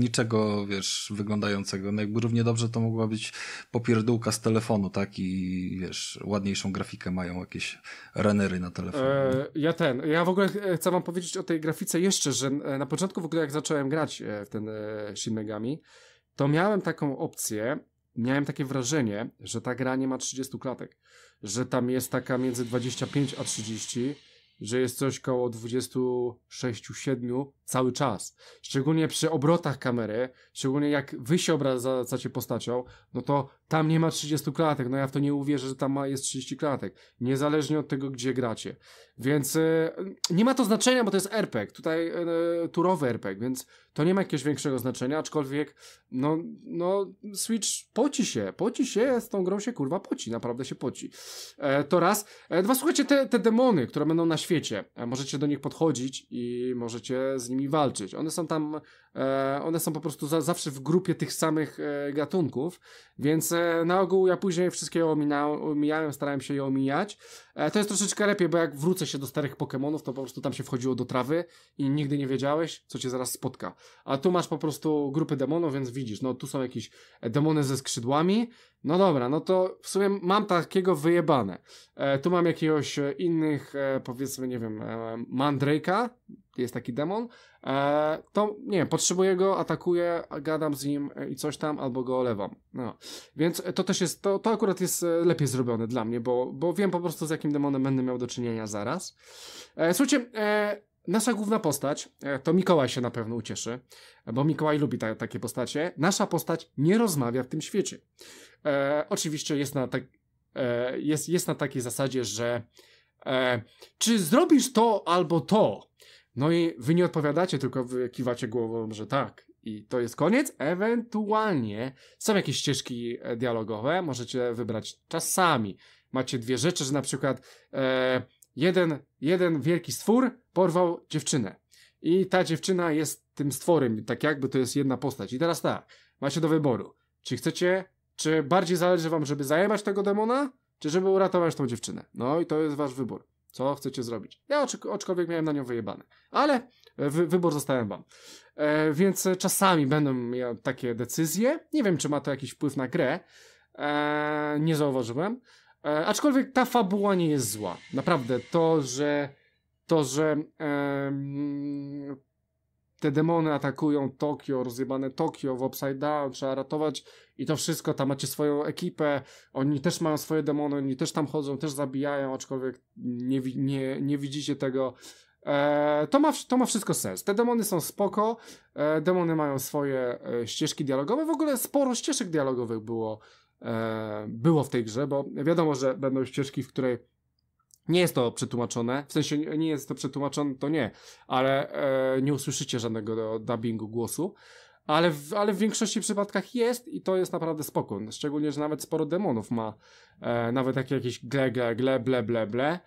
wiesz, wyglądającego. No jakby równie dobrze to mogła być popierdółka z telefonu, tak? I wiesz, ładniejszą grafikę mają jakieś runnery na telefonie. Ja w ogóle chcę wam powiedzieć o tej grafice jeszcze, że na początku w ogóle jak zacząłem grać w ten Shin Megami, to miałem taką opcję, miałem takie wrażenie, że ta gra nie ma 30 klatek, że tam jest taka między 25 a 30 że jest coś koło 26-7 cały czas. Szczególnie przy obrotach kamery, szczególnie jak wy się obracacie postacią, no to tam nie ma 30 klatek. No ja w to nie uwierzę, że tam jest 30 klatek. Niezależnie od tego, gdzie gracie. Więc nie ma to znaczenia, bo to jest RPG. Tutaj turowy RPG, więc to nie ma jakiegoś większego znaczenia, aczkolwiek no Switch poci się, z tą grą się kurwa poci, naprawdę się poci. To raz. Dwa, słuchajcie, te demony, które będą na świecie, możecie do nich podchodzić i możecie z nimi walczyć. One są tam, one są po prostu zawsze w grupie tych samych gatunków, więc na ogół ja później wszystkie omijałem, starałem się je omijać. To jest troszeczkę lepiej, bo jak wrócę się do starych Pokemonów, to po prostu tam się wchodziło do trawy i nigdy nie wiedziałeś, co cię zaraz spotka. A tu masz po prostu grupy demonów, więc widzisz, no tu są jakieś demony ze skrzydłami. No dobra, no to w sumie mam takiego wyjebane. Tu mam jakiegoś innych, powiedzmy, nie wiem, Mandrake'a, jest taki demon. To, nie wiem, potrzebuję go, atakuję, gadam z nim i coś tam, albo go olewam. No. Więc to też jest, to akurat jest lepiej zrobione dla mnie, bo wiem po prostu, z jakim demonem będę miał do czynienia zaraz. Słuchajcie, nasza główna postać, to Mikołaj się na pewno ucieszy, bo Mikołaj lubi takie postacie. Nasza postać nie rozmawia w tym świecie. Oczywiście jest na takiej zasadzie, że czy zrobisz to albo to? No i wy nie odpowiadacie, tylko wy kiwacie głową, że tak. I to jest koniec. Ewentualnie są jakieś ścieżki dialogowe, możecie wybrać czasami. Macie dwie rzeczy, że na przykład jeden wielki stwór porwał dziewczynę. I ta dziewczyna jest tym stworem, tak jakby to jest jedna postać. I teraz tak, macie do wyboru. Czy bardziej zależy wam, żeby zajebać tego demona, czy żeby uratować tą dziewczynę? No i to jest wasz wybór. Co chcecie zrobić? Ja aczkolwiek miałem na nią wyjebane. Ale wybór zostawiam wam. Więc czasami będą miał takie decyzje. Nie wiem, czy ma to jakiś wpływ na grę. Nie zauważyłem. Aczkolwiek ta fabuła nie jest zła. Naprawdę, to, że te demony atakują Tokio, rozjebane Tokio w Upside Down, trzeba ratować i to wszystko, tam macie swoją ekipę, oni też mają swoje demony, oni też tam chodzą, też zabijają, aczkolwiek nie widzicie tego. To ma wszystko sens. Te demony są spoko, demony mają swoje ścieżki dialogowe, w ogóle sporo ścieżek dialogowych było w tej grze, bo wiadomo, że będą ścieżki, w której nie jest to przetłumaczone, w sensie nie jest to przetłumaczone, to nie, ale nie usłyszycie żadnego dubbingu głosu, ale w większości przypadkach jest i to jest naprawdę spoko, szczególnie, że nawet sporo demonów ma nawet takie jakieś gle, ble,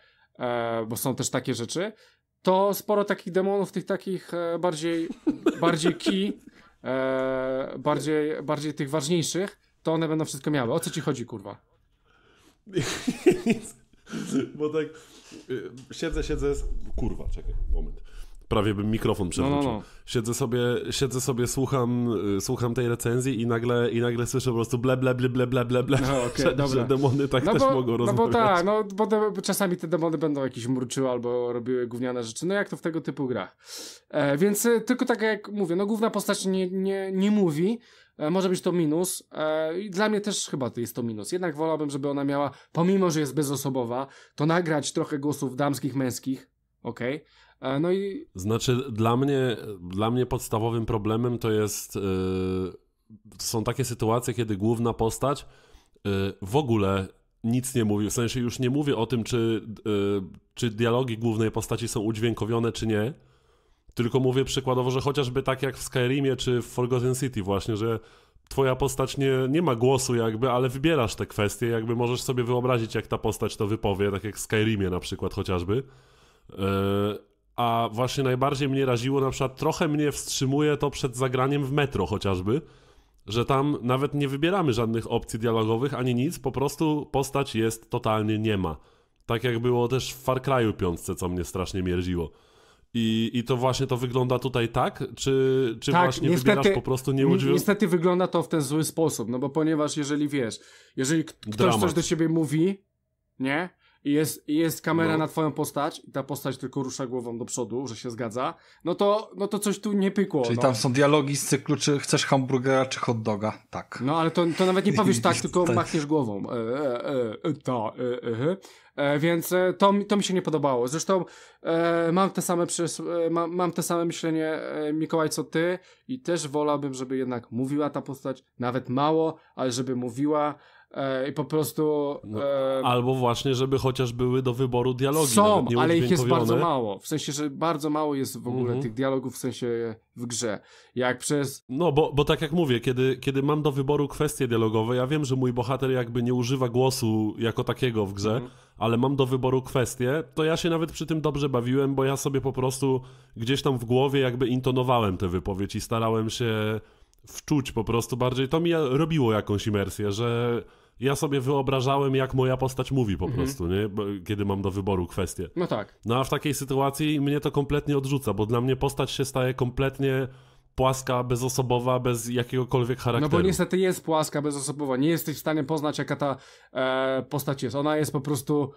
bo są też takie rzeczy, to sporo takich demonów, tych takich bardziej key, bardziej tych ważniejszych, to one będą wszystko miały. O co ci chodzi, kurwa? Bo tak siedzę, kurwa, czekaj, moment. Prawie bym mikrofon przewrócił. No. Siedzę sobie, słucham tej recenzji i nagle słyszę po prostu ble. No, okay, że demony tak też mogą rozmawiać. No bo tak, bo czasami te demony będą jakieś mruczyły albo robiły gówniane rzeczy, no jak to w tego typu grach. Więc tylko tak jak mówię, no główna postać nie mówi, może być to minus i dla mnie też chyba to jest to minus, jednak wolałbym, żeby ona miała, pomimo, że jest bezosobowa, to nagrać trochę głosów damskich, męskich, okej. No i... Znaczy dla mnie podstawowym problemem to jest są takie sytuacje, kiedy główna postać w ogóle nic nie mówi, w sensie już nie mówię o tym, czy dialogi głównej postaci są udźwiękowione, czy nie, tylko mówię przykładowo, że chociażby tak jak w Skyrimie czy w Forgotten City właśnie, że twoja postać nie ma głosu jakby, ale wybierasz te kwestie, jakby możesz sobie wyobrazić, jak ta postać to wypowie, tak jak w Skyrimie na przykład chociażby. A właśnie najbardziej mnie raziło, na przykład trochę mnie wstrzymuje to przed zagraniem w Metro chociażby, że tam nawet nie wybieramy żadnych opcji dialogowych ani nic, po prostu postać jest totalnie niema. Tak jak było też w Far Cry'u 5, co mnie strasznie mierdziło. I to właśnie to wygląda tutaj tak? Czy tak, właśnie niestety, wybierasz po prostu nieudźwięk? Niestety wygląda to w ten zły sposób, no bo ponieważ jeżeli ktoś coś do ciebie mówi, nie? I jest kamera na twoją postać i ta postać tylko rusza głową do przodu, że się zgadza, no to coś tu nie pykło. Czyli tam są dialogi z cyklu, czy chcesz hamburgera, czy hot doga, tak. No ale to nawet nie powiesz tak, tylko machniesz głową. Więc to mi się nie podobało. Zresztą mam te same myślenie, Mikołaj, co ty, i też wolałbym, żeby jednak mówiła ta postać, nawet mało, ale żeby mówiła. I po prostu... albo właśnie, żeby chociaż były do wyboru dialogi. Są, ale ich jest bardzo mało. W sensie, że bardzo mało jest w ogóle tych dialogów, w sensie w grze. Jak przez... No, bo tak jak mówię, kiedy mam do wyboru kwestie dialogowe, ja wiem, że mój bohater jakby nie używa głosu jako takiego w grze, ale mam do wyboru kwestie, to ja się nawet przy tym dobrze bawiłem, bo ja sobie po prostu gdzieś tam w głowie jakby intonowałem tę wypowiedź i starałem się wczuć po prostu bardziej. To mi robiło jakąś imersję, że... Ja sobie wyobrażałem, jak moja postać mówi po prostu, nie? Kiedy mam do wyboru kwestię. No tak. No a w takiej sytuacji mnie to kompletnie odrzuca, bo dla mnie postać się staje kompletnie płaska, bezosobowa, bez jakiegokolwiek charakteru. No bo niestety jest płaska, bezosobowa. Nie jesteś w stanie poznać, jaka ta postać jest. Ona jest po prostu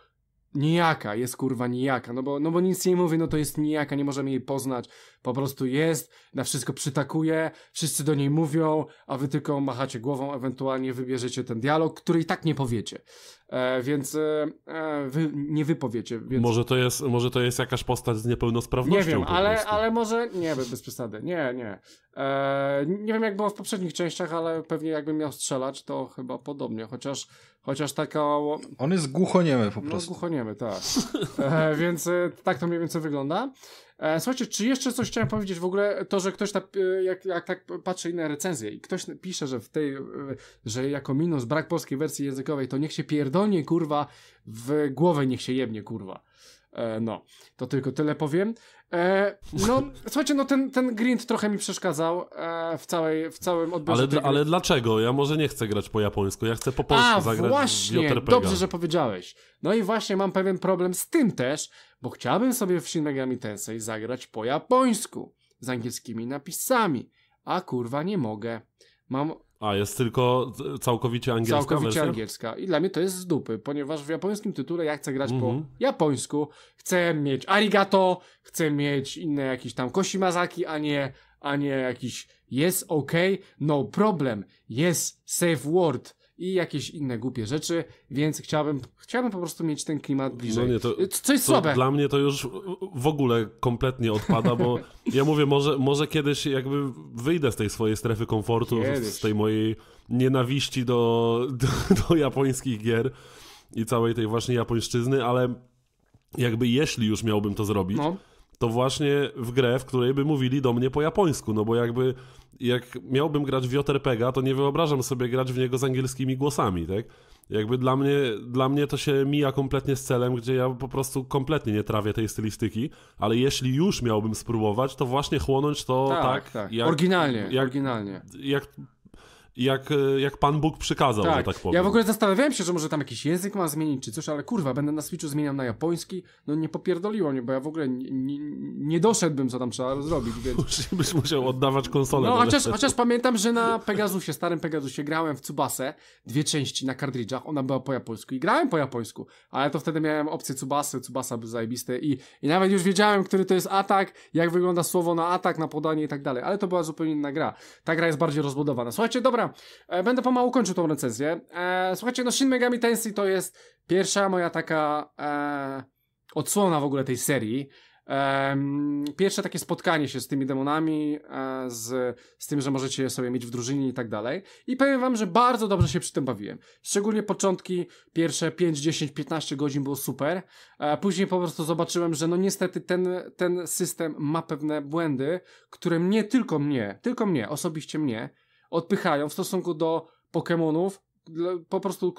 nijaka, jest kurwa nijaka. No bo nic nie mówi, no to jest nijaka, nie możemy jej poznać. Po prostu jest, na wszystko przytakuje, wszyscy do niej mówią, a wy tylko machacie głową, ewentualnie wybierzecie ten dialog, który i tak nie powiecie. Wy nie wypowiecie. Więc... Może to jest jakaś postać z niepełnosprawnością. Nie wiem, ale może... Nie, bez przesady. Nie. Nie wiem, jak było w poprzednich częściach, ale pewnie jakbym miał strzelać, to chyba podobnie. Chociaż taka... On jest głuchoniemy po prostu. No, głuchoniemy, tak. Więc tak to mniej więcej wygląda. Słuchajcie, czy jeszcze coś chciałem powiedzieć w ogóle, to, że ktoś, jak tak patrzy na recenzje i ktoś pisze, że że jako minus brak polskiej wersji językowej, to niech się pierdolnie, kurwa, w głowę niech się jebnie, kurwa. No, to tylko tyle powiem. No, słuchajcie, no ten grind trochę mi przeszkadzał w całym odbiorze. Ale dlaczego? Ja może nie chcę grać po japońsku, ja chcę po polsku zagrać właśnie, w JRPG. Dobrze, że powiedziałeś. No i właśnie mam pewien problem z tym też, bo chciałbym sobie w Shin Megami Tensei zagrać po japońsku, z angielskimi napisami, a kurwa nie mogę. Jest tylko całkowicie angielska wersja? Angielska. I dla mnie to jest z dupy, ponieważ w japońskim tytule ja chcę grać po japońsku, chcę mieć arigato, chcę mieć inne jakieś tam koshimazaki, a nie jakiś yes, okay, no problem, yes, safe word i jakieś inne głupie rzeczy, więc chciałbym po prostu mieć ten klimat bliżej. No nie, co jest słabe. Dla mnie to już w ogóle kompletnie odpada, bo ja mówię, może kiedyś jakby wyjdę z tej swojej strefy komfortu, z tej mojej nienawiści do japońskich gier i całej tej właśnie japońszczyzny, ale jakby jeśli już miałbym to zrobić, to właśnie w grę, w której by mówili do mnie po japońsku, no bo jakby jak miałbym grać w JRPG-a, to nie wyobrażam sobie grać w niego z angielskimi głosami, tak? Jakby dla mnie to się mija kompletnie z celem, gdzie ja po prostu kompletnie nie trawię tej stylistyki, ale jeśli już miałbym spróbować, to właśnie chłonąć to tak. Oryginalnie. Jak Pan Bóg przykazał, że tak powiem. Ja w ogóle zastanawiałem się, że może tam jakiś język mam zmienić czy coś, ale kurwa, będę na Switchu zmieniał na japoński, no nie popierdoliło mnie, bo ja w ogóle nie doszedłbym, co tam trzeba zrobić, więc... Byś musiał oddawać konsolę. No, chociaż pamiętam, że na Pegasusie, starym Pegasusie grałem w Tsubasę, 2 części na kartridżach, ona była po japońsku i grałem po japońsku, ale to wtedy miałem opcję Tsubasy, Tsubasa był zajebiste i nawet już wiedziałem, który to jest atak, jak wygląda słowo na atak, na podanie i tak dalej, ale to była zupełnie inna gra. Ta gra jest bardziej rozbudowana. Słuchajcie, dobra, będę pomału kończył tą recenzję. Słuchajcie, no Shin Megami Tensei to jest pierwsza moja taka odsłona w ogóle tej serii. Pierwsze takie spotkanie się z tymi demonami, z tym, że możecie je sobie mieć w drużynie i tak dalej. I powiem wam, że bardzo dobrze się przy tym bawiłem. Szczególnie początki, pierwsze 5, 10, 15 godzin było super. Później po prostu zobaczyłem, że no niestety ten system ma pewne błędy, które osobiście mnie, odpychają w stosunku do Pokemonów, po prostu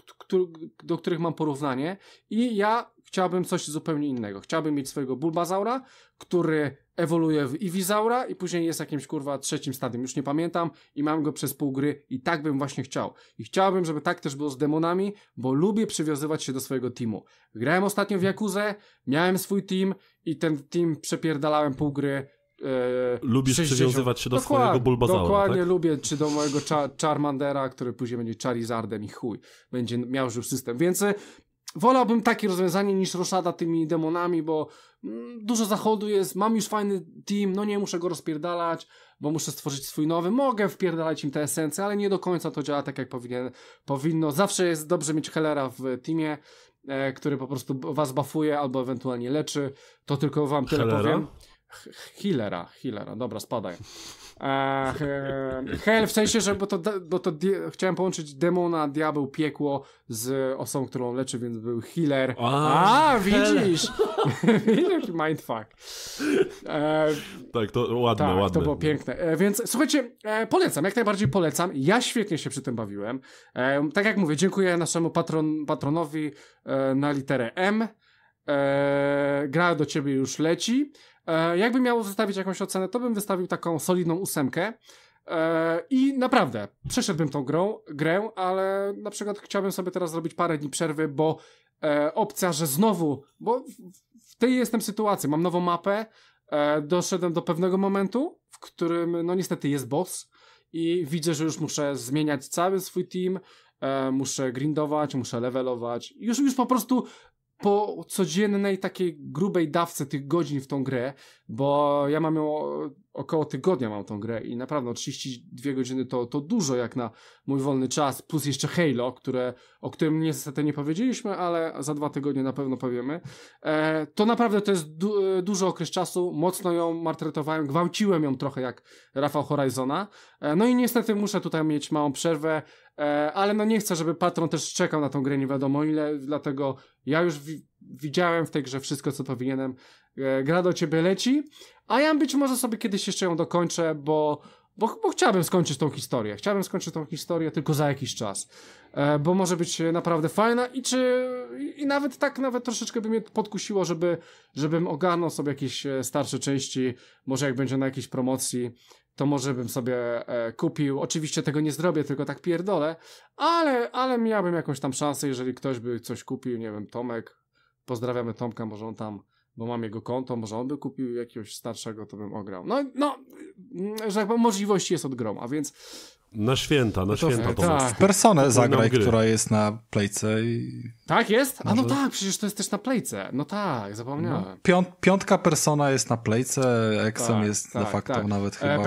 do których mam porównanie, i ja chciałbym coś zupełnie innego. Chciałbym mieć swojego Bulbazaura, który ewoluuje w Iwizaura i później jest jakimś kurwa 3. stadium, już nie pamiętam, i mam go przez pół gry i tak bym właśnie chciał. I chciałbym, żeby tak też było z demonami, bo lubię przywiązywać się do swojego teamu. Grałem ostatnio w Yakuzę, miałem swój team i ten team przepierdalałem pół gry. Lubisz 60... przywiązywać się do swojego Bulbazaura, dokładnie, tak? Lubię, czy do mojego Charmandera, który później będzie Charizardem i chuj, będzie miał już system, więc wolałbym takie rozwiązanie niż roszada tymi demonami, bo dużo zachodu jest, mam już fajny team, no nie muszę go rozpierdalać, bo muszę stworzyć swój nowy, mogę wpierdalać im te esencje, ale nie do końca to działa tak, jak powinno. Zawsze jest dobrze mieć Hellera w teamie, który po prostu was buffuje albo ewentualnie leczy. To tylko wam tyle powiem. Healera, dobra, spadaj. Hell, w sensie, że chciałem połączyć demona, diabeł, piekło z osobą, którą leczy, więc był healer. Widzisz? Jaki mindfuck. Tak, to ładne, tak, ładne. To było piękne. Więc słuchajcie, polecam, jak najbardziej polecam. Ja świetnie się przy tym bawiłem. Tak jak mówię, dziękuję naszemu patronowi na literę M. Gra do ciebie już leci. Jakbym miał zostawić jakąś ocenę, to bym wystawił taką solidną 8 i naprawdę przeszedłbym tą grę, ale na przykład chciałbym sobie teraz zrobić parę dni przerwy, bo opcja, że znowu, bo w tej jestem sytuacji, mam nową mapę, doszedłem do pewnego momentu, w którym no niestety jest boss i widzę, że już muszę zmieniać cały swój team, muszę grindować, muszę levelować, już po prostu po codziennej takiej grubej dawce tych godzin w tą grę, bo ja mam ją około tygodnia tą grę i naprawdę 32 godziny to dużo jak na mój wolny czas, plus jeszcze Halo, o którym niestety nie powiedzieliśmy, ale za 2 tygodnie na pewno powiemy. To naprawdę to jest duży okres czasu, mocno ją maltretowałem, gwałciłem ją trochę jak Rafał Horizona, no i niestety muszę tutaj mieć małą przerwę, ale no nie chcę, żeby patron też czekał na tą grę nie wiadomo ile, dlatego ja już widziałem w tej grze wszystko, co powinienem. Gra do ciebie leci, a ja być może sobie kiedyś jeszcze ją dokończę, bo chciałbym skończyć tą historię. Chciałbym skończyć tą historię tylko za jakiś czas, bo może być naprawdę fajna i nawet tak, nawet troszeczkę by mnie podkusiło, żebym ogarnął sobie jakieś starsze części, może jak będzie na jakiejś promocji, to może bym sobie kupił. Oczywiście tego nie zrobię, tylko tak pierdolę, ale miałbym jakąś tam szansę, jeżeli ktoś by coś kupił, nie wiem, Tomek, pozdrawiamy Tomka, może on tam, bo mam jego konto, może on by kupił jakiegoś starszego, to bym ograł. No, że jakby możliwości jest od groma, a więc... Na święta to tak. W Personę zagraj, która jest na Playce. Tak jest? A może... no tak, przecież to jest też na Playce. No tak, zapomniałem. No, piątka Persona jest na Playce, Exem tak, jest tak, de facto tak. Nawet chyba...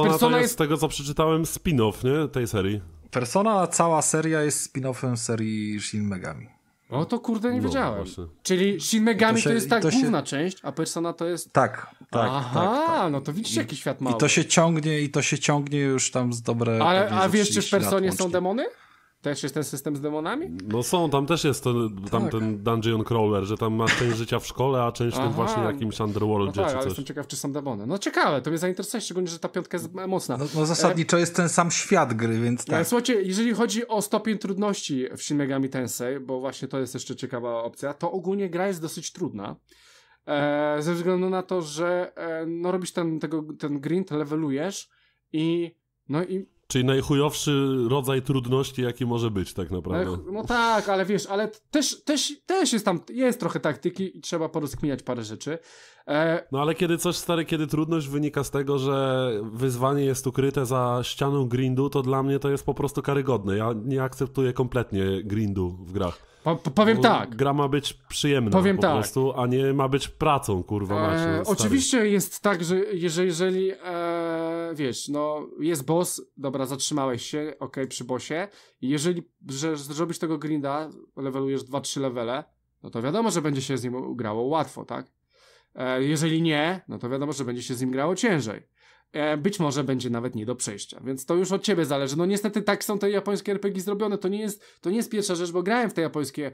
Persona jest, z tego co przeczytałem, spin-off, nie? Tej serii. Persona, cała seria jest spin-offem serii Shin Megami. No to kurde nie wiedziałem. Właśnie. Czyli Shin Megami to jest główna część, a Persona to jest... Tak. Aha, no to widzicie jaki świat mały. I to się ciągnie już tam z dobre... Ale, a wiesz, czy w Personie są demony? Też jest ten system z demonami? No są, tam też jest ten Dungeon Crawler, że tam masz część życia w szkole, a część tym właśnie jakimś Underworldzie czy coś. Ale jestem ciekaw, czy są demony. No ciekawe, to mnie zainteresuje, szczególnie, że ta piątka jest mocna. No zasadniczo jest ten sam świat gry, więc tak. Słuchajcie, jeżeli chodzi o stopień trudności w Shin Megami Tensei, bo właśnie to jest jeszcze ciekawa opcja, to ogólnie gra jest dosyć trudna. Ze względu na to, że robisz ten grind, levelujesz i czyli najchujowszy rodzaj trudności, jaki może być tak naprawdę. No tak, ale wiesz, ale też jest tam, jest trochę taktyki i trzeba porozkminiać parę rzeczy. No ale kiedy trudność wynika z tego, że wyzwanie jest ukryte za ścianą grindu, to dla mnie to jest po prostu karygodne. Ja nie akceptuję kompletnie grindu w grach. Powiem tak. Gra ma być przyjemna prostu, a nie ma być pracą, kurwa. Oczywiście jest tak, że jeżeli wiesz, no jest boss, dobra, zatrzymałeś się, okej, przy bossie. Jeżeli zrobisz tego grinda, levelujesz 2-3 levele, no to wiadomo, że będzie się z nim grało łatwo, tak? Jeżeli nie, no to wiadomo, że będzie się z nim grało ciężej. Być może będzie nawet nie do przejścia, więc to już od ciebie zależy. No niestety tak są te japońskie RPG zrobione, to nie jest pierwsza rzecz, bo grałem w te japońskie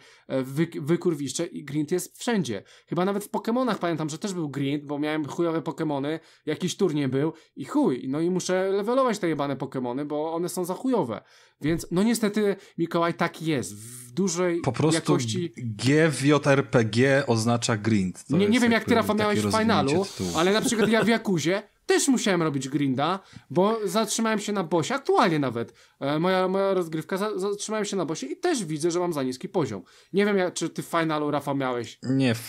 wykurwiszcze i grind jest wszędzie. Chyba nawet w Pokemonach pamiętam, że też był grind, bo miałem chujowe Pokemony, jakiś turniej był i chuj, no i muszę levelować te jebane Pokemony, bo one są za chujowe. Więc no niestety, Mikołaj, tak jest. W dużej jakości... GWJRPG oznacza grind. Nie wiem jak ty, Rafał, miałeś w finalu, ale na przykład ja w Jakuzie też musiałem robić grinda, bo zatrzymałem się na bossie, aktualnie nawet moja rozgrywka, zatrzymałem się na bossie i też widzę, że mam za niski poziom. Nie wiem, czy ty w finalu, Rafa, miałeś? Nie, w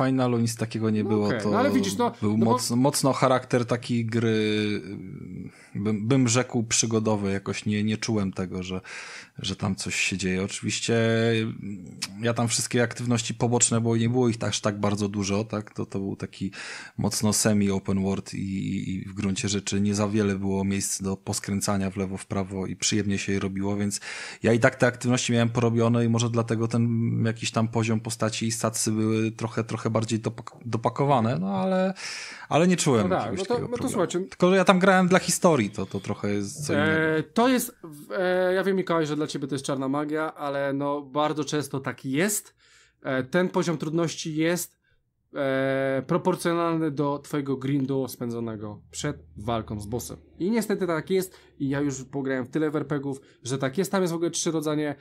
finalu nic takiego nie było. Okay. To no, ale widzisz, mocno charakter takiej gry, bym rzekł przygodowy, jakoś nie czułem tego, że tam coś się dzieje. Oczywiście ja tam wszystkie aktywności poboczne, bo nie było ich aż tak bardzo dużo, tak? To był taki mocno semi-open world i w gruncie rzeczy nie za wiele było miejsc do poskręcania w lewo, w prawo i przyjemnie się je robiło, więc ja i tak te aktywności miałem porobione i może dlatego ten jakiś tam poziom postaci i statsy były trochę bardziej dopakowane, no ale nie czułem jakiegoś takiego problemu. Słuchajcie, tylko że ja tam grałem dla historii, to trochę jest co innego. To jest, ja wiem, Mikołaj, że dla ciebie to jest czarna magia, ale no bardzo często tak jest. Ten poziom trudności jest proporcjonalny do twojego grindu spędzonego przed walką z bossem. I niestety tak jest i ja już pograłem w tyle RPG-ów, że tak jest. Tam jest w ogóle 3 rodzaje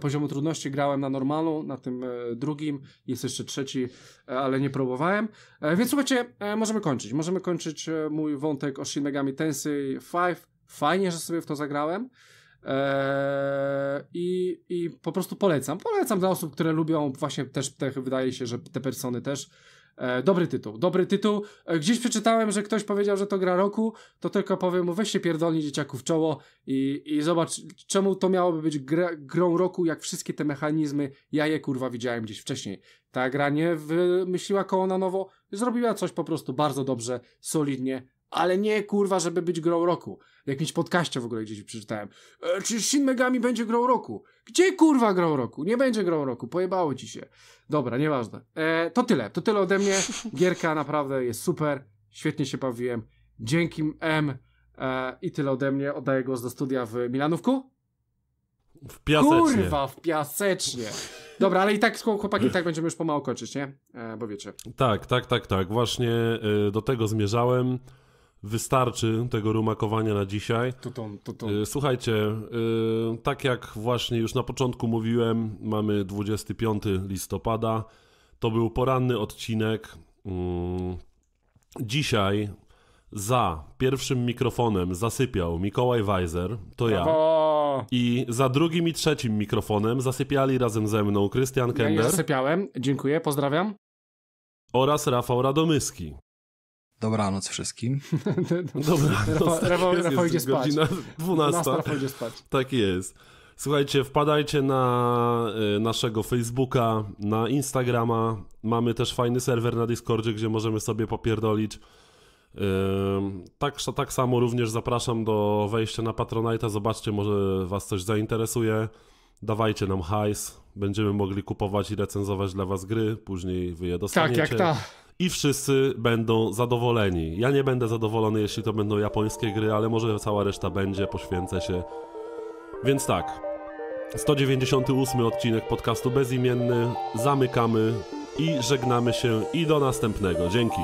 poziomu trudności. Grałem na normalu, na tym drugim, jest jeszcze trzeci, ale nie próbowałem. Więc słuchajcie, możemy kończyć mój wątek o Shin Megami Tensei V. Fajnie, że sobie w to zagrałem. I po prostu polecam dla osób, które lubią właśnie też te, wydaje się, że te persony też. Dobry tytuł, gdzieś przeczytałem, że ktoś powiedział, że to gra roku, to tylko powiem mu, weź się pierdolni dzieciaku w czoło i zobacz, czemu to miałoby być grą roku, jak wszystkie te mechanizmy, ja je kurwa widziałem gdzieś wcześniej. Ta gra nie wymyśliła koło na nowo, zrobiła coś po prostu bardzo dobrze, solidnie. Ale nie, kurwa, żeby być grą roku. W jakimś podcaście w ogóle gdzieś przeczytałem. Czy Shin Megami będzie grą roku? Gdzie, kurwa, grą roku? Nie będzie grą roku, pojebało ci się. Dobra, nieważne. To tyle ode mnie. Gierka naprawdę jest super. Świetnie się bawiłem. Dzięki M. I tyle ode mnie. Oddaję głos do studia w Milanówku. W Piasecznie. Kurwa, w Piasecznie. Dobra, ale i tak, chłopaki, i tak będziemy już pomału kończyć, nie? Bo wiecie. Tak. Właśnie do tego zmierzałem. Wystarczy tego rumakowania na dzisiaj. Słuchajcie, tak jak właśnie już na początku mówiłem, mamy 25 listopada. To był poranny odcinek. Dzisiaj za pierwszym mikrofonem zasypiał Mikołaj Weizer, to ja. I za drugim i trzecim mikrofonem zasypiali razem ze mną Krystian Kender. Ja nie zasypiałem, dziękuję, pozdrawiam. Oraz Rafał Radomyski. Dobranoc wszystkim. Dobranoc. Rafał idzie spać. Godzina 12. Rafał idzie spać. Tak jest. Słuchajcie, wpadajcie na naszego Facebooka, na Instagrama. Mamy też fajny serwer na Discordzie, gdzie możemy sobie popierdolić. Tak samo również zapraszam do wejścia na Patronite'a. Zobaczcie, może was coś zainteresuje. Dawajcie nam hajs. Będziemy mogli kupować i recenzować dla was gry. Później wy je dostaniecie. Tak jak ta. I wszyscy będą zadowoleni. Ja nie będę zadowolony, jeśli to będą japońskie gry, ale może cała reszta będzie, poświęcę się. Więc tak, 198 odcinek podcastu Bezimienny. Zamykamy i żegnamy się i do następnego. Dzięki.